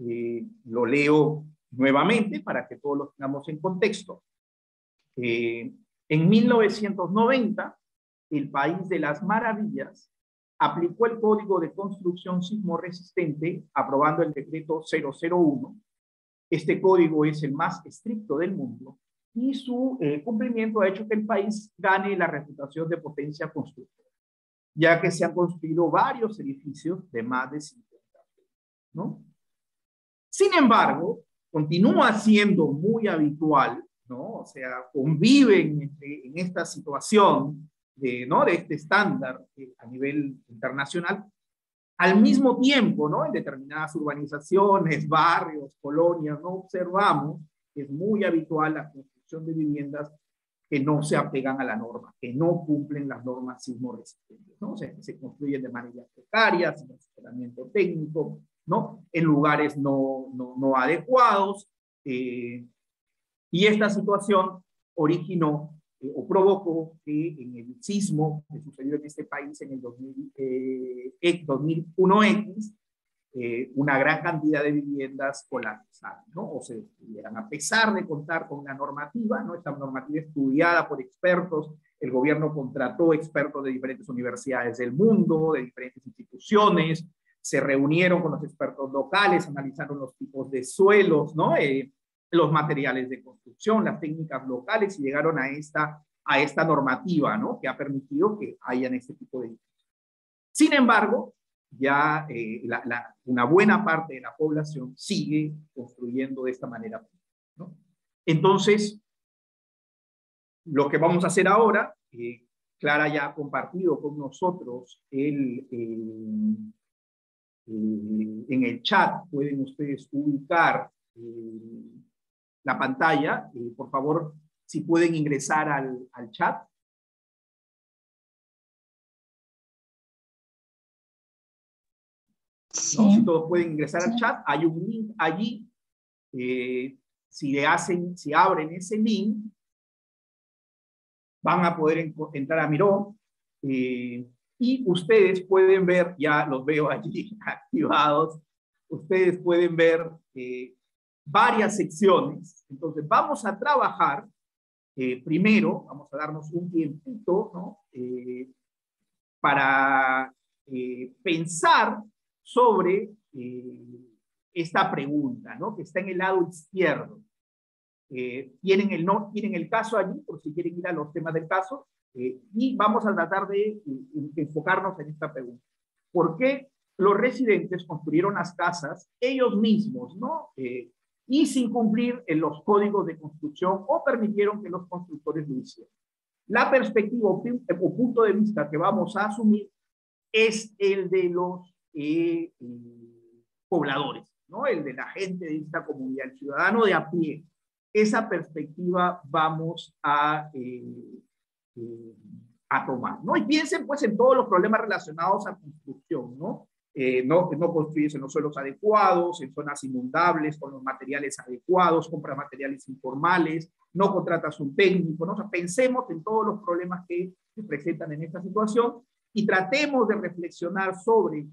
Eh, lo leo nuevamente para que todos lo tengamos en contexto. Eh, en mil novecientos noventa, el País de las Maravillas aplicó el Código de Construcción Sismo Resistente, aprobando el decreto cero cero uno. Este código es el más estricto del mundo y su eh, cumplimiento ha hecho que el país gane la reputación de potencia constructora, ya que se han construido varios edificios de más de cincuenta años, ¿no? Sin embargo, continúa siendo muy habitual, ¿no? O sea, conviven en, en esta situación de, ¿no? de este estándar eh, a nivel internacional, al mismo tiempo, ¿no? En determinadas urbanizaciones, barrios, colonias, ¿no? Observamos que es muy habitual la construcción de viviendas que no se apegan a la norma, que no cumplen las normas sismo resistentes, ¿no? O sea, que se construyen de manera precaria, sin asesoramiento técnico, ¿no? En lugares no, no, no adecuados. Eh, y esta situación originó eh, o provocó que en el sismo que sucedió en este país en el dos mil, eh, dos mil uno equis, eh, una gran cantidad de viviendas colapsaron, ¿no? O se destruyeran, a pesar de contar con una normativa, ¿no? Esta normativa estudiada por expertos. El gobierno contrató expertos de diferentes universidades del mundo, de diferentes instituciones, se reunieron con los expertos locales, analizaron los tipos de suelos, ¿no? Eh, los materiales de construcción, las técnicas locales, y llegaron a esta a esta normativa, ¿no?, que ha permitido que hayan este tipo de... Sin embargo, ya eh, la, la, una buena parte de la población sigue construyendo de esta manera, ¿no? Entonces, lo que vamos a hacer ahora, eh, Clara ya ha compartido con nosotros el, el, el, en el chat, pueden ustedes ubicar eh, la pantalla, eh, por favor, si pueden ingresar al, al chat. Sí. No, si todos pueden ingresar sí. al chat, hay un link allí. Eh, si le hacen, si abren ese link, van a poder entrar a Miró, eh, y ustedes pueden ver, ya los veo allí activados, ustedes pueden ver eh, varias secciones. Entonces vamos a trabajar, eh, primero vamos a darnos un tiempito, ¿no?, eh, para eh, pensar sobre eh, esta pregunta, ¿no?, que está en el lado izquierdo. Eh, tienen, el no, tienen el caso allí, por si quieren ir a los temas del caso, eh, y vamos a tratar de, de, de enfocarnos en esta pregunta. ¿Por qué los residentes construyeron las casas ellos mismos, ¿no?, eh, y sin cumplir en los códigos de construcción o permitieron que los constructores lo hicieran? La perspectiva o, o punto de vista que vamos a asumir es el de los eh, eh, pobladores, ¿no?, el de la gente de esta comunidad, el ciudadano de a pie. Esa perspectiva vamos a, eh, eh, a tomar, ¿no? Y piensen, pues, en todos los problemas relacionados a construcción, ¿no? Eh, no, no construyes en los suelos adecuados, en zonas inundables, con los materiales adecuados, compras materiales informales, no contratas un técnico, ¿no? O sea, pensemos en todos los problemas que se presentan en esta situación y tratemos de reflexionar sobre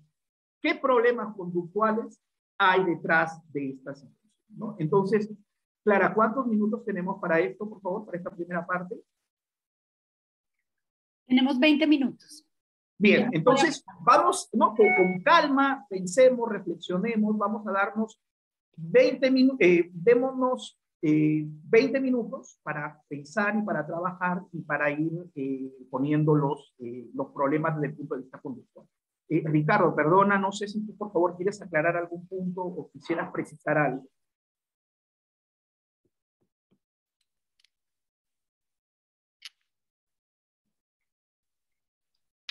qué problemas conductuales hay detrás de esta situación, ¿no? Entonces, Clara, ¿cuántos minutos tenemos para esto, por favor, para esta primera parte? Tenemos veinte minutos. Bien, entonces vamos, ¿no?, con, con calma, pensemos, reflexionemos, vamos a darnos veinte minutos, eh, démonos eh, veinte minutos para pensar y para trabajar y para ir eh, poniendo los, eh, los problemas desde el punto de vista conductual. Eh, Ricardo, perdona, no sé si tú, por favor, quieres aclarar algún punto o quisieras precisar algo.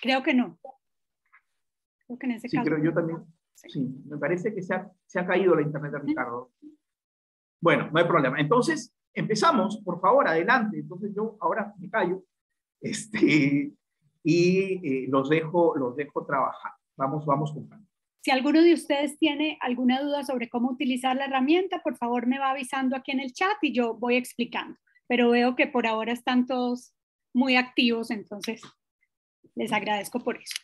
Creo que no. Creo que en ese sí, caso... creo yo también. Sí. sí, me parece que se ha, se ha caído la internet de Ricardo. Bueno, no hay problema. Entonces, empezamos, por favor, adelante. Entonces yo ahora me callo este, y eh, los, dejo, los dejo trabajar. Vamos, vamos con calma. Si alguno de ustedes tiene alguna duda sobre cómo utilizar la herramienta, por favor me va avisando aquí en el chat y yo voy explicando. Pero veo que por ahora están todos muy activos, entonces... les agradezco por eso.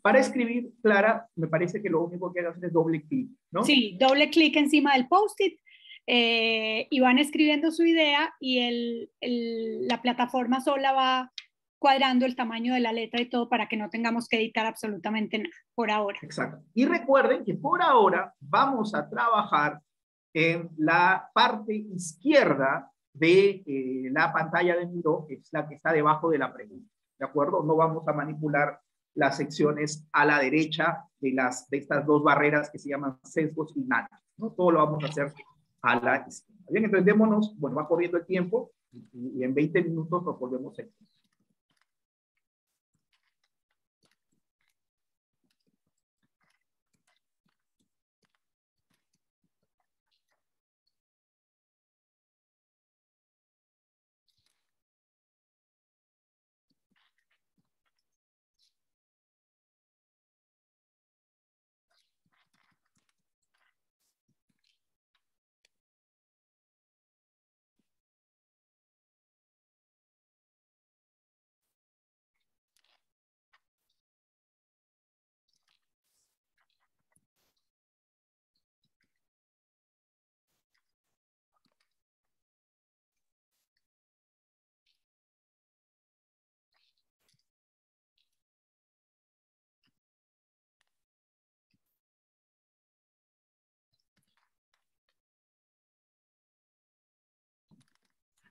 Para escribir, Clara, me parece que lo único que hay que hacer es doble clic, ¿no? Sí, doble clic encima del post-it eh, y van escribiendo su idea y el, el, la plataforma sola va cuadrando el tamaño de la letra y todo para que no tengamos que editar absolutamente nada por ahora. Exacto. Y recuerden que por ahora vamos a trabajar en la parte izquierda de eh, la pantalla de Miro, que es la que está debajo de la pregunta. ¿De acuerdo? No vamos a manipular las secciones a la derecha de, las, de estas dos barreras que se llaman sesgos y nada, ¿no? Todo lo vamos a hacer a la izquierda. Bien, entendémonos. Bueno, va corriendo el tiempo y, y en veinte minutos nos volvemos a esto.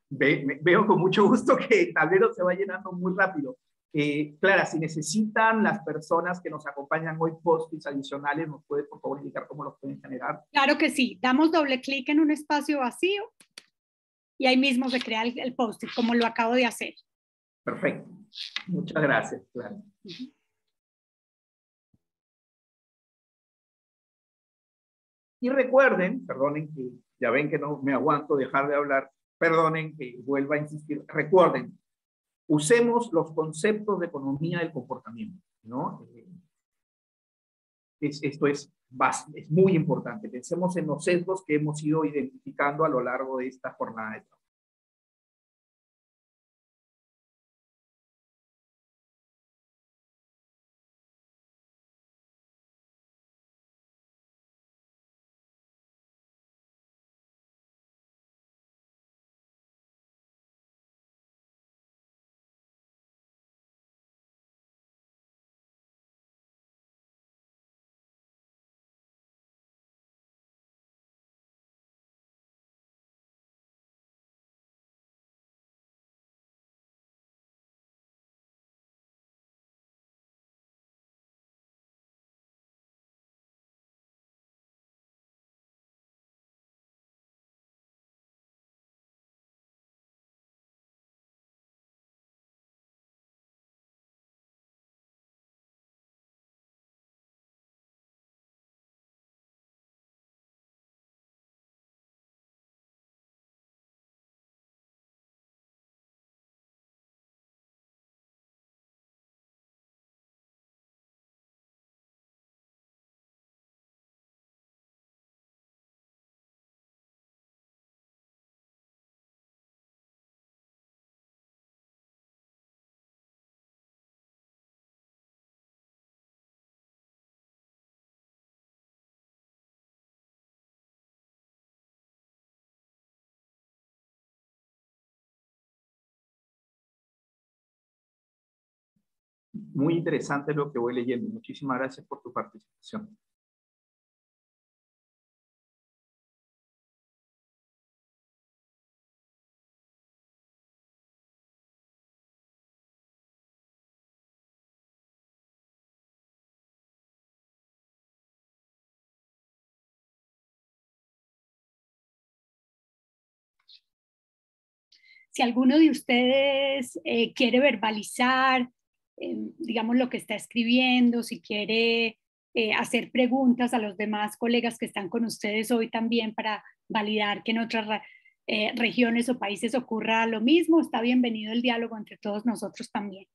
ve, me, veo con mucho gusto que el tablero se va llenando muy rápido. Eh, Clara, si necesitan las personas que nos acompañan hoy post-its adicionales, ¿nos puede por favor indicar cómo los pueden generar? Claro que sí, damos doble clic en un espacio vacío y ahí mismo se crea el, el post-it, como lo acabo de hacer. Perfecto, muchas gracias, Clara. Uh-huh. Y recuerden, perdonen que ya ven que no me aguanto dejar de hablar, perdonen que vuelva a insistir, recuerden, usemos los conceptos de economía del comportamiento, ¿no? Eh, es, esto es, base, es muy importante. Pensemos en los sesgos que hemos ido identificando a lo largo de esta jornada de trabajo. Muy interesante lo que voy leyendo. Muchísimas gracias por tu participación. Si alguno de ustedes eh, quiere verbalizar, digamos, lo que está escribiendo, si quiere eh, hacer preguntas a los demás colegas que están con ustedes hoy también para validar que en otras eh, regiones o países ocurra lo mismo, está bienvenido el diálogo entre todos nosotros también.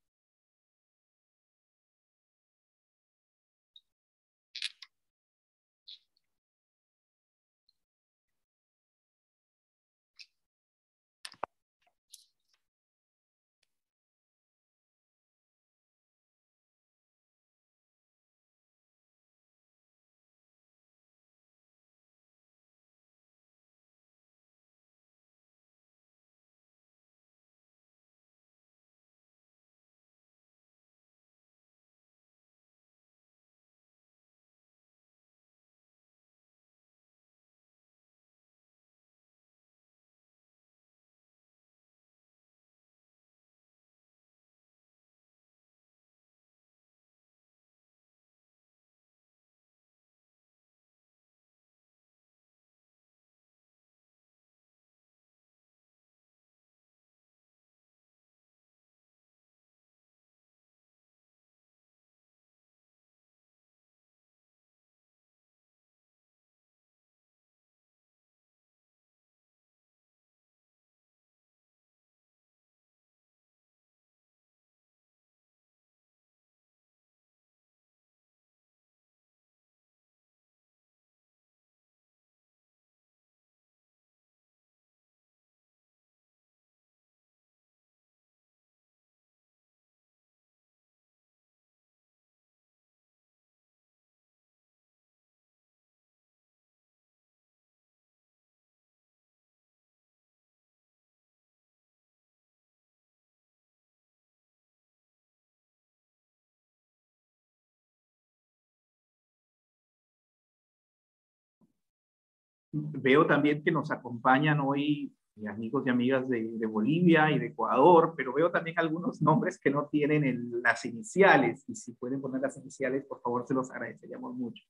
Veo también que nos acompañan hoy y amigos y amigas de, de Bolivia y de Ecuador, pero veo también algunos nombres que no tienen el, las iniciales, y si pueden poner las iniciales, por favor, se los agradeceríamos mucho.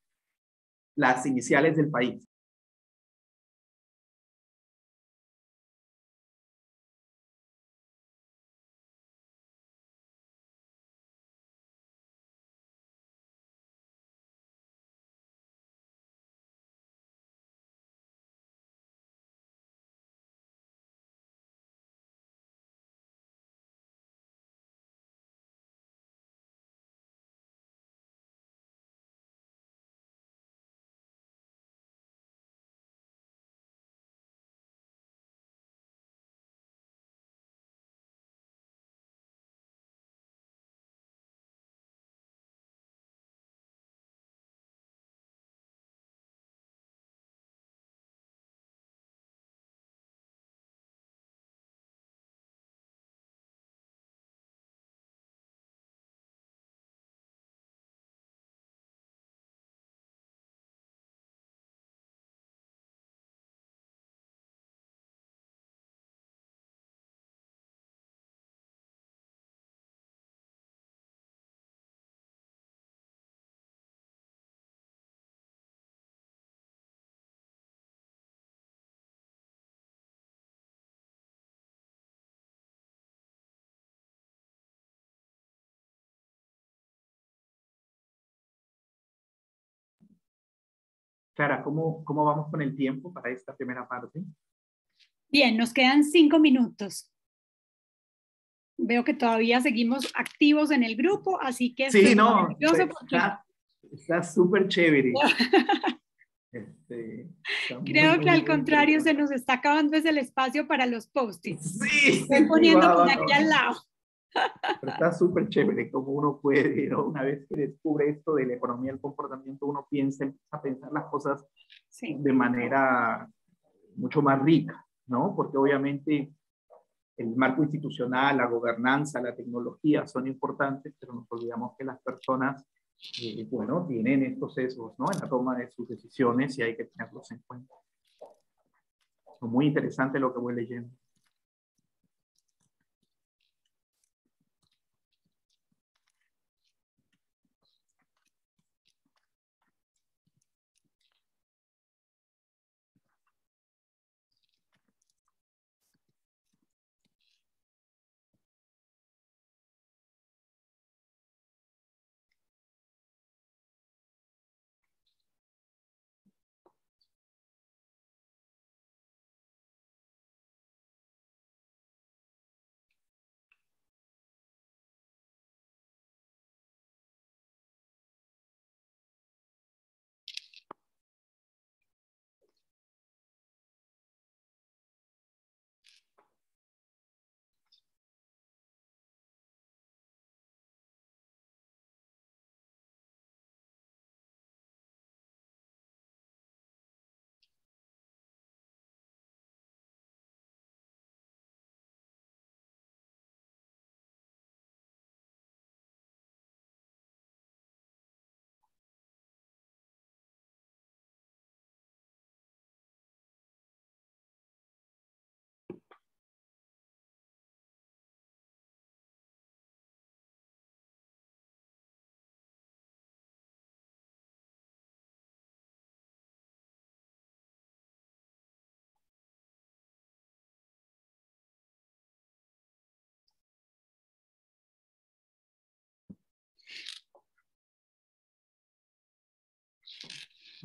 Las iniciales del país. Clara, ¿cómo, ¿cómo vamos con el tiempo para esta primera parte? Bien, nos quedan cinco minutos. Veo que todavía seguimos activos en el grupo, así que... Sí, no, está súper chévere. Este, Creo muy, que muy, al muy contrario se nos está acabando es el espacio para los post-its. Sí, estoy poniendo wow, por aquí no. al lado. Pero está súper chévere como uno puede, ¿no? Una vez que descubre esto de la economía del comportamiento, uno piensa, empieza a pensar las cosas sí. de manera mucho más rica, ¿no? Porque obviamente el marco institucional, la gobernanza, la tecnología son importantes, pero nos olvidamos que las personas, eh, bueno, tienen estos sesgos, ¿no? En la toma de sus decisiones y hay que tenerlos en cuenta. Muy interesante lo que voy leyendo.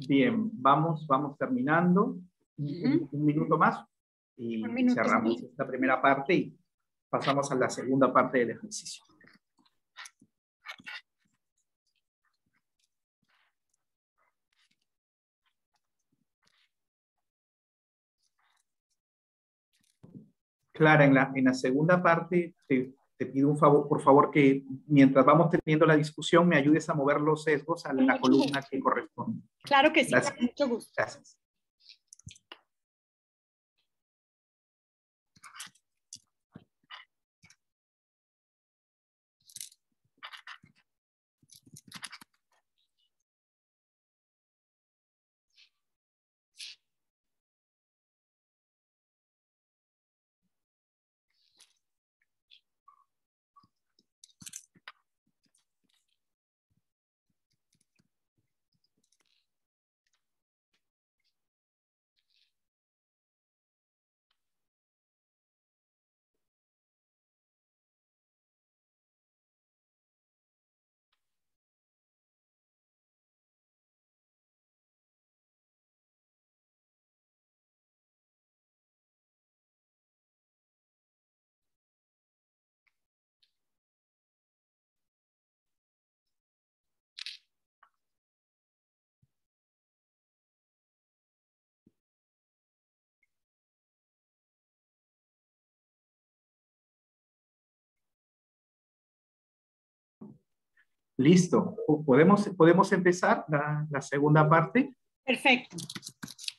Bien, vamos, vamos terminando. Uh-huh. Un minuto más y minuto cerramos sí. esta primera parte y pasamos a la segunda parte del ejercicio. Clara, en la, en la segunda parte te, te pido un favor, por favor, que mientras vamos teniendo la discusión me ayudes a mover los sesgos a la columna que corresponde. Claro que sí, con mucho gusto. Gracias. Listo. ¿Podemos, podemos empezar la, la segunda parte? Perfecto.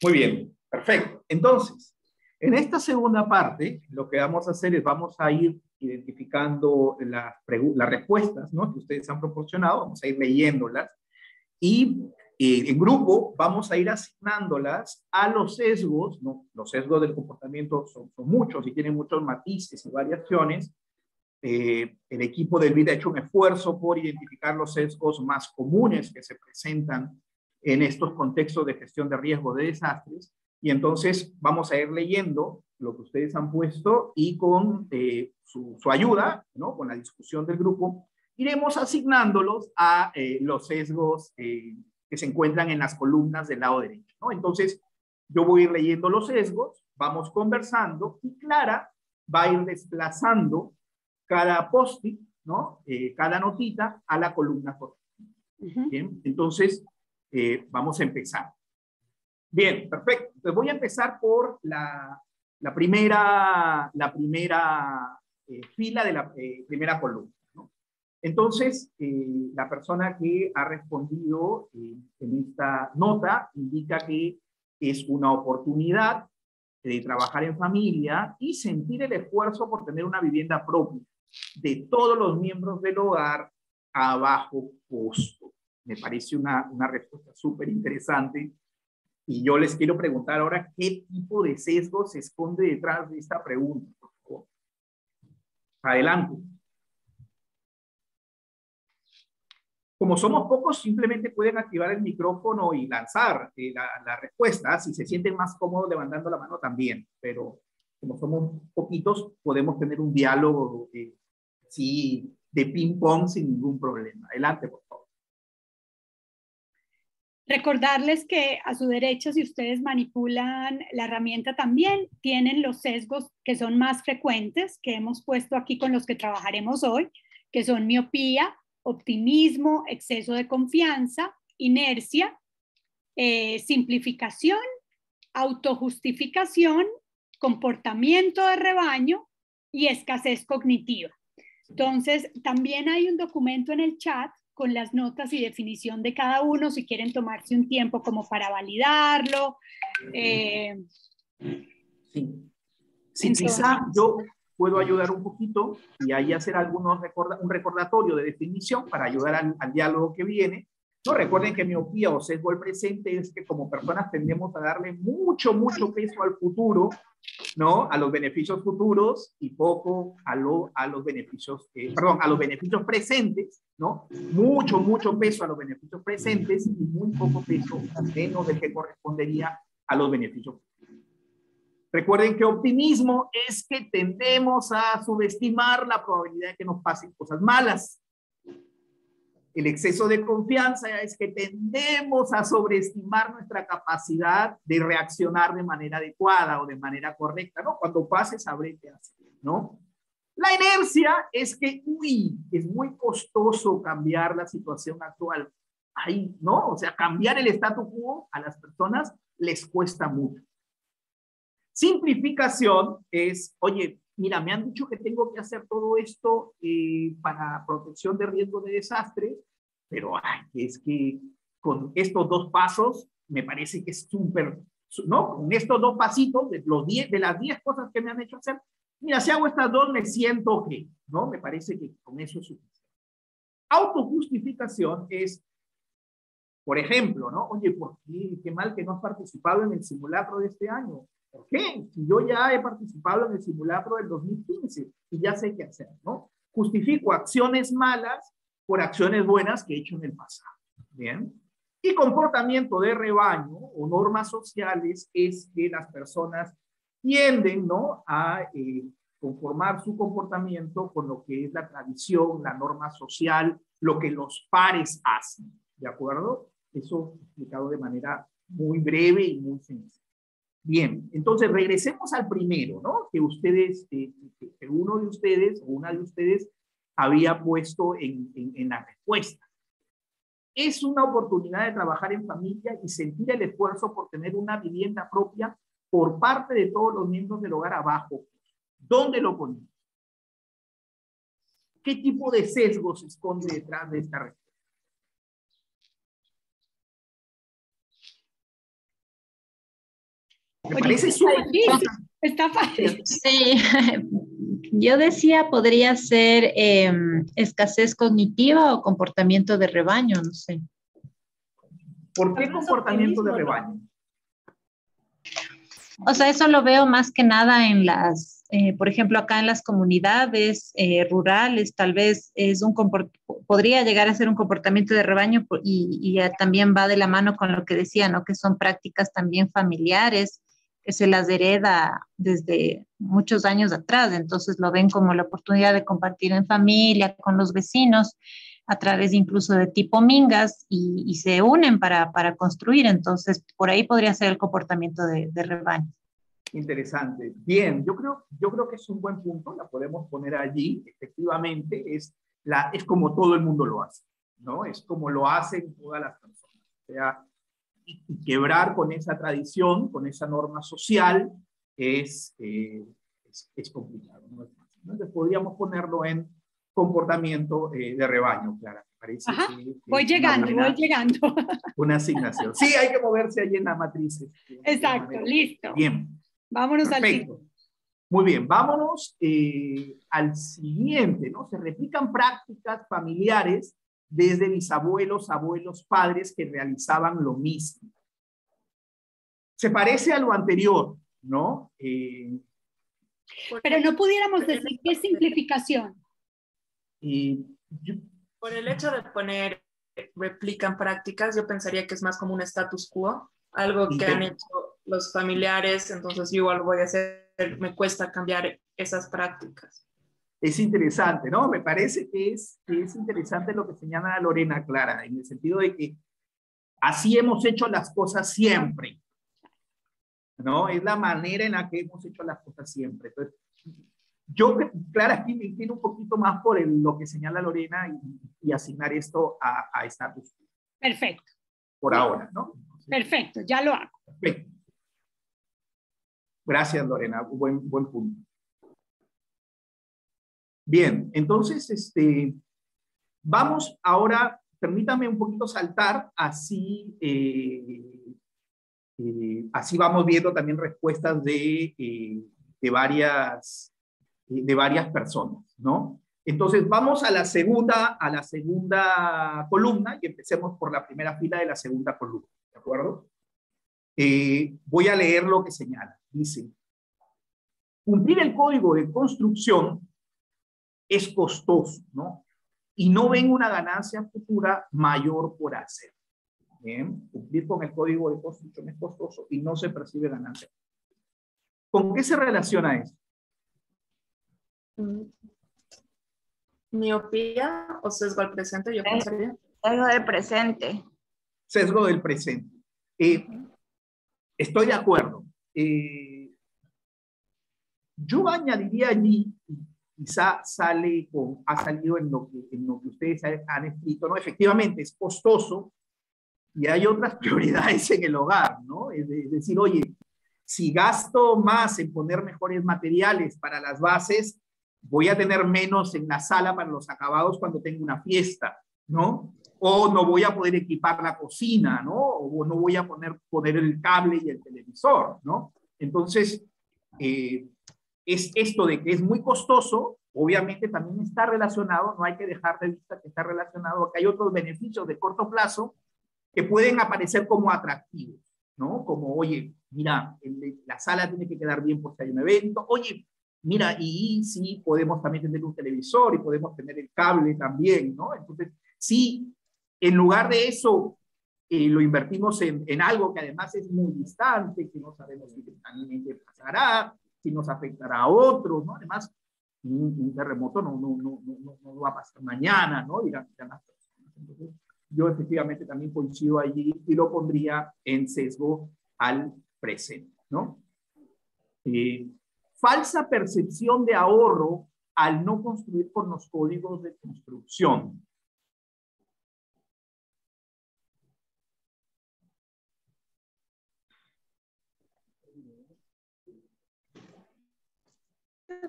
Muy bien, perfecto. Entonces, en esta segunda parte, lo que vamos a hacer es vamos a ir identificando las, las respuestas, ¿no?, que ustedes han proporcionado, vamos a ir leyéndolas y eh, en grupo vamos a ir asignándolas a los sesgos, ¿no? Los sesgos del comportamiento son, son muchos y tienen muchos matices y variaciones. Eh, el equipo del B I D ha hecho un esfuerzo por identificar los sesgos más comunes que se presentan en estos contextos de gestión de riesgo de desastres, y entonces vamos a ir leyendo lo que ustedes han puesto y con eh, su, su ayuda, ¿no?, con la discusión del grupo, iremos asignándolos a eh, los sesgos eh, que se encuentran en las columnas del lado derecho, ¿no? Entonces yo voy a ir leyendo los sesgos, vamos conversando y Clara va a ir desplazando cada post-it, ¿no?, eh, cada notita a la columna correspondiente. Uh-huh. Bien, entonces eh, vamos a empezar. Bien, perfecto. Entonces voy a empezar por la, la primera, la primera eh, fila de la eh, primera columna, ¿no? Entonces, eh, la persona que ha respondido eh, en esta nota indica que es una oportunidad de trabajar en familia y sentir el esfuerzo por tener una vivienda propia de todos los miembros del hogar a bajo costo. Me parece una, una respuesta súper interesante y yo les quiero preguntar ahora qué tipo de sesgo se esconde detrás de esta pregunta, por favor. Adelante. Como somos pocos, simplemente pueden activar el micrófono y lanzar eh, la, la respuesta. Si se sienten más cómodos levantando la mano también, pero como somos poquitos, podemos tener un diálogo eh, sí, de ping-pong sin ningún problema. Adelante, por favor. Recordarles que a su derecha, si ustedes manipulan la herramienta también, tienen los sesgos que son más frecuentes, que hemos puesto aquí con los que trabajaremos hoy, que son miopía, optimismo, exceso de confianza, inercia, eh, simplificación, autojustificación, comportamiento de rebaño y escasez cognitiva. Entonces, también hay un documento en el chat con las notas y definición de cada uno, si quieren tomarse un tiempo como para validarlo. Eh, sí, sí entonces, quizá yo puedo ayudar un poquito y ahí hacer algunos recorda un recordatorio de definición para ayudar al, al diálogo que viene. No recuerden que miopía o sesgo al presente es que como personas tendemos a darle mucho, mucho peso al futuro, ¿no?, a los beneficios futuros y poco a, lo, a los beneficios, eh, perdón, a los beneficios presentes, ¿no? Mucho, mucho peso a los beneficios presentes y muy poco peso, menos del que correspondería a los beneficios futuros. Recuerden que optimismo es que tendemos a subestimar la probabilidad de que nos pasen cosas malas. El exceso de confianza es que tendemos a sobreestimar nuestra capacidad de reaccionar de manera adecuada o de manera correcta, ¿no? Cuando pase, sabré qué hacer, ¿no? La inercia es que, uy, es muy costoso cambiar la situación actual. Ahí, ¿no? O sea, cambiar el statu quo a las personas les cuesta mucho. Simplificación es, oye, mira, me han dicho que tengo que hacer todo esto eh, para protección de riesgo de desastre, pero ay, es que con estos dos pasos me parece que es súper, ¿no? Con estos dos pasitos, de, los diez, de las diez cosas que me han hecho hacer, mira, si hago estas dos me siento que, ¿no? Me parece que con eso es suficiente. Autojustificación es, por ejemplo, ¿no? Oye, ¿por qué? Qué mal que no has participado en el simulacro de este año. ¿Por qué? Si yo ya he participado en el simulacro del dos mil quince y ya sé qué hacer, ¿no? Justifico acciones malas por acciones buenas que he hecho en el pasado, ¿bien? Y comportamiento de rebaño o normas sociales es que las personas tienden, ¿no?, a eh, conformar su comportamiento con lo que es la tradición, la norma social, lo que los pares hacen, ¿de acuerdo? Eso explicado de manera muy breve y muy sencilla. Bien, entonces regresemos al primero, ¿no? Que ustedes, eh, que uno de ustedes o una de ustedes había puesto en, en, en la respuesta. Es una oportunidad de trabajar en familia y sentir el esfuerzo por tener una vivienda propia por parte de todos los miembros del hogar abajo. ¿Dónde lo ponemos? ¿Qué tipo de sesgo se esconde detrás de esta respuesta? Me parece súper difícil. Está fácil. Sí. Yo decía, podría ser eh, escasez cognitiva o comportamiento de rebaño, no sé. ¿Por qué comportamiento de rebaño? O sea, eso lo veo más que nada en las, eh, por ejemplo, acá en las comunidades eh, rurales, tal vez es un comport- podría llegar a ser un comportamiento de rebaño y, y ya también va de la mano con lo que decía, ¿no? Que son prácticas también familiares, que se las hereda desde muchos años atrás, entonces lo ven como la oportunidad de compartir en familia, con los vecinos, a través incluso de tipo mingas, y, y se unen para, para construir, entonces por ahí podría ser el comportamiento de, de rebaño. Interesante. Bien, yo creo, yo creo que es un buen punto, la podemos poner allí, efectivamente, es, la, es como todo el mundo lo hace, ¿no? Es como lo hacen todas las personas, o sea, y, y quebrar con esa tradición, con esa norma social, es, eh, es, es complicado, ¿no? Entonces podríamos ponerlo en comportamiento eh, de rebaño, Clara. Parece Ajá, que, que voy llegando, manera, voy llegando. Una asignación. Sí, hay que moverse ahí en la matriz. Exacto, listo. Bien. Vámonos Perfecto. al siguiente. Muy bien, vámonos eh, al siguiente, ¿no? Se replican prácticas familiares desde bisabuelos, abuelos, padres que realizaban lo mismo. Se parece a lo anterior, ¿no? Eh, Pero no pudiéramos decir que es simplificación. Y yo, por el hecho de poner replican prácticas, yo pensaría que es más como un status quo, algo que han hecho los familiares, entonces yo igual voy a hacer, me cuesta cambiar esas prácticas. Es interesante, ¿no? Me parece que es, que es interesante lo que señala Lorena, Clara, en el sentido de que así hemos hecho las cosas siempre, ¿no? Es la manera en la que hemos hecho las cosas siempre. Entonces, yo, Clara, aquí me inclino un poquito más por el, lo que señala Lorena y, y asignar esto a, a status. Perfecto. Por ahora, ¿no? Entonces, perfecto, ya lo hago. Perfecto. Gracias, Lorena. Buen, buen punto. Bien, entonces, este, vamos ahora, permítame un poquito saltar, así, eh, eh, así vamos viendo también respuestas de, eh, de varias... de varias personas, ¿no? Entonces vamos a la segunda, a la segunda columna y empecemos por la primera fila de la segunda columna, ¿de acuerdo? Eh, voy a leer lo que señala. Dice, cumplir el código de construcción es costoso, ¿no? Y no ven una ganancia futura mayor por hacer. Bien, cumplir con el código de construcción es costoso y no se percibe ganancia. ¿Con qué se relaciona eso? ¿Miopía o sesgo al presente? Yo pensaría. Sesgo del presente. Sesgo del presente. Eh, estoy de acuerdo. Eh, yo añadiría allí, quizá sale o ha salido en lo que, en lo que ustedes han escrito, ¿no? Efectivamente, es costoso y hay otras prioridades en el hogar, ¿no? Es, de, es decir, oye, si gasto más en poner mejores materiales para las bases, voy a tener menos en la sala para los acabados cuando tengo una fiesta, ¿no? O no voy a poder equipar la cocina, ¿no? O no voy a poner, poner el cable y el televisor, ¿no? Entonces, eh, es esto de que es muy costoso, obviamente también está relacionado, no hay que dejar de vista que está relacionado a que hay otros beneficios de corto plazo que pueden aparecer como atractivos, ¿no? Como, oye, mira, el, la sala tiene que quedar bien porque hay un evento, oye, mira, y sí, podemos también tener un televisor y podemos tener el cable también, ¿no? Entonces, sí, en lugar de eso, eh, lo invertimos en, en algo que además es muy distante, que no sabemos si realmente pasará, si nos afectará a otros, ¿no? Además, un, un terremoto no, no, no, no, no va a pasar mañana, ¿no? Dirán las personas. Entonces, yo efectivamente también coincido allí y lo pondría en sesgo al presente, ¿no? Eh, Falsa percepción de ahorro al no construir con los códigos de construcción.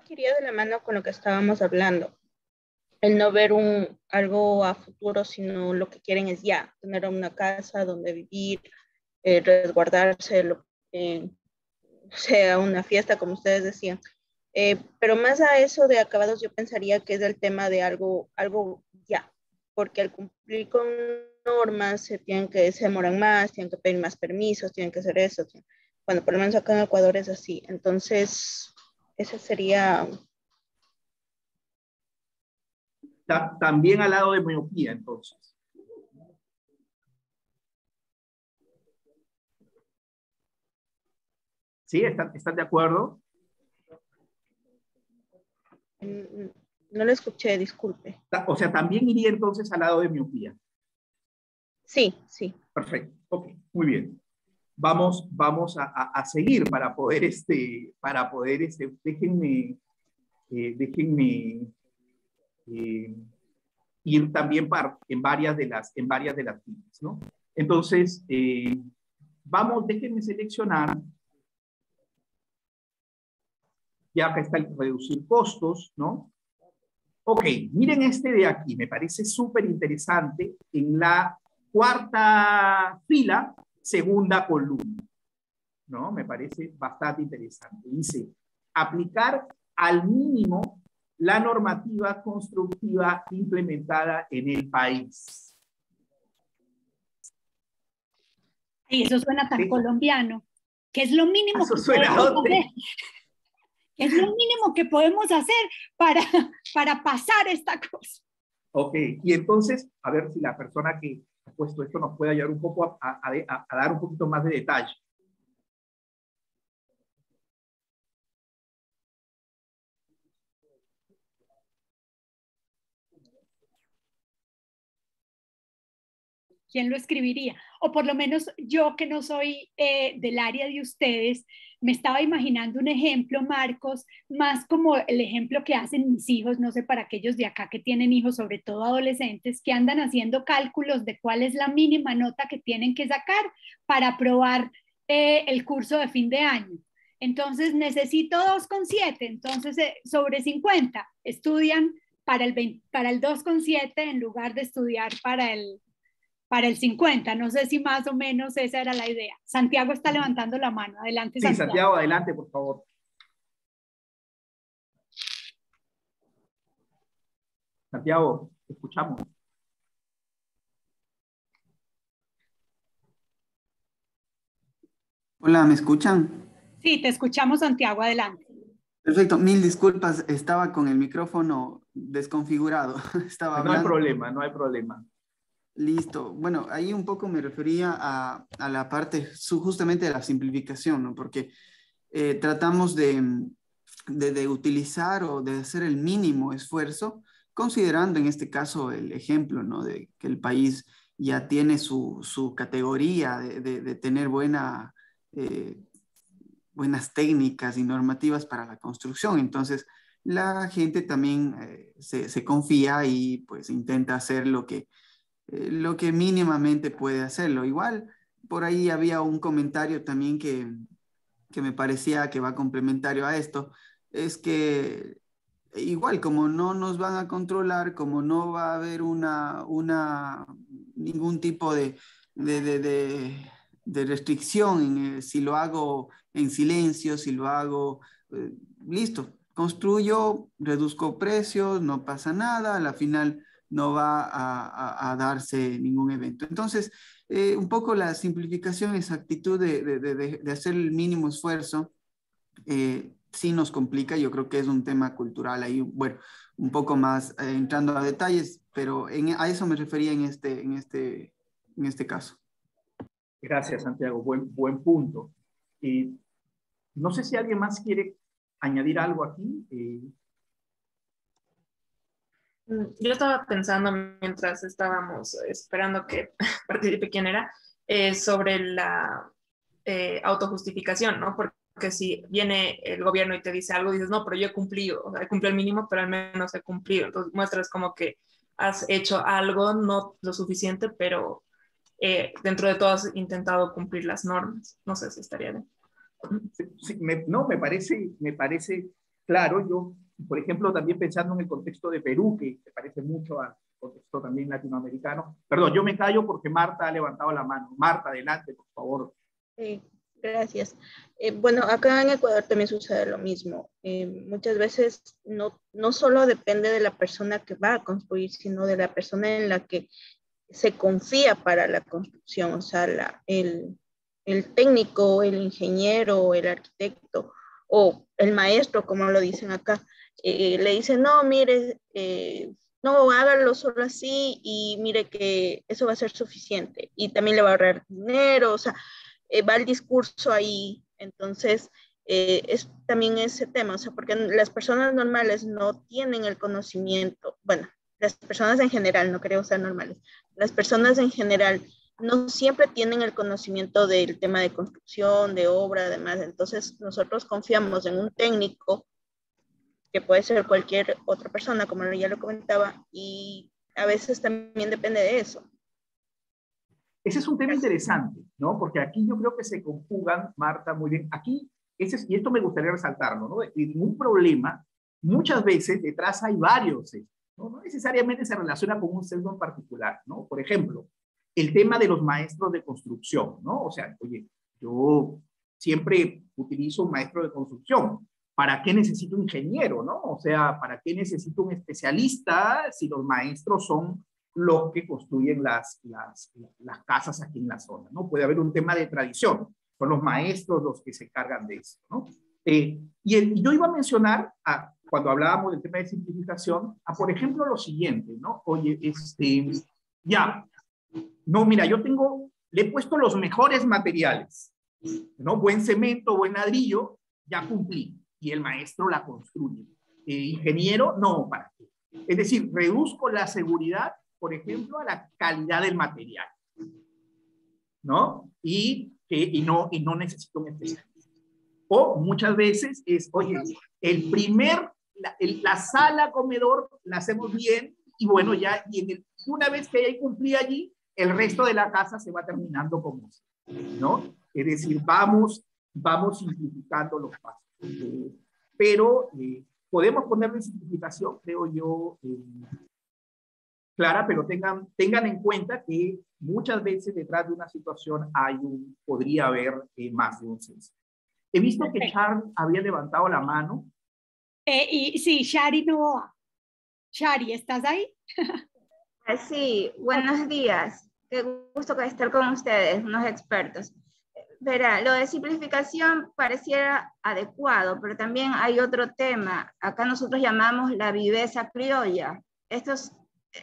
Quería de la mano con lo que estábamos hablando. El no ver un, algo a futuro, sino lo que quieren es ya. Tener una casa donde vivir, eh, resguardarse, lo, eh, sea una fiesta, como ustedes decían. Eh, pero más a eso de acabados, yo pensaría que es el tema de algo, algo ya, porque al cumplir con normas se tienen que, se demoran más, tienen que pedir más permisos, tienen que hacer eso. Tienen, bueno, por lo menos acá en Ecuador es así. Entonces, ese sería... También al lado de miopía, entonces. ¿Sí? ¿Están, están de acuerdo? No lo escuché, disculpe. O sea, también iría entonces al lado de miopía. Sí, sí. Perfecto, ok, muy bien. Vamos, vamos a, a, a seguir para poder, este, para poder, este, déjenme, eh, déjenme eh, ir también para, en varias de las, en varias de las líneas, ¿no? Entonces, eh, vamos, déjenme seleccionar. Ya acá está el reducir costos, ¿no? Ok, miren este de aquí, me parece súper interesante. En la cuarta fila, segunda columna, ¿no? Me parece bastante interesante. Dice, aplicar al mínimo la normativa constructiva implementada en el país. Sí, eso suena tan sí. colombiano, que es lo mínimo eso que suena es lo mínimo que podemos hacer para, para pasar esta cosa. Ok, y entonces, a ver si la persona que ha puesto esto nos puede ayudar un poco a, a, a, a dar un poquito más de detalle. ¿Quién lo escribiría? O por lo menos yo, que no soy eh, del área de ustedes, me estaba imaginando un ejemplo, Marcos, más como el ejemplo que hacen mis hijos, no sé, para aquellos de acá que tienen hijos, sobre todo adolescentes, que andan haciendo cálculos de cuál es la mínima nota que tienen que sacar para aprobar eh, el curso de fin de año. Entonces necesito dos coma siete, entonces eh, sobre cincuenta estudian para el, veinte, para el dos coma siete en lugar de estudiar para el... para el cincuenta, no sé si más o menos esa era la idea. Santiago está levantando la mano. Adelante, Santiago. Sí, Santiago, adelante, por favor. Santiago, te escuchamos. Hola, ¿me escuchan? Sí, te escuchamos, Santiago, adelante. Perfecto, mil disculpas, estaba con el micrófono desconfigurado. Estaba hablando. No hay problema, no hay problema. Listo. Bueno, ahí un poco me refería a, a la parte su, justamente de la simplificación, ¿no? Porque eh, tratamos de, de, de utilizar o de hacer el mínimo esfuerzo, considerando en este caso el ejemplo, ¿no? De que el país ya tiene su, su categoría de, de, de tener buena, eh, buenas técnicas y normativas para la construcción. Entonces, la gente también eh, se, se confía y pues intenta hacer lo que lo que mínimamente puede hacerlo. Igual, por ahí había un comentario también que, que me parecía que va complementario a esto, es que igual, como no nos van a controlar, como no va a haber una, una, ningún tipo de, de, de, de, de restricción en el, si lo hago en silencio, si lo hago, eh, listo, construyo, reduzco precios, no pasa nada, a la final... no va a, a, a darse ningún evento. Entonces, eh, un poco la simplificación, esa actitud de, de, de, de hacer el mínimo esfuerzo, eh, sí nos complica. Yo creo que es un tema cultural ahí, bueno, un poco más eh, entrando a detalles, pero en, a eso me refería en este, en este, en este caso. Gracias, Santiago. Buen, buen punto. Eh, no sé si alguien más quiere añadir algo aquí. Eh, Yo estaba pensando mientras estábamos esperando que participe quién era, eh, sobre la eh, autojustificación, ¿no? Porque si viene el gobierno y te dice algo, dices, no, pero yo he cumplido, o sea, he cumplido el mínimo, pero al menos he cumplido. Entonces muestras como que has hecho algo, no lo suficiente, pero eh, dentro de todo has intentado cumplir las normas. No sé si estaría bien. Sí, me, no, me parece, me parece claro, yo... Por ejemplo, también pensando en el contexto de Perú, que se parece mucho al contexto también latinoamericano. Perdón, yo me callo porque Marta ha levantado la mano. Marta, adelante, por favor. Sí, Gracias. Eh, bueno, acá en Ecuador también sucede lo mismo. Eh, muchas veces no, no solo depende de la persona que va a construir, sino de la persona en la que se confía para la construcción. O sea, la, el, el técnico, el ingeniero, el arquitecto o el maestro, como lo dicen acá, eh, le dicen, no, mire, eh, no, hágalo solo así y mire que eso va a ser suficiente. Y también le va a ahorrar dinero, o sea, eh, va el discurso ahí. Entonces, eh, es también ese tema, o sea, porque las personas normales no tienen el conocimiento. Bueno, las personas en general, no creo ser normales, las personas en general no siempre tienen el conocimiento del tema de construcción, de obra, además. Entonces, nosotros confiamos en un técnico que puede ser cualquier otra persona, como ya lo comentaba, y a veces también depende de eso. Ese es un tema interesante, ¿no? Porque aquí yo creo que se conjugan, Marta, muy bien. Aquí, ese es, y esto me gustaría resaltarlo, ¿no? En un problema, muchas veces detrás hay varios, ¿no? No necesariamente se relaciona con un sesgo en particular, ¿no? Por ejemplo, el tema de los maestros de construcción, ¿no? O sea, oye, yo siempre utilizo un maestro de construcción. ¿Para qué necesito un ingeniero, no? O sea, ¿para qué necesito un especialista si los maestros son los que construyen las, las, las casas aquí en la zona, ¿no? Puede haber un tema de tradición. Son los maestros los que se encargan de eso, ¿no? Eh, y el, yo iba a mencionar, a, cuando hablábamos del tema de simplificación, a, por ejemplo, lo siguiente, ¿no? Oye, este, ya, no, mira, yo tengo, le he puesto los mejores materiales, ¿no? Buen cemento, buen ladrillo, ya cumplí. Y el maestro la construye. Eh, ingeniero, no, ¿para qué? Es decir, reduzco la seguridad, por ejemplo, a la calidad del material, ¿no? Y, eh, y, no, y no necesito un especialista. O muchas veces es, oye, el primer, la, el, la sala comedor la hacemos bien, y bueno, ya, y en el, una vez que ya cumplí allí, el resto de la casa se va terminando como, ¿no? Es decir, vamos, vamos simplificando los pasos. Eh, pero eh, podemos ponerle simplificación, creo yo, eh, Clara, pero tengan, tengan en cuenta que muchas veces detrás de una situación hay un, podría haber eh, más de un censo. He visto Perfecto. Que Char había levantado la mano. Eh, y, sí, Shari Novoa. Shari, ¿estás ahí? Sí, buenos días. Qué gusto estar con ustedes, unos expertos. Verá, lo de simplificación pareciera adecuado, pero también hay otro tema. Acá nosotros llamamos la viveza criolla. Esto es,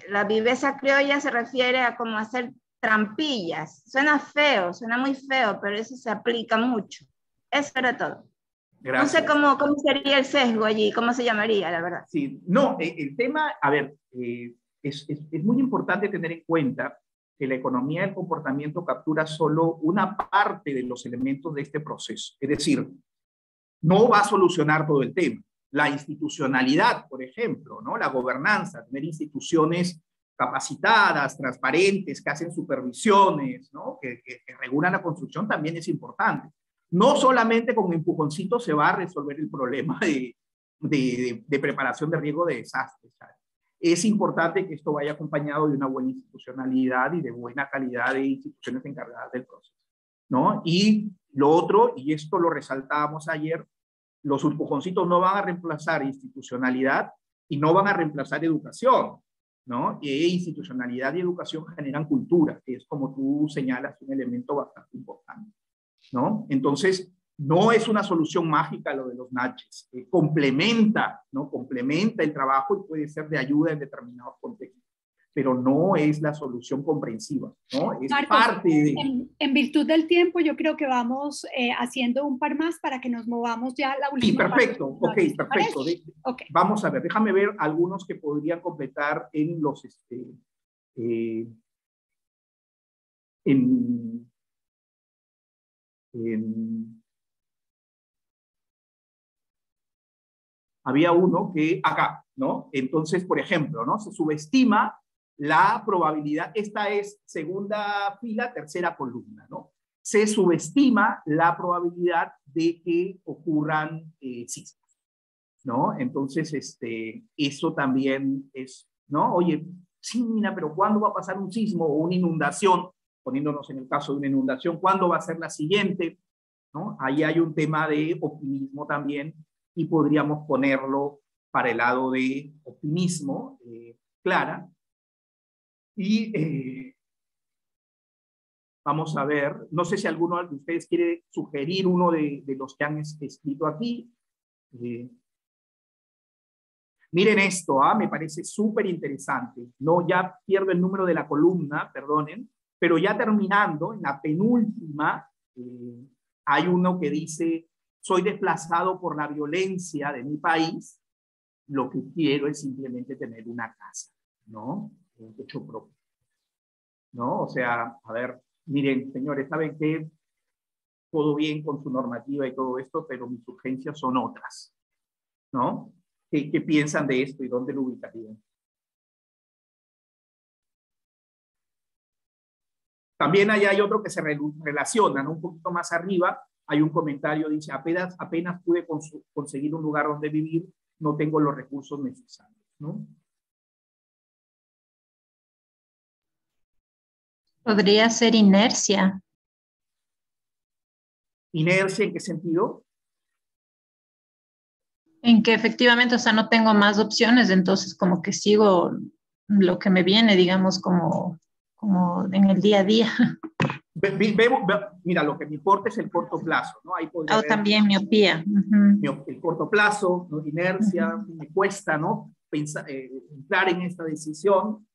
la viveza criolla se refiere a como hacer trampillas. Suena feo, suena muy feo, pero eso se aplica mucho. Eso era todo. Gracias. No sé cómo, cómo sería el sesgo allí, cómo se llamaría, la verdad. Sí, no, el tema, a ver, eh, es, es, es muy importante tener en cuenta que la economía del comportamiento captura solo una parte de los elementos de este proceso. Es decir, no va a solucionar todo el tema. La institucionalidad, por ejemplo, ¿no? La gobernanza, tener instituciones capacitadas, transparentes, que hacen supervisiones, ¿no? que, que, que regulan la construcción, también es importante. No solamente con empujoncitos se va a resolver el problema de, de, de, de preparación de riesgo de desastres, ¿sabes? Es importante que esto vaya acompañado de una buena institucionalidad y de buena calidad de instituciones encargadas del proceso, ¿no? Y lo otro, y esto lo resaltábamos ayer, los empujoncitos no van a reemplazar institucionalidad y no van a reemplazar educación, ¿no? E institucionalidad y educación generan cultura, que es, como tú señalas, un elemento bastante importante, ¿no? Entonces, no es una solución mágica lo de los naches, eh, complementa, ¿no? Complementa el trabajo y puede ser de ayuda en determinados contextos, pero no es la solución comprensiva, ¿no? Es Marcos, parte de... En, en virtud del tiempo yo creo que vamos eh, haciendo un par más para que nos movamos ya a la última. Sí, perfecto, parte. ok, perfecto. De, okay. Vamos a ver, déjame ver algunos que podrían completar en los... Este, eh, en... en había uno que acá, ¿no? Entonces, por ejemplo, ¿no? Se subestima la probabilidad, esta es segunda fila, tercera columna, ¿no? Se subestima la probabilidad de que ocurran eh, sismos, ¿no? Entonces, este, eso también es, ¿no? Oye, sí, mira, pero ¿cuándo va a pasar un sismo o una inundación? Poniéndonos en el caso de una inundación, ¿cuándo va a ser la siguiente? ¿no? Ahí hay un tema de optimismo también y podríamos ponerlo para el lado de optimismo, eh, Clara. Y eh, vamos a ver, no sé si alguno de ustedes quiere sugerir uno de, de los que han escrito aquí. Eh, miren esto, ¿ah? Me parece súper interesante. No, ya pierdo el número de la columna, perdonen, pero ya terminando, en la penúltima, eh, hay uno que dice, soy desplazado por la violencia de mi país, lo que quiero es simplemente tener una casa, ¿no? Un techo propio, ¿no? O sea, a ver, miren, señores, saben que todo bien con su normativa y todo esto, pero mis urgencias son otras, ¿no? ¿Qué, qué piensan de esto y dónde lo ubicarían? También ahí hay otro que se relaciona, ¿no? Un poquito más arriba hay un comentario, dice, apenas, apenas pude conseguir un lugar donde vivir, no tengo los recursos necesarios, ¿no? Podría ser inercia. ¿Inercia en qué sentido? En que efectivamente, o sea, no tengo más opciones, entonces como que sigo lo que me viene, digamos, como... como en el día a día. Ve, ve, ve, mira, lo que me importa es el corto plazo, ¿no? Ahí podría haber, también miopía. Uh-huh. El corto plazo, ¿no? Inercia, uh-huh. Me cuesta, ¿no? Pensar, eh, entrar en esta decisión.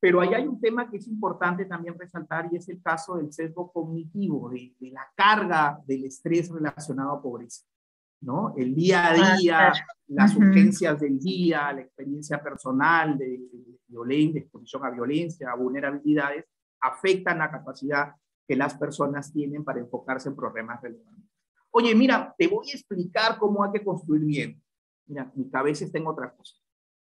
Pero ahí hay un tema que es importante también resaltar y es el caso del sesgo cognitivo, de, de la carga del estrés relacionado a pobreza, ¿no? El día a día, uh-huh. Las urgencias del día, la experiencia personal de, de violencia, exposición a violencia, a vulnerabilidades, afectan la capacidad que las personas tienen para enfocarse en problemas relevantes. Oye, mira, te voy a explicar cómo hay que construir bien. Mira, mi cabeza está en otra cosa.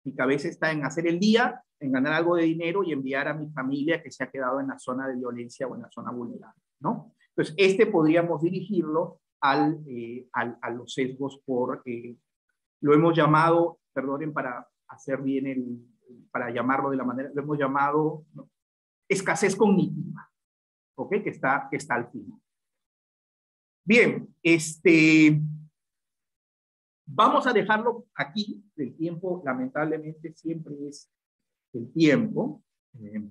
Mi cabeza está en hacer el día, en ganar algo de dinero y enviar a mi familia que se ha quedado en la zona de violencia o en la zona vulnerable, ¿no? Entonces, este podríamos dirigirlo al, eh, al, a los sesgos por, eh, lo hemos llamado, perdonen para hacer bien el, para llamarlo de la manera, lo hemos llamado, ¿no? Escasez cognitiva, ¿ok? Que está, que está al final. Bien, este, vamos a dejarlo aquí, el tiempo lamentablemente siempre es el tiempo, eh,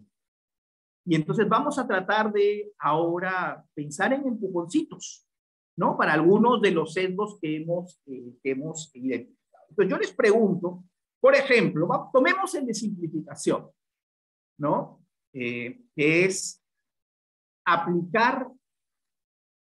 y entonces vamos a tratar de ahora pensar en empujoncitos, ¿no? Para algunos de los sesgos que hemos, eh, que hemos identificado. Entonces yo les pregunto, por ejemplo, va, tomemos el de simplificación, ¿no? Eh, que es aplicar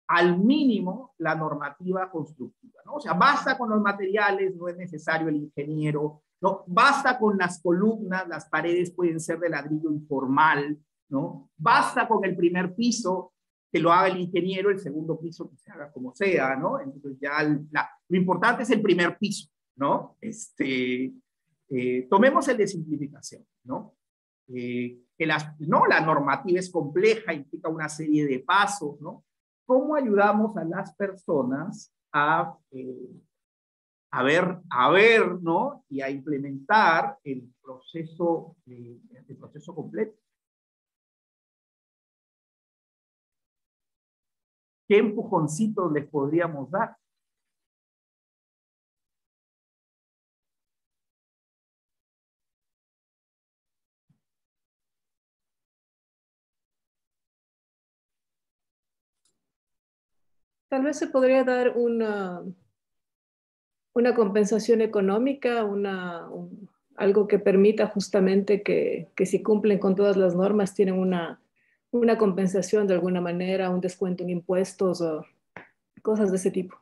al mínimo la normativa constructiva, ¿no? O sea, basta con los materiales, no es necesario el ingeniero, ¿no? Basta con las columnas, las paredes pueden ser de ladrillo informal, ¿no? Basta con el primer piso, que lo haga el ingeniero, el segundo piso que se haga como sea, ¿no? Entonces ya el, la, lo importante es el primer piso, ¿no? Este, eh, tomemos el de simplificación, ¿no? Eh, que las, no, la normativa es compleja, implica una serie de pasos, ¿no? ¿Cómo ayudamos a las personas a, eh, a ver, a ver, ¿no? Y a implementar el proceso, eh, el proceso completo. ¿Qué empujoncitos les podríamos dar? Tal vez se podría dar una, una compensación económica, una, un, algo que permita justamente que, que si cumplen con todas las normas tienen una... una compensación de alguna manera, un descuento en impuestos o cosas de ese tipo.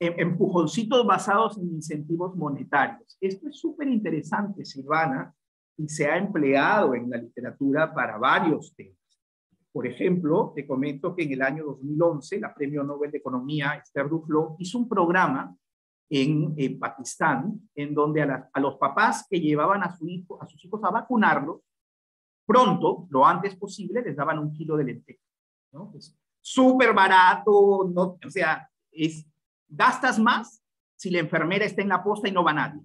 Empujoncitos basados en incentivos monetarios. Esto es súper interesante, Silvana, y se ha empleado en la literatura para varios temas. Por ejemplo, te comento que en el año dos mil once, la Premio Nobel de Economía, Esther Duflo, hizo un programa en, en Pakistán, en donde a, la, a los papás que llevaban a, su hijo, a sus hijos a vacunarlos, pronto, lo antes posible, les daban un kilo de lenteja, ¿no? Es súper barato, no, o sea, es, gastas más si la enfermera está en la posta y no va nadie,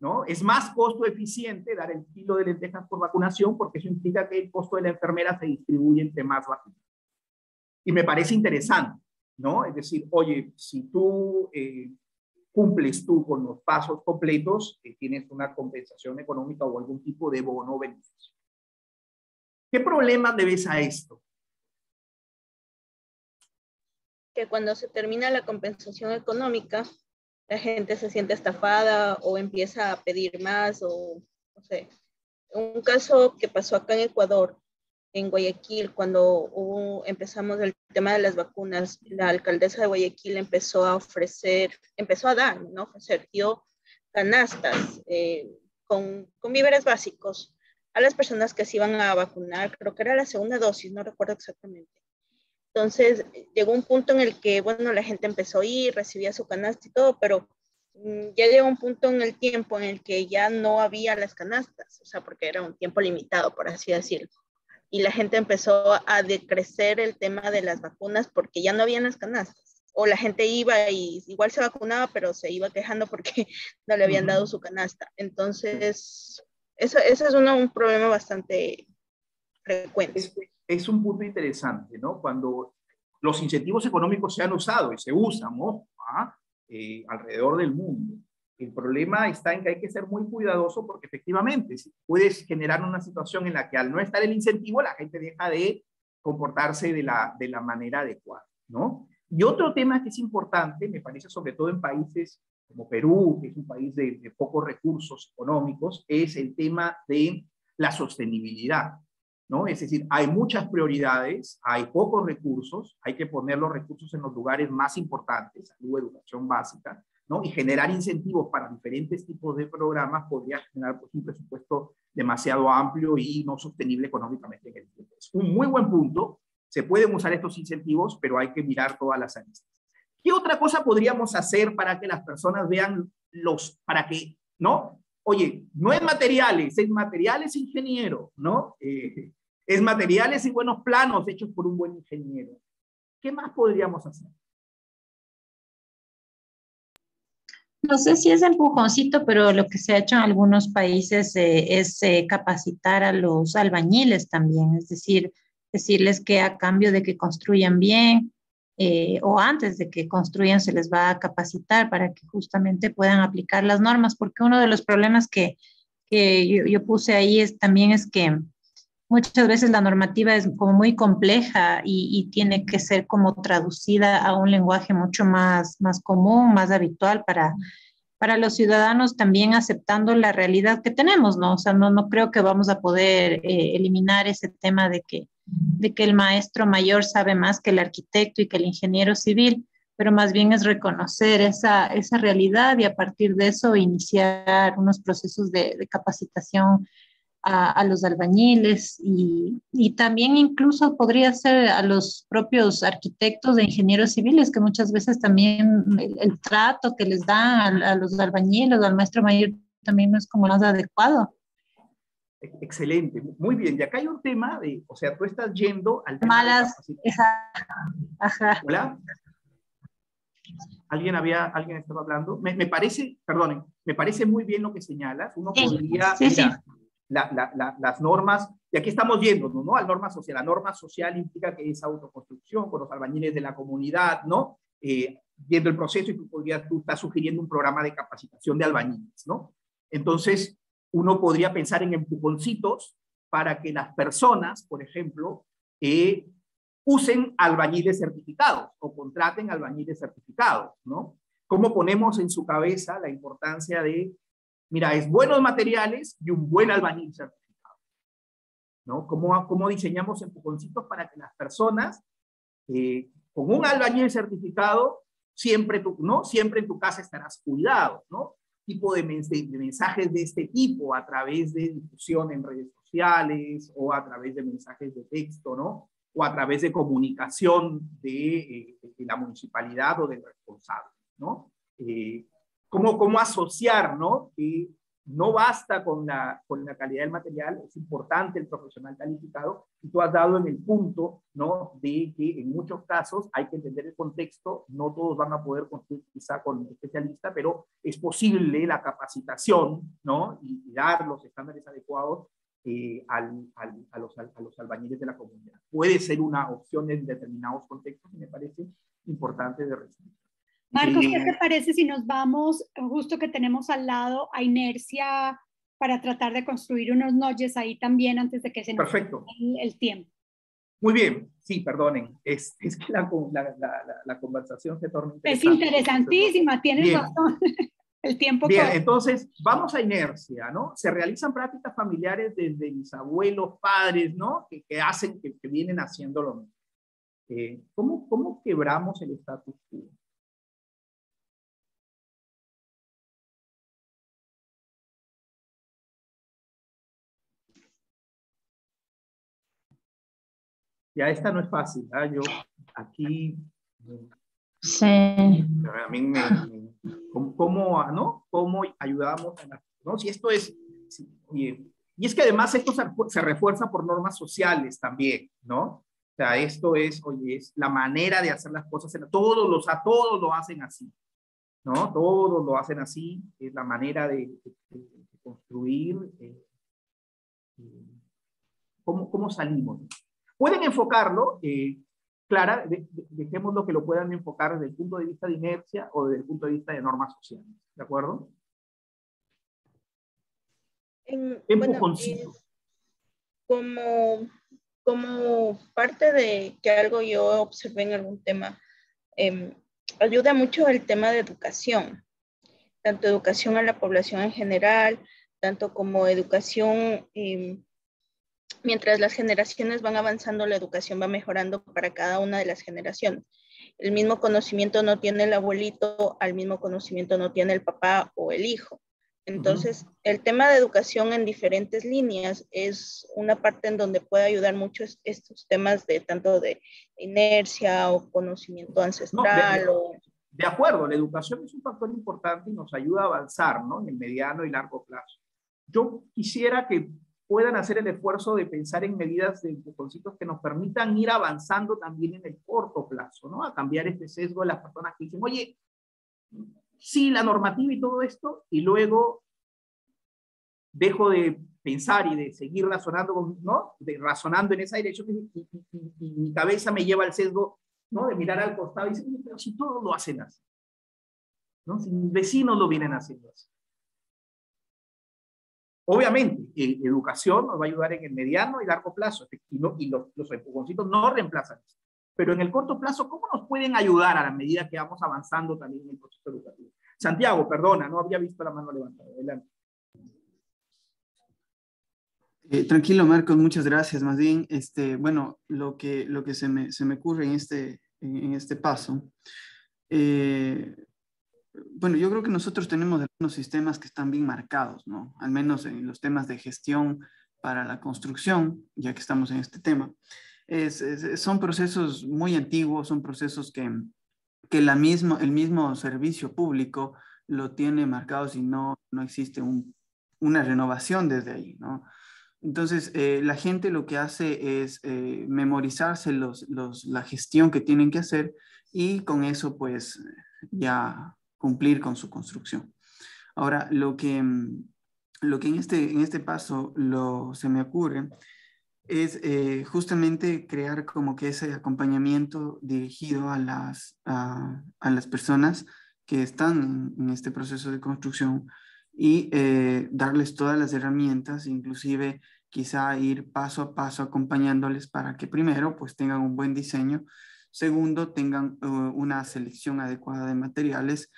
¿no? Es más costo eficiente dar el kilo de lentejas por vacunación porque eso implica que el costo de la enfermera se distribuye entre más vacunas. Y me parece interesante, ¿no? Es decir, oye, si tú eh, cumples tú con los pasos completos, eh, tienes una compensación económica o algún tipo de bono o beneficio. ¿Qué problema le ves a esto? Que cuando se termina la compensación económica, la gente se siente estafada o empieza a pedir más o, no sé. Un caso que pasó acá en Ecuador, en Guayaquil, cuando hubo, empezamos el tema de las vacunas, la alcaldesa de Guayaquil empezó a ofrecer, empezó a dar, ¿no? Ofrecer, dio canastas eh, con, con víveres básicos a las personas que se iban a vacunar, creo que era la segunda dosis, no recuerdo exactamente. Entonces, llegó un punto en el que, bueno, la gente empezó a ir, recibía su canasta y todo, pero mmm, ya llegó un punto en el tiempo en el que ya no había las canastas, o sea, porque era un tiempo limitado, por así decirlo. Y la gente empezó a decrecer el tema de las vacunas porque ya no habían las canastas. O la gente iba y igual se vacunaba, pero se iba quejando porque no le habían dado su canasta. Entonces, eso, eso es una, un problema bastante frecuente. Es, es un punto interesante, ¿no? Cuando los incentivos económicos se han usado y se usan, ¿no? ¿Ah? eh, alrededor del mundo. El problema está en que hay que ser muy cuidadoso porque efectivamente si puedes generar una situación en la que al no estar el incentivo la gente deja de comportarse de la, de la manera adecuada, ¿no? Y otro tema que es importante, me parece, sobre todo en países como Perú, que es un país de, de pocos recursos económicos, es el tema de la sostenibilidad, ¿no? Es decir, hay muchas prioridades, hay pocos recursos, hay que poner los recursos en los lugares más importantes, salud, educación básica, ¿no? Y generar incentivos para diferentes tipos de programas podría generar, pues, un presupuesto demasiado amplio y no sostenible económicamente en el tiempo. Es un muy buen punto, se pueden usar estos incentivos, pero hay que mirar todas las aristas. ¿Qué otra cosa podríamos hacer para que las personas vean los, para que, ¿no? Oye, no es materiales, es materiales ingeniero, ¿no? Eh, es materiales y buenos planos hechos por un buen ingeniero. ¿Qué más podríamos hacer? No sé si es empujoncito, pero lo que se ha hecho en algunos países eh, es eh, capacitar a los albañiles también, es decir, decirles que a cambio de que construyan bien eh, o antes de que construyan se les va a capacitar para que justamente puedan aplicar las normas, porque uno de los problemas que, que yo, yo puse ahí es también es que muchas veces la normativa es como muy compleja y, y tiene que ser como traducida a un lenguaje mucho más, más común, más habitual para, para los ciudadanos, también aceptando la realidad que tenemos, ¿no? O sea, no, no creo que vamos a poder eh, eliminar ese tema de que, de que el maestro mayor sabe más que el arquitecto y que el ingeniero civil, pero más bien es reconocer esa, esa realidad y a partir de eso iniciar unos procesos de, de capacitación A, a los albañiles y, y también incluso podría ser a los propios arquitectos e ingenieros civiles, que muchas veces también el, el trato que les dan a, a los albañiles o al maestro mayor también no es como más adecuado. Excelente, muy bien. Y acá hay un tema de, o sea, tú estás yendo al tema malas, esa, ajá. Hola. ¿Alguien había, alguien estaba hablando? Me, me parece, perdonen, me parece muy bien lo que señalas. Uno sí, podría... Sí, mira, sí. La, la, la, las normas, y aquí estamos viéndonos, ¿no? La norma social, la norma social implica que es autoconstrucción con los albañiles de la comunidad, ¿no? Eh, viendo el proceso y tú, podrías, tú estás sugiriendo un programa de capacitación de albañiles, ¿no? Entonces, uno podría pensar en empujoncitos para que las personas, por ejemplo, eh, usen albañiles certificados o contraten albañiles certificados, ¿no? ¿Cómo ponemos en su cabeza la importancia de mira, es buenos materiales y un buen albañil certificado, ¿no? ¿Cómo, cómo diseñamos empujoncitos para que las personas eh, con un albañil certificado siempre, tu, ¿no? siempre en tu casa estarás cuidado, ¿no? Tipo de, mens de mensajes de este tipo a través de difusión en redes sociales o a través de mensajes de texto, ¿no? O a través de comunicación de, eh, de la municipalidad o del responsable, ¿no? Eh, Cómo, cómo asociar, ¿no? Que no basta con la, con la calidad del material, es importante el profesional calificado, y tú has dado en el punto, ¿no? De que en muchos casos hay que entender el contexto, no todos van a poder construir quizá con un especialista, pero es posible la capacitación, ¿no? Y, y dar los estándares adecuados eh, al, al, a, los, a los albañiles de la comunidad. Puede ser una opción en determinados contextos, y me parece importante de respuesta. Marcos, ¿qué te parece si nos vamos, justo que tenemos al lado a Inercia, para tratar de construir unos noyes ahí también antes de que se nos Perfecto. El, el tiempo? Muy bien, sí, perdonen, es, es que la, la, la, la conversación se torna interesante. Es interesantísima, tienes bien. Razón. El tiempo bien, corre. Entonces, vamos a Inercia, ¿no? Se realizan prácticas familiares desde mis abuelos, padres, ¿no? Que, que hacen, que, que vienen haciendo lo mismo. Eh, ¿cómo, ¿Cómo quebramos el status quo? Ya esta no es fácil, ¿eh? Yo aquí... Sí. A mí me... me ¿cómo, cómo, ¿no? ¿Cómo ayudamos? A la, ¿no? Si esto es... Si, y, y es que además esto se, se refuerza por normas sociales también, ¿no? O sea, esto es, oye, es la manera de hacer las cosas. Todos los, a todos lo hacen así, ¿no? Todos lo hacen así. Es la manera de, de, de construir. Eh, eh, ¿cómo, ¿Cómo salimos? Pueden enfocarlo, eh, Clara, de, de, dejémoslo que lo puedan enfocar desde el punto de vista de Inercia o desde el punto de vista de normas sociales, ¿de acuerdo? En, Empujoncito. Bueno, eh, como, como parte de que algo yo observé en algún tema, eh, ayuda mucho el tema de educación, tanto educación a la población en general, tanto como educación... Eh, Mientras las generaciones van avanzando, la educación va mejorando para cada una de las generaciones. El mismo conocimiento no tiene el abuelito, al mismo conocimiento no tiene el papá o el hijo. Entonces, uh-huh. el tema de educación en diferentes líneas es una parte en donde puede ayudar mucho estos temas de tanto de inercia o conocimiento ancestral. No, de, o... de acuerdo, la educación es un factor importante y nos ayuda a avanzar, ¿no? En el mediano y largo plazo. Yo quisiera que puedan hacer el esfuerzo de pensar en medidas de empujoncitos que nos permitan ir avanzando también en el corto plazo, ¿no? A cambiar este sesgo de las personas que dicen, oye, sí, la normativa y todo esto, y luego dejo de pensar y de seguir razonando, ¿no? De, razonando en esa dirección, y, y, y, y mi cabeza me lleva al sesgo, ¿no? De mirar al costado y decir, pero si todos lo hacen así, ¿no? Si mis vecinos lo vienen haciendo así. Obviamente, eh, educación nos va a ayudar en el mediano y largo plazo, y, no, y los, los empujoncitos no reemplazan eso. Pero en el corto plazo, ¿cómo nos pueden ayudar a la medida que vamos avanzando también en el proceso educativo? Santiago, perdona, no había visto la mano levantada. Adelante. Eh, tranquilo, Marcos, muchas gracias. Más bien, este, bueno, lo que, lo que se, me, se me ocurre en este, en, en este paso... Eh, Bueno, yo creo que nosotros tenemos algunos sistemas que están bien marcados, ¿no? Al menos en los temas de gestión para la construcción, ya que estamos en este tema. Es, es, son procesos muy antiguos, son procesos que, que la mismo, el mismo servicio público lo tiene marcado si no, no existe un, una renovación desde ahí, ¿no? Entonces, eh, la gente lo que hace es eh, memorizarse los, los, la gestión que tienen que hacer y con eso, pues, ya... cumplir con su construcción. Ahora, lo que, lo que en, este, en este paso lo, se me ocurre es eh, justamente crear como que ese acompañamiento dirigido a las, a, a las personas que están en, en este proceso de construcción y eh, darles todas las herramientas, inclusive quizá ir paso a paso acompañándoles para que primero pues tengan un buen diseño. Segundo, tengan uh, una selección adecuada de materiales.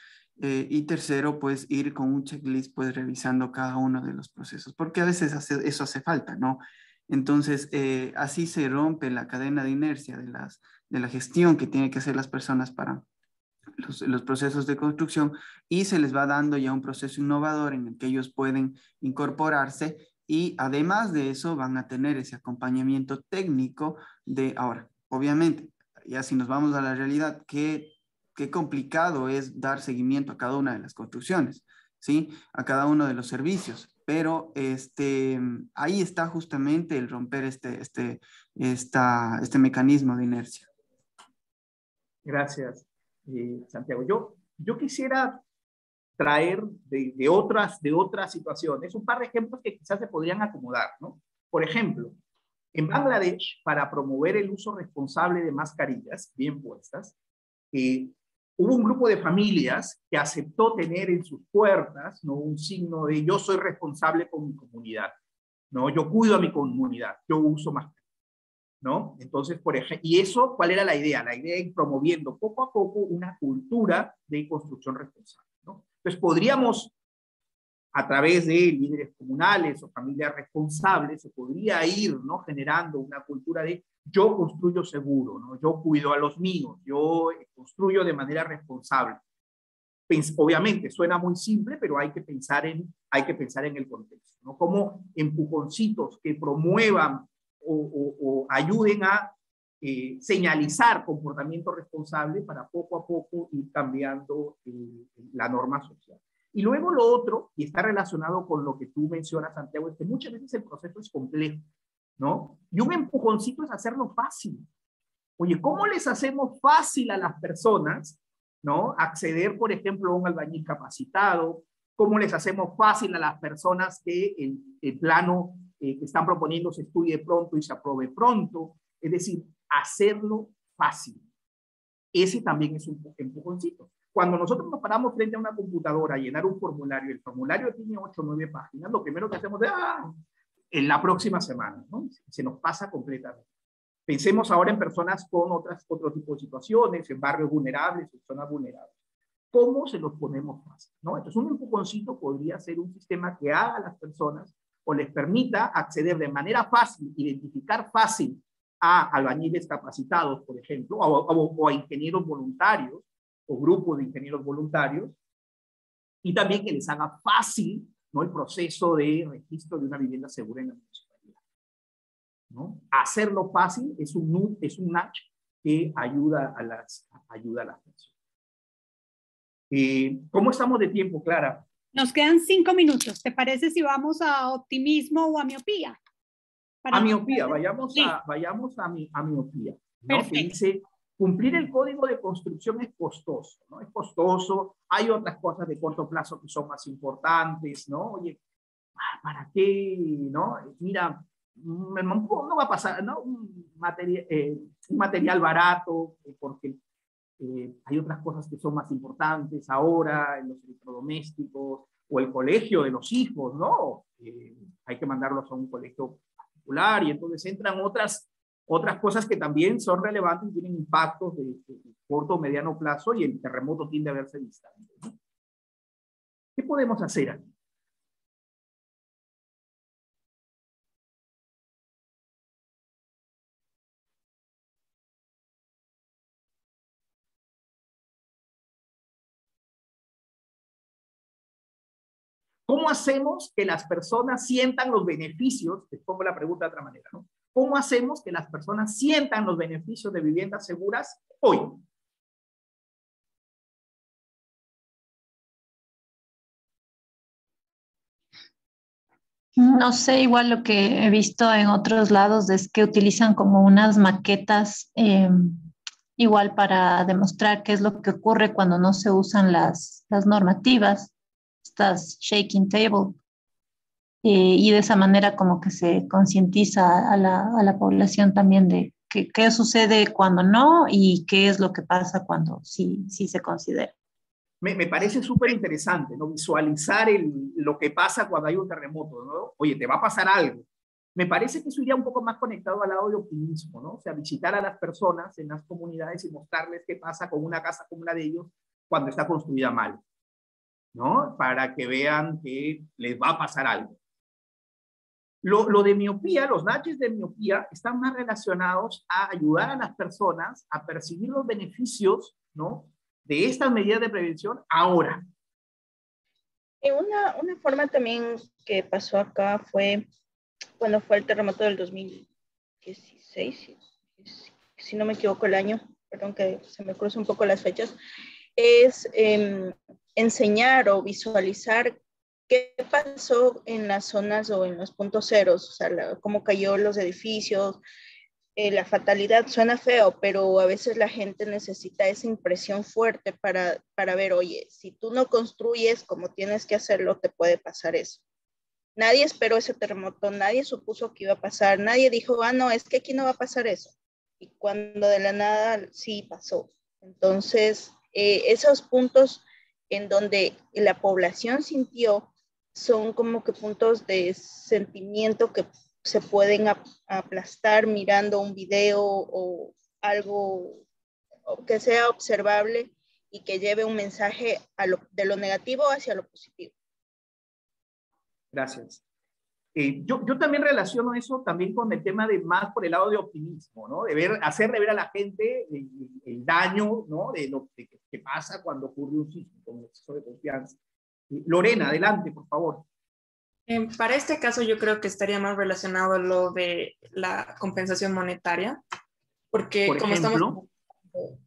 Eh, y tercero, pues ir con un checklist, pues revisando cada uno de los procesos, porque a veces hace, eso hace falta, ¿no? Entonces, eh, así se rompe la cadena de inercia de, las, de la gestión que tienen que hacer las personas para los, los procesos de construcción y se les va dando ya un proceso innovador en el que ellos pueden incorporarse y además de eso van a tener ese acompañamiento técnico de ahora, obviamente. Ya si nos vamos a la realidad, qué, qué complicado es dar seguimiento a cada una de las construcciones, ¿sí? A cada uno de los servicios. Pero este, ahí está justamente el romper este, este, esta, este mecanismo de inercia. Gracias, eh, Santiago. Yo, yo quisiera traer de, de, otras, de otras situaciones un par de ejemplos que quizás se podrían acomodar, ¿no? Por ejemplo, en Bangladesh, para promover el uso responsable de mascarillas bien puestas, eh, hubo un grupo de familias que aceptó tener en sus puertas, ¿no?, un signo de yo soy responsable con mi comunidad, ¿no? Yo cuido a mi comunidad, yo uso más, ¿no? Entonces, por ejemplo, y eso, ¿cuál era la idea? La idea de ir promoviendo poco a poco una cultura de construcción responsable, ¿no? Entonces, podríamos, a través de líderes comunales o familias responsables, se podría ir, ¿no?, generando una cultura de yo construyo seguro, ¿no? Yo cuido a los míos, yo construyo de manera responsable. Obviamente, suena muy simple, pero hay que pensar en, hay que pensar en el contexto, ¿no? Como empujoncitos que promuevan o, o, o ayuden a eh, señalizar comportamiento responsable para poco a poco ir cambiando eh, la norma social. Y luego lo otro, y está relacionado con lo que tú mencionas, Santiago, es que muchas veces el proceso es complejo, ¿no? Y un empujoncito es hacerlo fácil. Oye, ¿cómo les hacemos fácil a las personas, ¿no?, acceder, por ejemplo, a un albañil capacitado? ¿Cómo les hacemos fácil a las personas que el, el plano eh, que están proponiendo se estudie pronto y se apruebe pronto? Es decir, hacerlo fácil. Ese también es un empujoncito. Cuando nosotros nos paramos frente a una computadora a llenar un formulario, el formulario tiene ocho o nueve páginas, lo primero que hacemos es ¡ah!, en la próxima semana, ¿no? Se nos pasa completamente. Pensemos ahora en personas con otras, otro tipo de situaciones, en barrios vulnerables, en zonas vulnerables. ¿Cómo se los ponemos fácil, ¿no? Entonces, un empujoncito podría ser un sistema que haga a las personas o les permita acceder de manera fácil, identificar fácil a albañiles capacitados, por ejemplo, o, o, o a ingenieros voluntarios, o grupo de ingenieros voluntarios, y también que les haga fácil, ¿no?, el proceso de registro de una vivienda segura en la municipalidad, ¿no? Hacerlo fácil es un, es un nudge que ayuda a las, ayuda a las personas. Eh, ¿Cómo estamos de tiempo, Clara? Nos quedan cinco minutos. ¿Te parece si vamos a optimismo o a miopía? Para a miopía, poder... vayamos, sí. a, vayamos a, mi, a miopía, ¿no? Perfecto. Que dice... Cumplir el código de construcción es costoso, ¿no? Es costoso, hay otras cosas de corto plazo que son más importantes, ¿no? Oye, ¿para qué, no? Mira, no va a pasar, ¿no? Un material, eh, un material barato, eh, porque eh, hay otras cosas que son más importantes ahora, en los electrodomésticos, o el colegio de los hijos, ¿no? Eh, hay que mandarlos a un colegio particular, y entonces entran otras... Otras cosas que también son relevantes y tienen impactos de, de corto o mediano plazo, y el terremoto tiende a verse distante, ¿no? ¿Qué podemos hacer aquí? ¿Cómo hacemos que las personas sientan los beneficios? Les pongo la pregunta de otra manera, ¿no? ¿Cómo hacemos que las personas sientan los beneficios de viviendas seguras hoy? No sé, igual lo que he visto en otros lados es que utilizan como unas maquetas, eh, igual para demostrar qué es lo que ocurre cuando no se usan las, las normativas, estas shaking table. Eh, y de esa manera como que se concientiza a la, a la población también de qué, qué sucede cuando no y qué es lo que pasa cuando sí, sí se considera. Me, me parece súper interesante, ¿no?, visualizar el, lo que pasa cuando hay un terremoto, ¿no? Oye, te va a pasar algo. Me parece que eso iría un poco más conectado al lado de optimismo, ¿no? O sea, visitar a las personas en las comunidades y mostrarles qué pasa con una casa como la de ellos cuando está construida mal, ¿no? Para que vean que les va a pasar algo. Lo, lo de miopía, los nudges de miopía están más relacionados a ayudar a las personas a percibir los beneficios, ¿no?, de estas medidas de prevención ahora. Una, una forma también que pasó acá fue cuando fue el terremoto del dos mil dieciséis, si, si no me equivoco el año, perdón que se me cruzan un poco las fechas, es eh, enseñar o visualizar ¿qué pasó en las zonas o en los puntos ceros? O sea, la, cómo cayó los edificios, eh, la fatalidad. Suena feo, pero a veces la gente necesita esa impresión fuerte para, para ver, oye, si tú no construyes como tienes que hacerlo, te puede pasar eso. Nadie esperó ese terremoto, nadie supuso que iba a pasar, nadie dijo, ah, no, es que aquí no va a pasar eso. Y cuando de la nada sí pasó. Entonces, eh, esos puntos en donde la población sintió son como que puntos de sentimiento que se pueden aplastar mirando un video o algo que sea observable y que lleve un mensaje a lo, de lo negativo hacia lo positivo. Gracias. Eh, yo, yo también relaciono eso también con el tema de más por el lado de optimismo, ¿no? De ver, hacerle ver a la gente el, el daño, ¿no? De lo que, que pasa cuando ocurre un sismo con exceso de confianza. Eh, Lorena, adelante, por favor. Eh, para este caso yo creo que estaría más relacionado lo de la compensación monetaria, porque por como ejemplo, estamos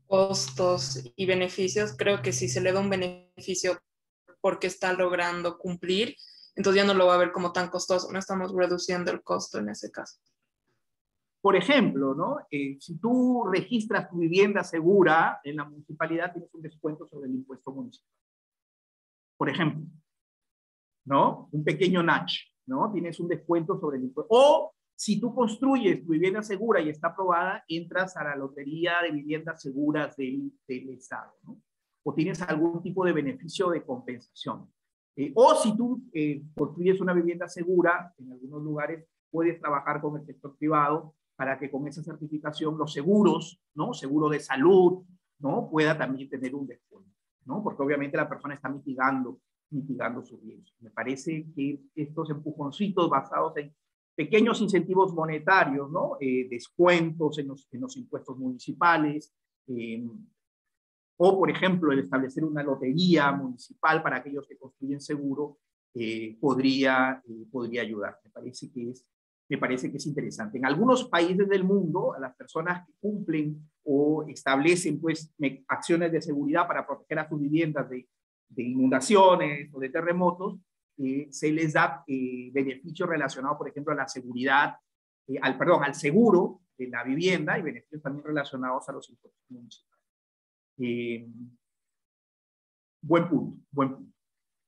costos y beneficios, creo que si se le da un beneficio porque está logrando cumplir, entonces ya no lo va a ver como tan costoso, no estamos reduciendo el costo en ese caso. Por ejemplo, ¿no? Eh, si tú registras tu vivienda segura en la municipalidad, tienes un descuento sobre el impuesto municipal. Por ejemplo, ¿no? Un pequeño N A C H, ¿no? Tienes un descuento sobre el impuesto. O si tú construyes tu vivienda segura y está aprobada, entras a la lotería de viviendas seguras del, del Estado, ¿no? O tienes algún tipo de beneficio de compensación. Eh, o si tú eh, construyes una vivienda segura, en algunos lugares puedes trabajar con el sector privado para que con esa certificación los seguros, ¿no? Seguro de salud, ¿no? Pueda también tener un descuento, ¿no? Porque obviamente la persona está mitigando, mitigando sus bienes. Me parece que estos empujoncitos basados en pequeños incentivos monetarios, ¿no? Eh, descuentos en los, en los impuestos municipales, eh, o, por ejemplo, el establecer una lotería municipal para aquellos que construyen seguro, eh, podría, eh, podría ayudar. Me parece que es, me parece que es interesante. En algunos países del mundo, a las personas que cumplen o establecen pues, me, acciones de seguridad para proteger a sus viviendas de, de inundaciones o de terremotos, Eh, se les da eh, beneficios relacionados, por ejemplo, a la seguridad, eh, al, perdón, al seguro de la vivienda y beneficios también relacionados a los impuestos municipales. Eh, buen punto, buen punto.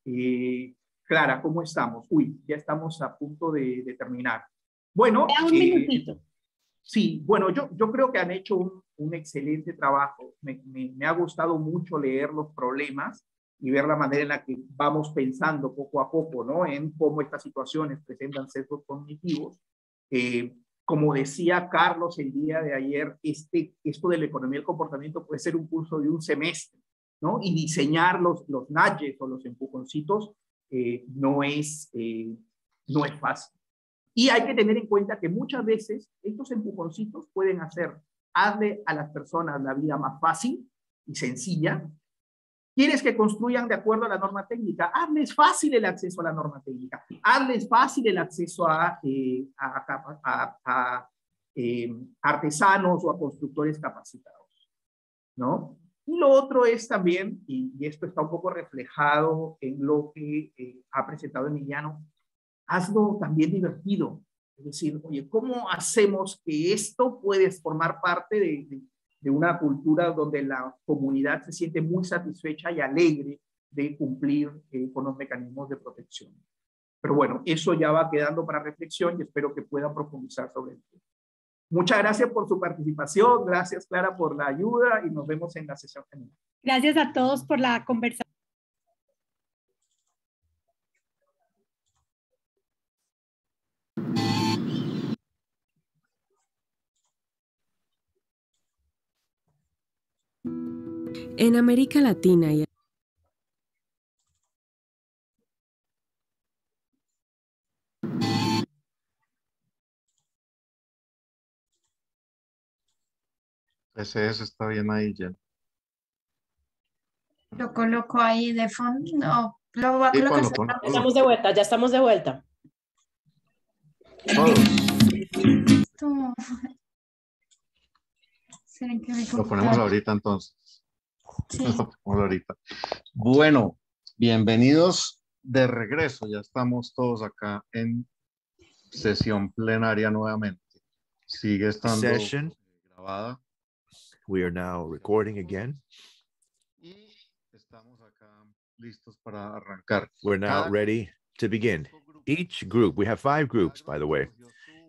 Eh, Clara, ¿cómo estamos? Uy, ya estamos a punto de, de terminar. Bueno, un eh, minutito. Sí, bueno, yo, yo creo que han hecho un, un excelente trabajo. Me, me, me ha gustado mucho leer los problemas y ver la manera en la que vamos pensando poco a poco, ¿no? En cómo estas situaciones presentan sesgos cognitivos. Eh, como decía Carlos el día de ayer, este, esto de la economía del comportamiento puede ser un curso de un semestre, ¿no? Y diseñar los, los nudges o los empujoncitos eh, no, es, eh, no es fácil. Y hay que tener en cuenta que muchas veces estos empujoncitos pueden hacer, hazle a las personas la vida más fácil y sencilla. ¿Quieres que construyan de acuerdo a la norma técnica? Hazles fácil el acceso a la norma técnica. Hazles fácil el acceso a, eh, a, a, a, a eh, artesanos o a constructores capacitados, ¿no? Y lo otro es también, y, y esto está un poco reflejado en lo que eh, ha presentado Emiliano, hazlo también divertido. Es decir, oye, ¿cómo hacemos que esto puede formar parte de... de de una cultura donde la comunidad se siente muy satisfecha y alegre de cumplir eh, con los mecanismos de protección? Pero bueno, eso ya va quedando para reflexión y espero que puedan profundizar sobre ello. Muchas gracias por su participación, gracias Clara por la ayuda y nos vemos en la sesión general. Gracias a todos por la conversación. En América Latina y ese eso está bien ahí ya. Lo coloco ahí de fondo. No, lo voy a colocar. Ya estamos de vuelta, ya estamos de vuelta. Oh. Lo ponemos ahorita entonces. Sí. Ahorita. Bueno, bienvenidos de regreso, ya estamos todos acá en sesión plenaria nuevamente. Sigue estando session. grabada. We are now recording again. Y estamos acá listos para arrancar. We're now ready to begin. Each group, we have five groups by the way.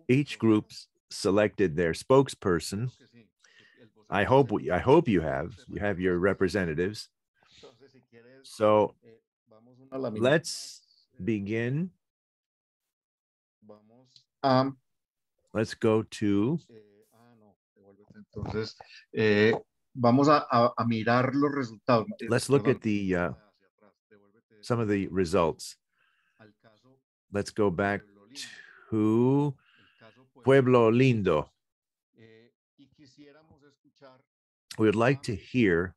Each group selected their spokesperson I hope we, I hope you have you have your representatives. So let's begin. Um, let's go to. Let's look at the uh, some of the results. Let's go back to Pueblo Lindo. We would like to hear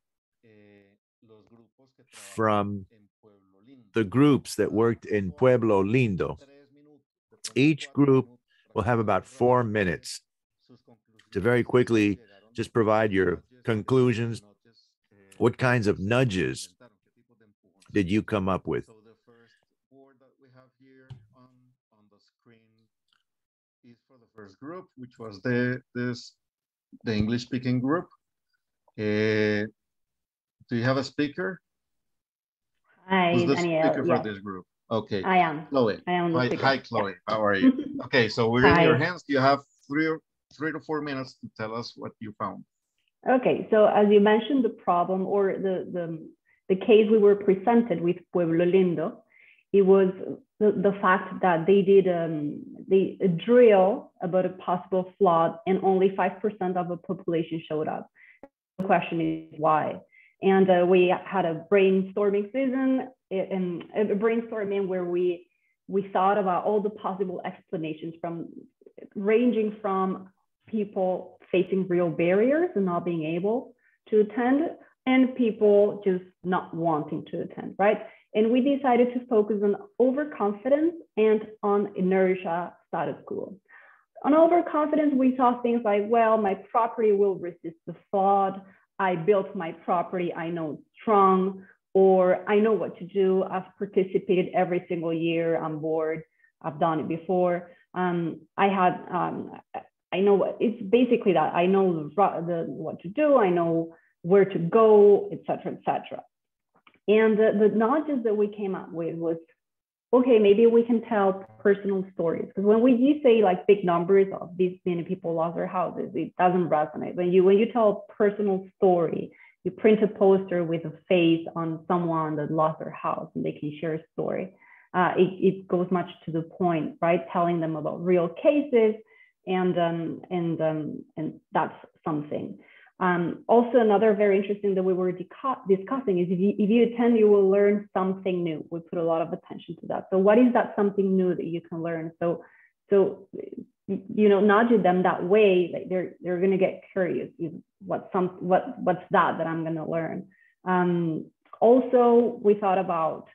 from the groups that worked in Pueblo Lindo. Each group will have about four minutes to very quickly just provide your conclusions. What kinds of nudges did you come up with? First group, which was the this the English speaking group. Uh, do you have a speaker? Hi, Who's the Daniel, speaker yeah. for this group? Okay, I am. Chloe. I am hi, hi, Chloe. Yeah. How are you? Okay, so we're hi. in your hands. You have three or three to four minutes to tell us what you found. Okay, so as you mentioned, the problem or the the the case we were presented with Pueblo Lindo, it was the, the fact that they did um, they, a drill about a possible flood and only five percent of the population showed up. The question is why? And uh, we had a brainstorming season, and a brainstorming where we, we thought about all the possible explanations from ranging from people facing real barriers and not being able to attend and people just not wanting to attend, right? And we decided to focus on overconfidence and on inertia status quo. On overconfidence, we saw things like, well, my property will resist the flood. I built my property, I know it's strong, or I know what to do. I've participated every single year, I'm bored, I've done it before. Um, I had, um, I know, what it's basically that. I know the, the, what to do, I know where to go, et cetera, et cetera. And the, the nudges that we came up with was, okay, maybe we can tell personal stories. Because when we do say like big numbers of these many people lost their houses, it doesn't resonate. When you, when you tell a personal story, you print a poster with a face on someone that lost their house and they can share a story. Uh, it, it goes much to the point, right? Telling them about real cases and, um, and, um, and that's something. Um, also, another very interesting that we were discussing is if you, if you attend, you will learn something new. We put a lot of attention to that. So what is that something new that you can learn? So, so you know, nudge them that way, like they're, they're going to get curious. What's, some, what, what's that that I'm going to learn? Um, also, we thought about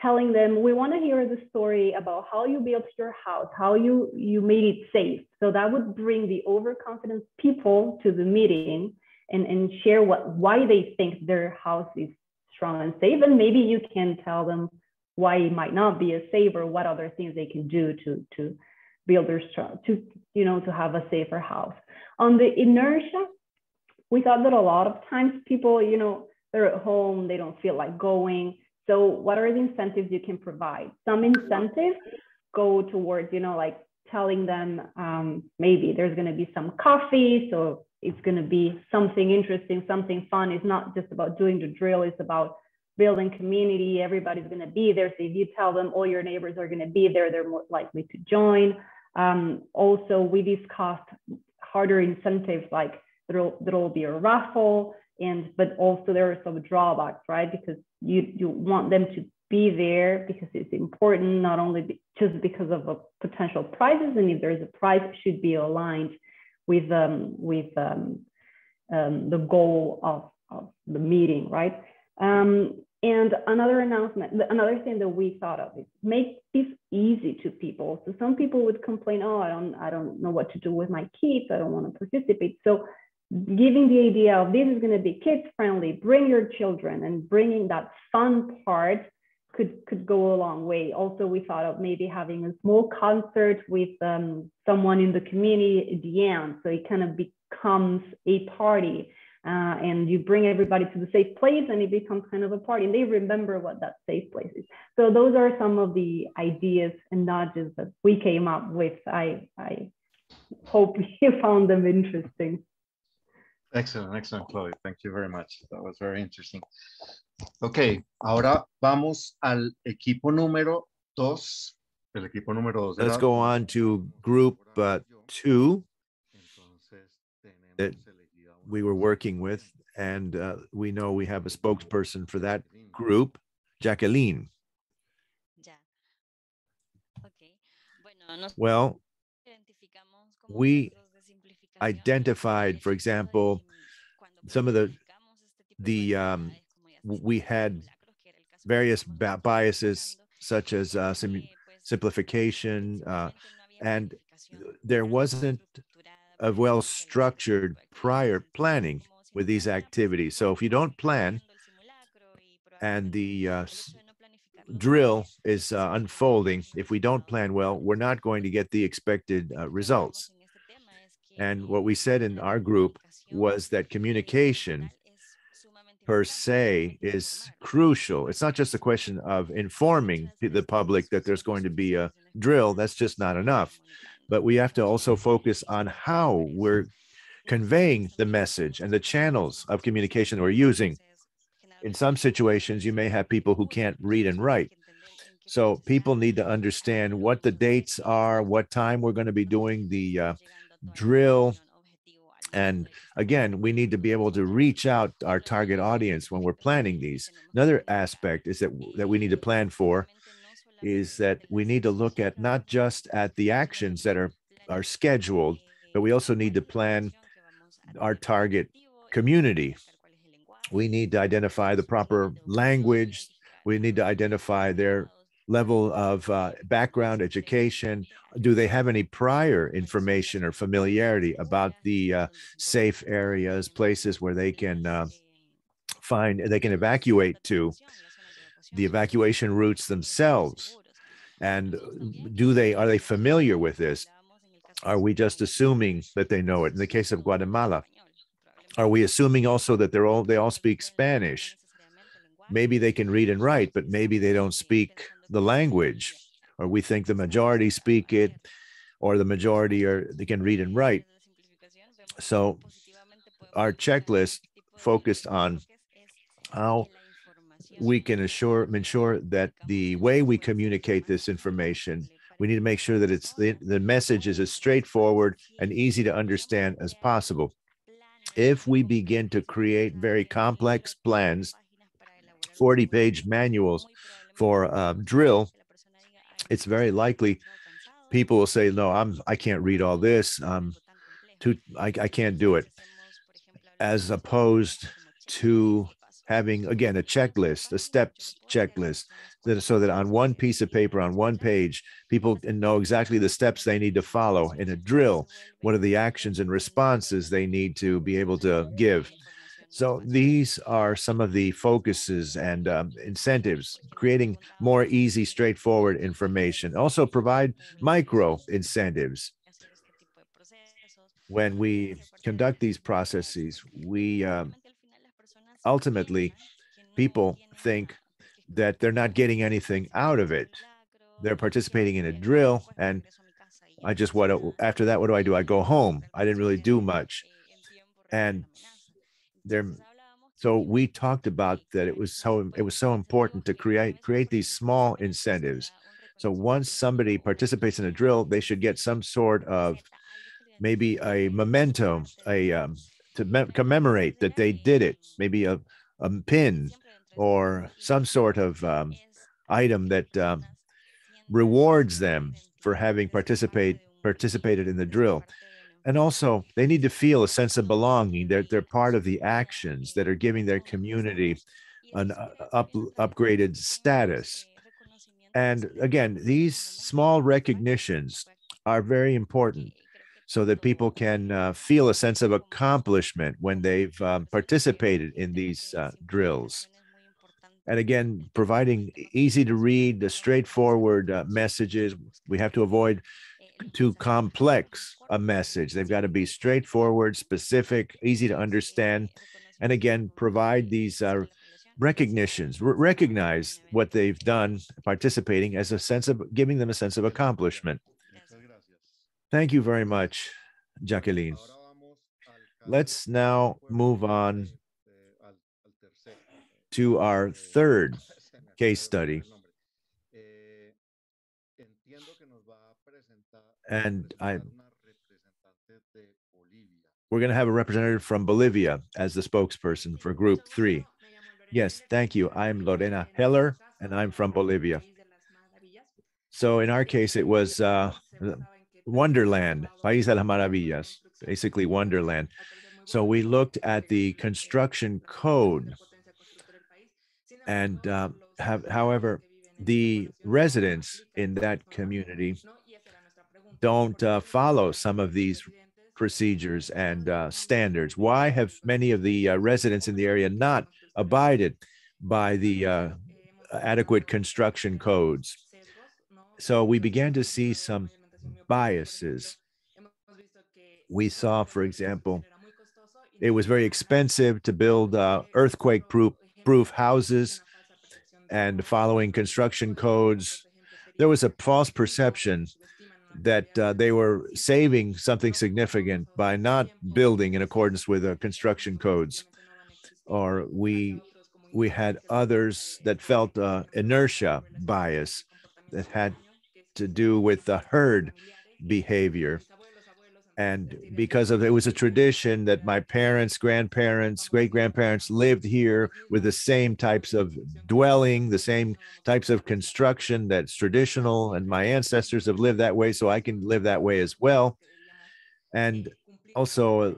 telling them, we want to hear the story about how you built your house, how you, you made it safe. So that would bring the overconfident people to the meeting and, and share what, why they think their house is strong and safe. And maybe you can tell them why it might not be as safe or what other things they can do to, to build their strong, to, you know, to have a safer house. On the inertia, we thought that a lot of times people, you know, they're at home, they don't feel like going. So what are the incentives you can provide? Some incentives go towards, you know, like telling them um, maybe there's going to be some coffee. So it's going to be something interesting, something fun. It's not just about doing the drill. It's about building community. Everybody's going to be there. So if you tell them all your neighbors are going to be there, they're more likely to join. Um, also, we discussed harder incentives like there'll, there'll be a raffle. And, but also there are some drawbacks, right? Because you, you want them to be there because it's important, not only be, just because of a potential prizes. And if there's a prize, it should be aligned with, um, with um, um, the goal of, of the meeting, right? Um, and another announcement, another thing that we thought of is make this easy to people. So some people would complain, oh, I don't, I don't know what to do with my kids. I don't want to participate. So giving the idea of this is going to be kids friendly, bring your children, and bringing that fun part could, could go a long way. Also, we thought of maybe having a small concert with um, someone in the community at the end. So it kind of becomes a party uh, and you bring everybody to the safe place and it becomes kind of a party and they remember what that safe place is. So those are some of the ideas and nudges that we came up with. I, I hope you found them interesting. Excellent, excellent, Chloe. Thank you very much. That was very interesting. Ok, ahora vamos al equipo número dos. El equipo número dos. Let's go on to group uh, two that we were working with, and uh, we know we have a spokesperson for that group, Jacqueline. Well, we identified, for example, some of the, the um, we had various biases such as uh, sim simplification, uh, and there wasn't a well-structured prior planning with these activities. So if you don't plan and the uh, drill is uh, unfolding, if we don't plan well, we're not going to get the expected uh, results. And what we said in our group was that communication per se is crucial. It's not just a question of informing the public that there's going to be a drill. That's just not enough. But we have to also focus on how we're conveying the message and the channels of communication we're using. In some situations, you may have people who can't read and write. So people need to understand what the dates are, what time we're going to be doing the uh, drill. And again, we need to be able to reach out our target audience when we're planning these. Another aspect is that, that we need to plan for is that we need to look at not just at the actions that are, are scheduled, but we also need to plan our target community. We need to identify the proper language. We need to identify their level of uh, background education. Do they have any prior information or familiarity about the uh, safe areas, places where they can uh, find, they can evacuate to, the evacuation routes themselves? And do they, are they familiar with this? Are we just assuming that they know it? In the case of Guatemala, are we assuming also that they're all, they all speak Spanish? Maybe they can read and write, but maybe they don't speak the language, or we think the majority speak it, or the majority are, they can read and write. So our checklist focused on how we can assure, ensure that the way we communicate this information, we need to make sure that it's the, the message is as straightforward and easy to understand as possible. If we begin to create very complex plans, forty page manuals for a drill, it's very likely people will say, no, I'm, I can't read all this. Um, too, I, I can't do it. As opposed to having, again, a checklist, a steps checklist, that, so that on one piece of paper, on one page, people know exactly the steps they need to follow in a drill. What are the actions and responses they need to be able to give? So these are some of the focuses and um, incentives, creating more easy, straightforward information. Also provide micro incentives. When we conduct these processes, we... Um, Ultimately, people think that they're not getting anything out of it. They're participating in a drill, and I just what after that, what do I do? I go home. I didn't really do much. And there, so we talked about that. It was so it was so important to create create these small incentives. So once somebody participates in a drill, they should get some sort of maybe a memento, a um, to commemorate that they did it, maybe a, a pin or some sort of um, item that um, rewards them for having participate, participated in the drill. And also, they need to feel a sense of belonging, that they're, they're part of the actions that are giving their community an up, upgraded status. And again, these small recognitions are very important, so that people can uh, feel a sense of accomplishment when they've um, participated in these uh, drills. And again, providing easy to read, the straightforward uh, messages. We have to avoid too complex a message. They've got to be straightforward, specific, easy to understand. And again, provide these uh, recognitions, re recognize what they've done participating as a sense of, giving them a sense of accomplishment. Thank you very much, Jacqueline. Let's now move on to our third case study. And I, we're going to have a representative from Bolivia as the spokesperson for Group three. Yes, thank you. I'm Lorena Heller, and I'm from Bolivia. So in our case, it was uh, Wonderland, País de las Maravillas, basically Wonderland. So we looked at the construction code, and uh, have, however, the residents in that community don't uh, follow some of these procedures and uh, standards. Why have many of the uh, residents in the area not abided by the uh, adequate construction codes? So we began to see some biases. We saw, for example, it was very expensive to build uh, earthquake-proof proof houses, and following construction codes, there was a false perception that uh, they were saving something significant by not building in accordance with uh, construction codes. Or we, we had others that felt uh, inertia bias that had to do with the herd behavior. And because of it was a tradition that my parents, grandparents, great-grandparents lived here with the same types of dwelling, the same types of construction that's traditional, and my ancestors have lived that way, so I can live that way as well. And also,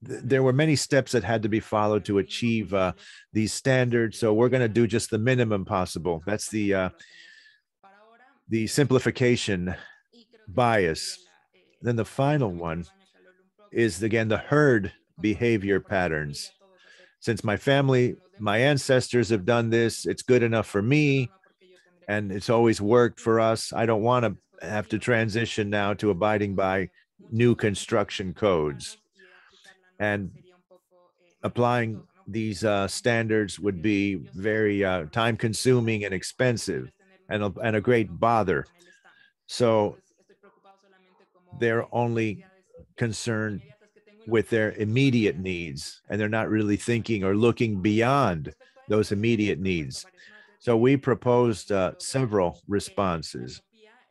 there were many steps that had to be followed to achieve uh, these standards, so we're going to do just the minimum possible. That's the, uh, the simplification bias. Then the final one is, again, the herd behavior patterns. Since my family, my ancestors have done this, it's good enough for me, and it's always worked for us. I don't want to have to transition now to abiding by new construction codes. And applying these uh, standards would be very uh, time-consuming and expensive, and a, and a great bother. So they're only concerned with their immediate needs, and they're not really thinking or looking beyond those immediate needs. So we proposed uh, several responses.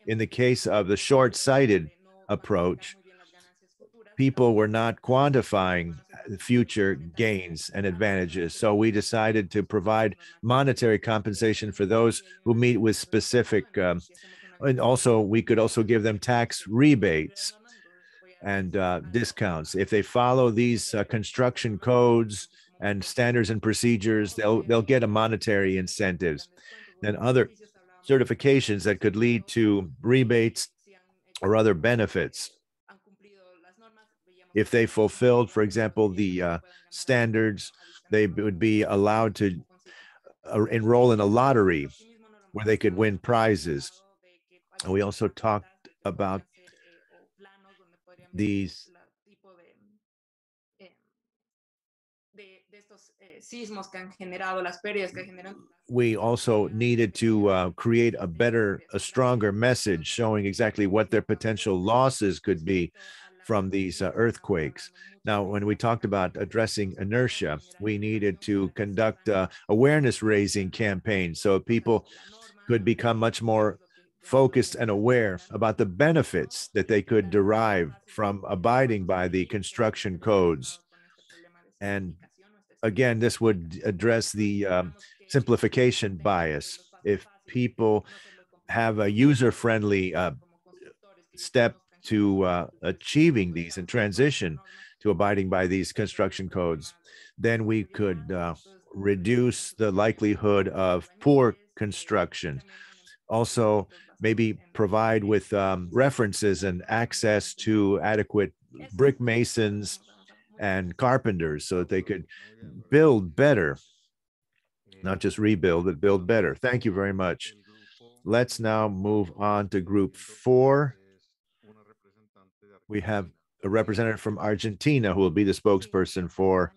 In the case of the short-sighted approach, people were not quantifying future gains and advantages. So we decided to provide monetary compensation for those who meet with specific um, and also, we could also give them tax rebates and uh, discounts. If they follow these uh, construction codes and standards and procedures, they'll, they'll get a monetary incentives. Then other certifications that could lead to rebates or other benefits. If they fulfilled, for example, the uh, standards, they would be allowed to uh, enroll in a lottery where they could win prizes. And we also talked about these we also needed to uh, create a better, a stronger message showing exactly what their potential losses could be from these uh, earthquakes. Now, when we talked about addressing inertia, we needed to conduct uh, awareness-raising campaigns so people could become much more focused and aware about the benefits that they could derive from abiding by the construction codes. And again, this would address the um, simplification bias. If people have a user-friendly uh, step to uh, achieving these and transition to abiding by these construction codes, then we could uh, reduce the likelihood of poor construction. Also, maybe provide with um, references and access to adequate brick masons and carpenters so that they could build better, not just rebuild, but build better. Thank you very much. Let's now move on to Group Four. We have a representative from Argentina who will be the spokesperson for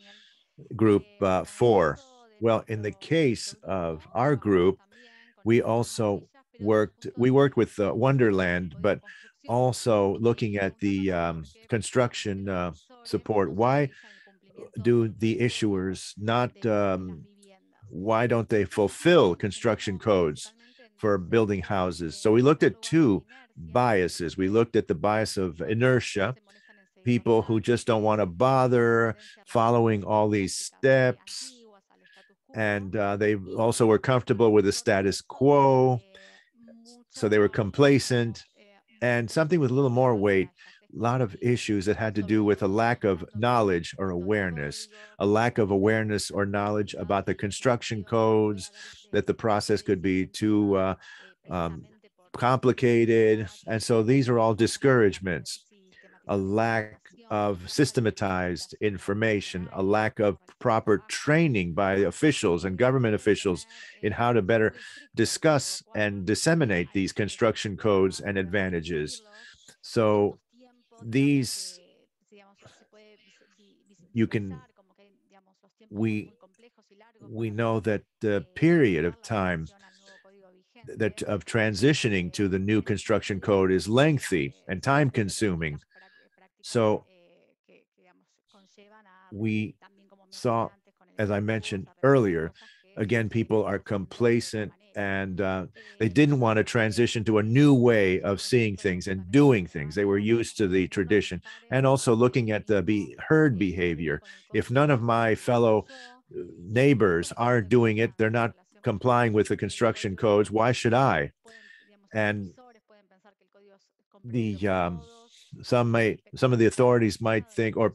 Group uh, Four. Well, in the case of our group, we also worked, we worked with uh, Wonderland, but also looking at the um, construction uh, support? Why do the issuers not, um, why don't they fulfill construction codes for building houses? So we looked at two biases. We looked at the bias of inertia, people who just don't want to bother following all these steps. And uh, they also were comfortable with the status quo. So they were complacent. And something with a little more weight, a lot of issues that had to do with a lack of knowledge or awareness, a lack of awareness or knowledge about the construction codes, that the process could be too uh, um, complicated. And so these are all discouragements, a lack of systematized information, a lack of proper training by officials and government officials in how to better discuss and disseminate these construction codes and advantages. So these, you can, we, we know that the period of time that of transitioning to the new construction code is lengthy and time consuming. So we saw, as I mentioned earlier, again, people are complacent and uh, they didn't want to transition to a new way of seeing things and doing things. They were used to the tradition and also looking at the be herd behavior. If none of my fellow neighbors are doing it, they're not complying with the construction codes, why should I? And the um, some may, some of the authorities might think, or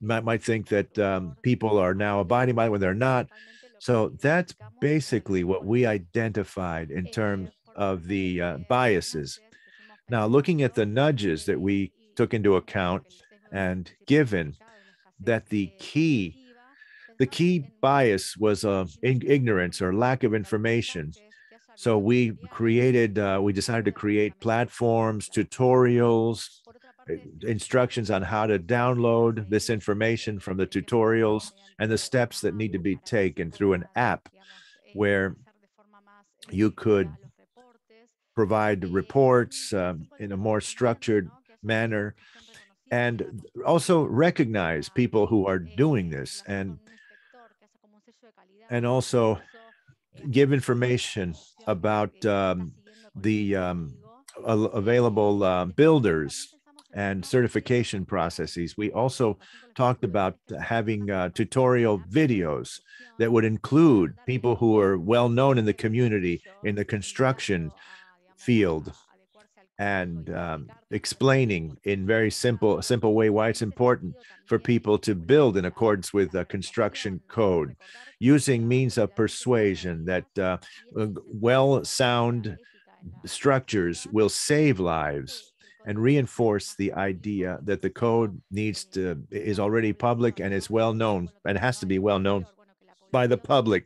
might, might think that um, people are now abiding by it when they're not. So that's basically what we identified in terms of the uh, biases. Now, looking at the nudges that we took into account, and given that the key The key bias was uh, ignorance or lack of information. So we created, uh, we decided to create platforms, tutorials, instructions on how to download this information from the tutorials and the steps that need to be taken through an app where you could provide reports um, in a more structured manner, and also recognize people who are doing this, and and also give information about um, the um, available uh, builders and certification processes. We also talked about having uh, tutorial videos that would include people who are well known in the community in the construction field, and um, explaining in very simple, simple way why it's important for people to build in accordance with the construction code, using means of persuasion that uh, well-sound structures will save lives, and reinforce the idea that the code needs to, is already public and is well-known and has to be well-known by the public.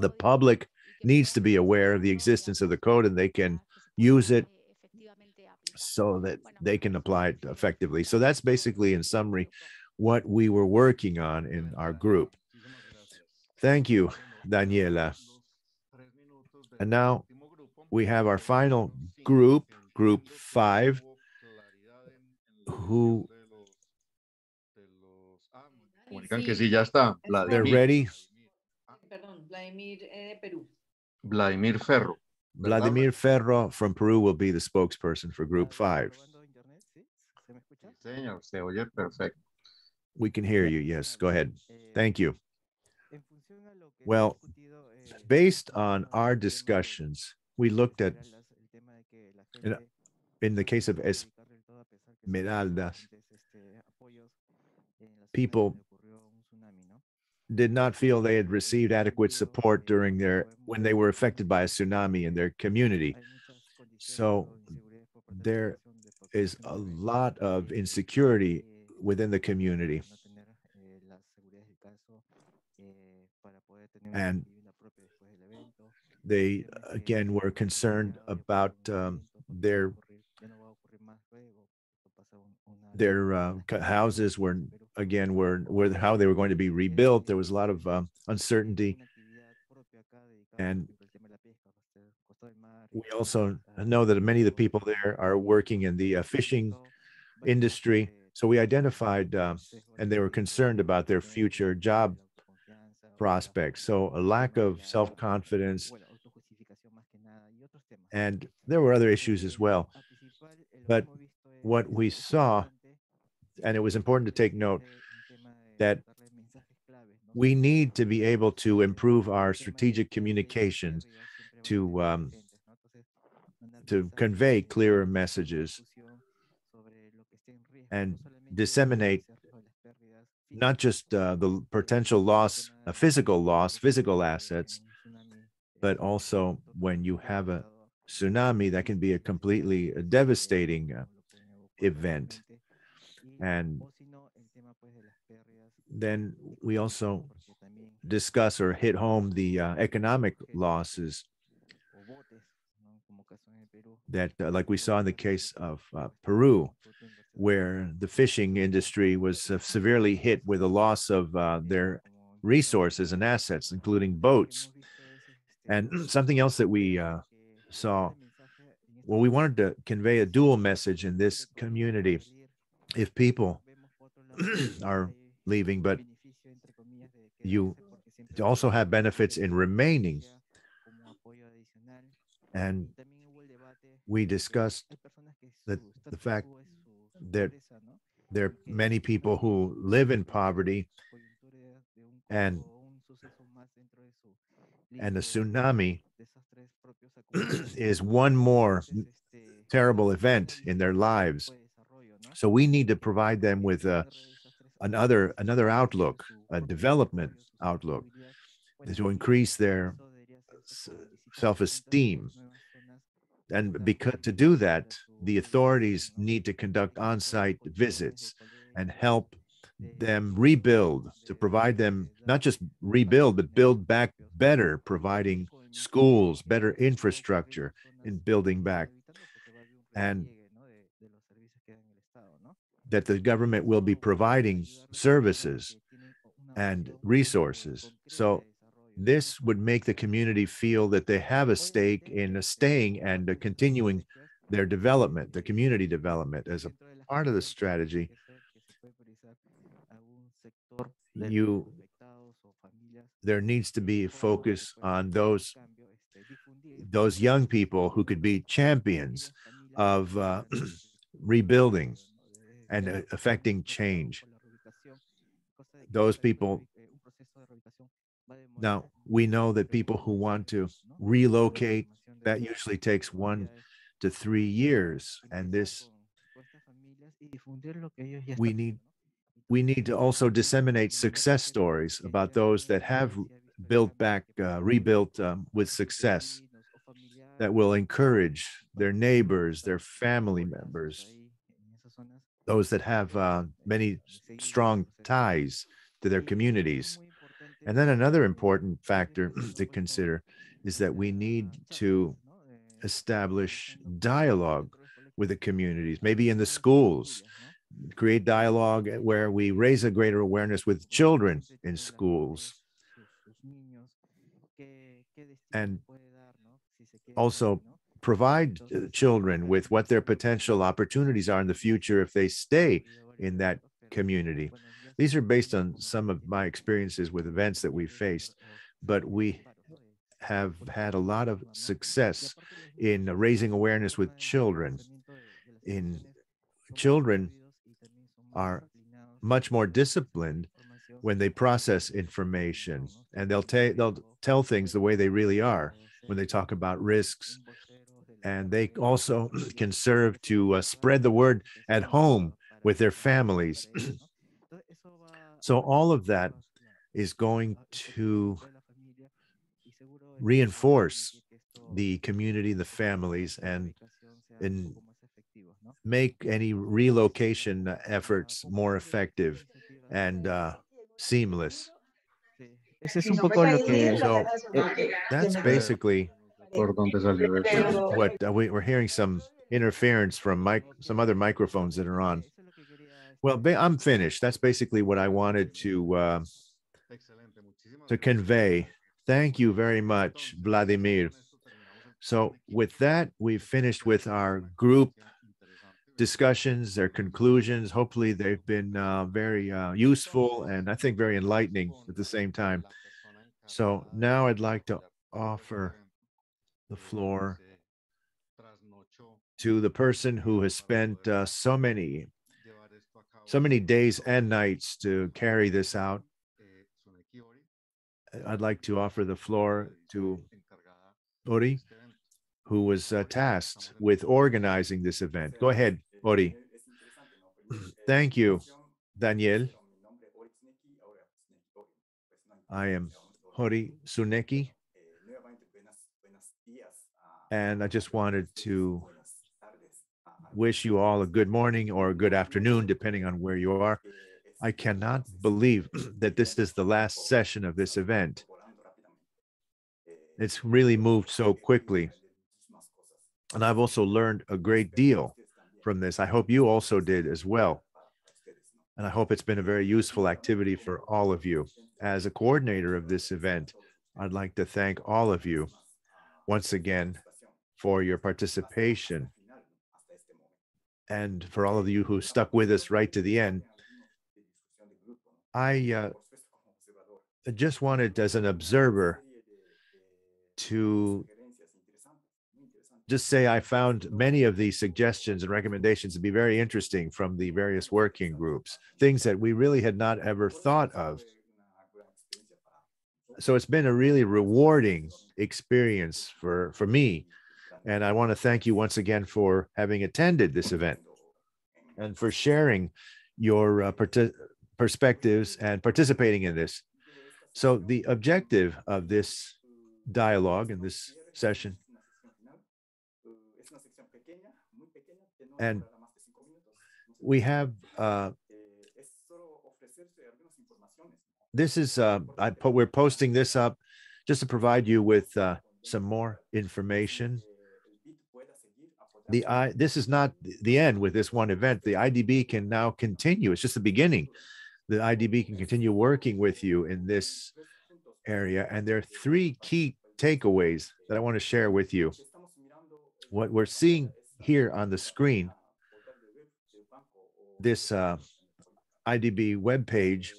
The public needs to be aware of the existence of the code, and they can use it so that they can apply it effectively. So that's basically, in summary, what we were working on in our group. Thank you, Daniela. And now we have our final group, group five, who they're ready. Vladimir Ferro. Vladimir Ferro from Peru will be the spokesperson for Group five. We can hear you, yes, go ahead. Thank you. Well, based on our discussions, we looked at, in the case of Esmeraldas, people did not feel they had received adequate support during their, when they were affected by a tsunami in their community. So there is a lot of insecurity within the community. And they, again, were concerned about um, their, their uh, houses were, again, were, were how they were going to be rebuilt. There was a lot of uh, uncertainty. And we also know that many of the people there are working in the uh, fishing industry. So we identified, uh, and they were concerned about their future job prospects. So a lack of self-confidence, and there were other issues as well. But what we saw, and it was important to take note, that we need to be able to improve our strategic communication to, um, to convey clearer messages and disseminate not just uh, the potential loss, uh, physical loss, physical assets, but also when you have a tsunami, that can be a completely devastating uh, event. And then we also discuss or hit home the uh, economic losses that, uh, like we saw in the case of uh, Peru, where the fishing industry was uh, severely hit with the loss of uh, their resources and assets, including boats. And something else that we uh, saw, well, we wanted to convey a dual message in this community. If people are leaving, but you also have benefits in remaining. And we discussed that the fact that there are many people who live in poverty, and and a tsunami is one more terrible event in their lives. So we need to provide them with a, another, another outlook, a development outlook, to increase their self-esteem. And because to do that, the authorities need to conduct on-site visits and help them rebuild, to provide them, not just rebuild, but build back better, providing schools, better infrastructure in building back. And that the government will be providing services and resources. So this would make the community feel that they have a stake in staying and continuing their development, the community development. As a part of the strategy, you, there needs to be a focus on those, those young people who could be champions of uh, rebuilding and uh, affecting change. Those people, now we know that people who want to relocate, that usually takes one to three years. And this, we need, we need to also disseminate success stories about those that have built back, uh, rebuilt um, with success, that will encourage their neighbors, their family members, those that have uh, many strong ties to their communities. And then another important factor to consider is that we need to establish dialogue with the communities, maybe in the schools, create dialogue where we raise a greater awareness with children in schools. And also provide children with what their potential opportunities are in the future if they stay in that community. These are based on some of my experiences with events that we faced, but we have had a lot of success in raising awareness with children. In children are much more disciplined when they process information, and they'll, they'll tell things the way they really are when they talk about risks. And they also can serve to uh, spread the word at home with their families. So all of that is going to reinforce the community, the families, and, and make any relocation efforts more effective and uh, seamless. So it, that's basically what uh, we, we're hearing some interference from mic some other microphones that are on. Well, I'm finished. That's basically what I wanted to uh, to convey. Thank you very much, Vladimir. So with that, we've finished with our group discussions, their conclusions. Hopefully they've been uh, very uh, useful and I think very enlightening at the same time. So now I'd like to offer the floor to the person who has spent uh, so many, so many days and nights to carry this out. I'd like to offer the floor to Hori, who was uh, tasked with organizing this event. Go ahead, Hori. Thank you, Daniel. I am Hori Suneki, and I just wanted to wish you all a good morning or a good afternoon, depending on where you are. I cannot believe that this is the last session of this event. It's really moved so quickly. And I've also learned a great deal from this. I hope you also did as well. And I hope it's been a very useful activity for all of you. As a coordinator of this event, I'd like to thank all of you once again for your participation and for all of you who stuck with us right to the end. I uh, just wanted, as an observer, to just say I found many of these suggestions and recommendations to be very interesting from the various working groups, things that we really had not ever thought of. So it's been a really rewarding experience for, for me. And I want to thank you once again for having attended this event and for sharing your uh, participation perspectives and participating in this. So the objective of this dialogue in this session, and we have, uh, this is, uh, I po we're posting this up just to provide you with uh, some more information. The I this is not the end with this one event. The I D B can now continue, it's just the beginning. The I D B can continue working with you in this area. And there are three key takeaways that I want to share with you. What we're seeing here on the screen, this uh, I D B webpage,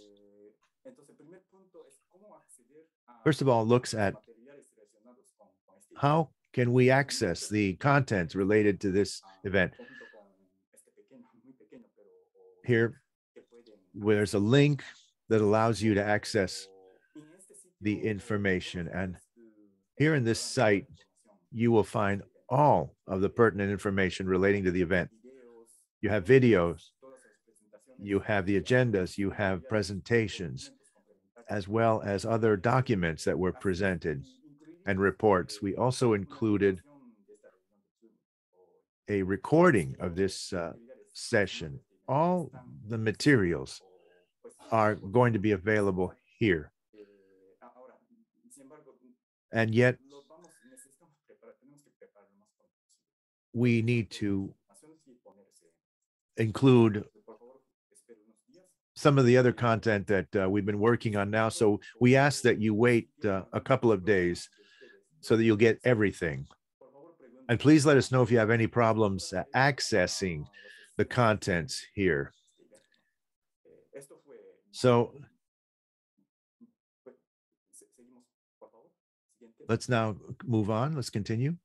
first of all, looks at how can we access the content related to this event. Here, where there's a link that allows you to access the information. And here in this site, you will find all of the pertinent information relating to the event. You have videos, you have the agendas, you have presentations, as well as other documents that were presented and reports. We also included a recording of this uh, session. All the materials are going to be available here. And yet, we need to include some of the other content that uh, we've been working on now. So we ask that you wait uh, a couple of days so that you'll get everything. And please let us know if you have any problems uh, accessing the contents here. So let's now move on. Let's continue.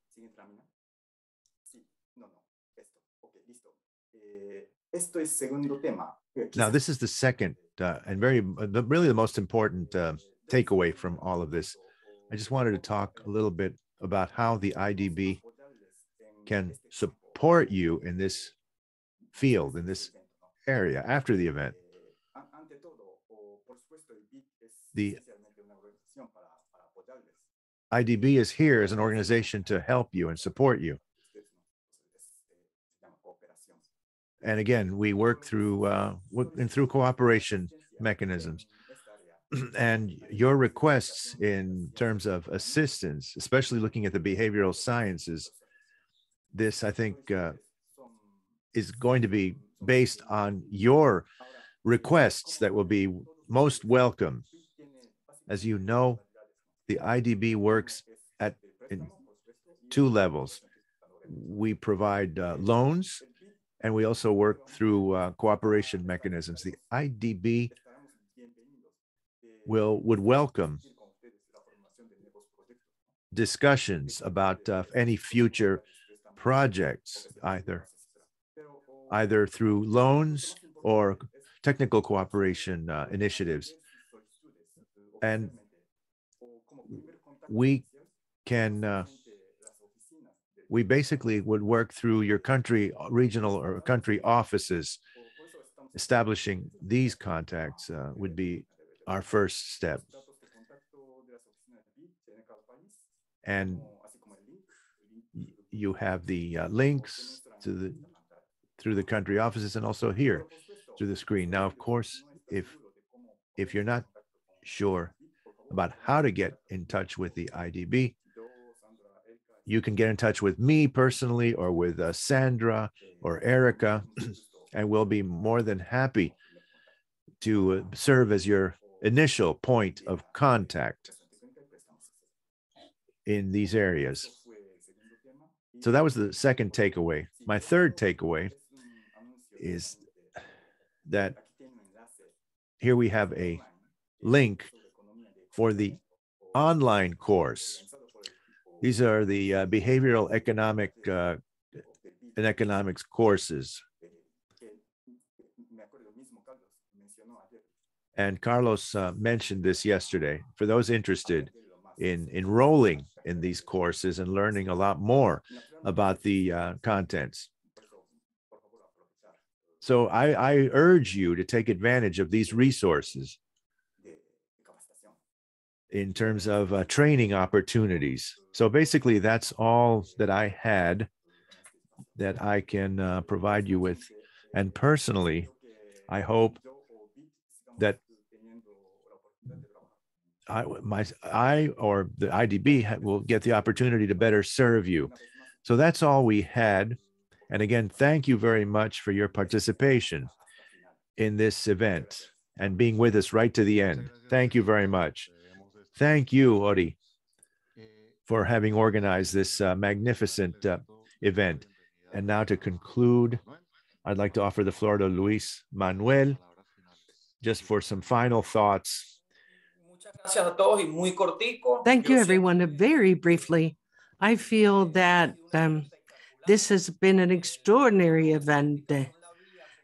Now, this is the second uh, and very, uh, really the most important uh, takeaway from all of this. I just wanted to talk a little bit about how the I D B can support you in this field, in this area after the event. The I D B is here as an organization to help you and support you. And again, we work through uh, and through cooperation mechanisms. And your requests in terms of assistance, especially looking at the behavioral sciences, this I think uh, is going to be based on your requests that will be most welcome. As you know, the I D B works at in two levels. We provide uh, loans And we also work through uh, cooperation mechanisms. The I D B will would welcome discussions about uh, any future projects, either either through loans or technical cooperation uh, initiatives. And we can uh, we basically would work through your country, regional or country offices. Establishing these contacts uh, would be our first step. And you have the uh, links to the, through the country offices and also here through the screen. Now, of course, if, if you're not sure about how to get in touch with the I D B, you can get in touch with me personally or with uh, Sandra or Erica, and we'll be more than happy to uh, serve as your initial point of contact in these areas. So that was the second takeaway. My third takeaway is that here we have a link for the online course. These are the uh, behavioral economic uh, and economics courses. And Carlos uh, mentioned this yesterday. For those interested in enrolling in these courses and learning a lot more about the uh, contents. So I, I urge you to take advantage of these resources in terms of uh, training opportunities. So basically that's all that I had that I can uh, provide you with. And personally, I hope that I, my, I or the I D B will get the opportunity to better serve you. So that's all we had. And again, thank you very much for your participation in this event and being with us right to the end. Thank you very much. Thank you, Hori, for having organized this uh, magnificent uh, event. And now to conclude, I'd like to offer the floor to Luis Manuel just for some final thoughts. Thank you, everyone. Very briefly, I feel that um, this has been an extraordinary event.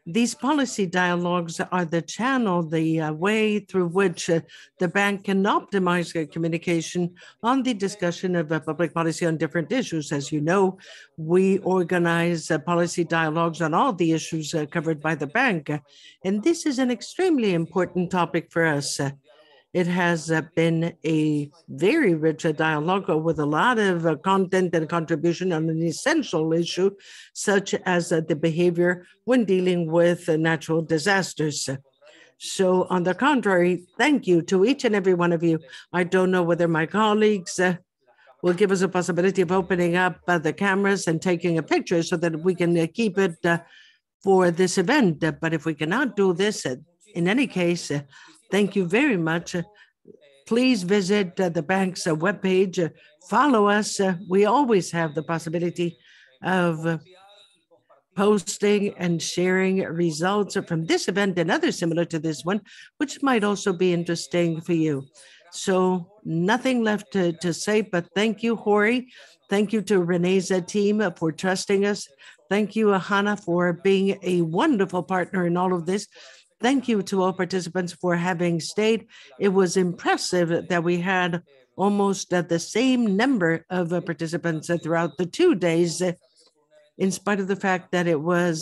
These policy dialogues are the channel, the uh, way through which uh, the bank can optimize their communication on the discussion of uh, public policy on different issues. As you know, we organize uh, policy dialogues on all the issues uh, covered by the bank. And this is an extremely important topic for us. Uh, It has been a very rich dialogue with a lot of content and contribution on an essential issue, such as the behavior when dealing with natural disasters. So on the contrary, thank you to each and every one of you. I don't know whether my colleagues will give us a possibility of opening up the cameras and taking a picture so that we can keep it for this event. But if we cannot do this, in any case, thank you very much. Please visit uh, the bank's uh, webpage. Uh, follow us. Uh, we always have the possibility of uh, posting and sharing results from this event and others similar to this one, which might also be interesting for you. So nothing left to, to say, but thank you, Hori. Thank you to Renee's team for trusting us. Thank you, Hannah, for being a wonderful partner in all of this. Thank you to all participants for having stayed. It was impressive that we had almost the same number of participants throughout the two days, in spite of the fact that it was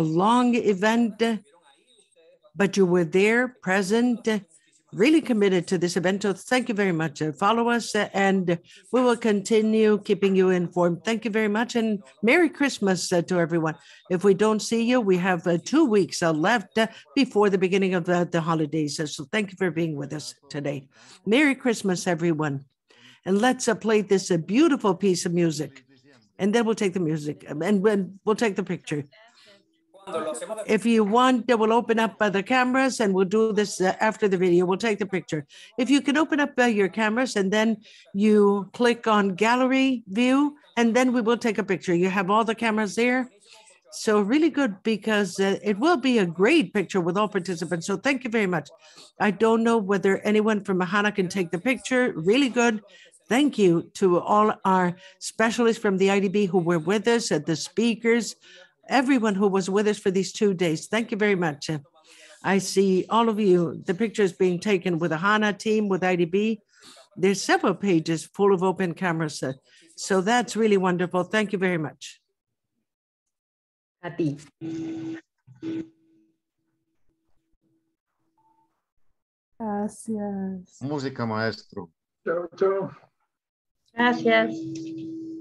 a long event, but you were there, present, really committed to this event. So thank you very much. Follow us and we will continue keeping you informed. Thank you very much and Merry Christmas to everyone. If we don't see you, we have two weeks left before the beginning of the holidays. So thank you for being with us today. Merry Christmas, everyone. And let's play this beautiful piece of music. And then we'll take the music and we'll take the picture. If you want, we'll open up uh, the cameras and we'll do this uh, after the video. We'll take the picture. If you could open up uh, your cameras and then you click on gallery view, and then we will take a picture. You have all the cameras there. So really good, because uh, it will be a great picture with all participants. So thank you very much. I don't know whether anyone from Mahana can take the picture. Really good. Thank you to all our specialists from the I D B who were with us, at the speakers, everyone who was with us for these two days. Thank you very much. I see all of you. The picture is being taken with the HANA team, with I D B. There's several pages full of open cameras. So that's really wonderful. Thank you very much. Happy. Gracias. Música, maestro. Ciao, ciao. Gracias.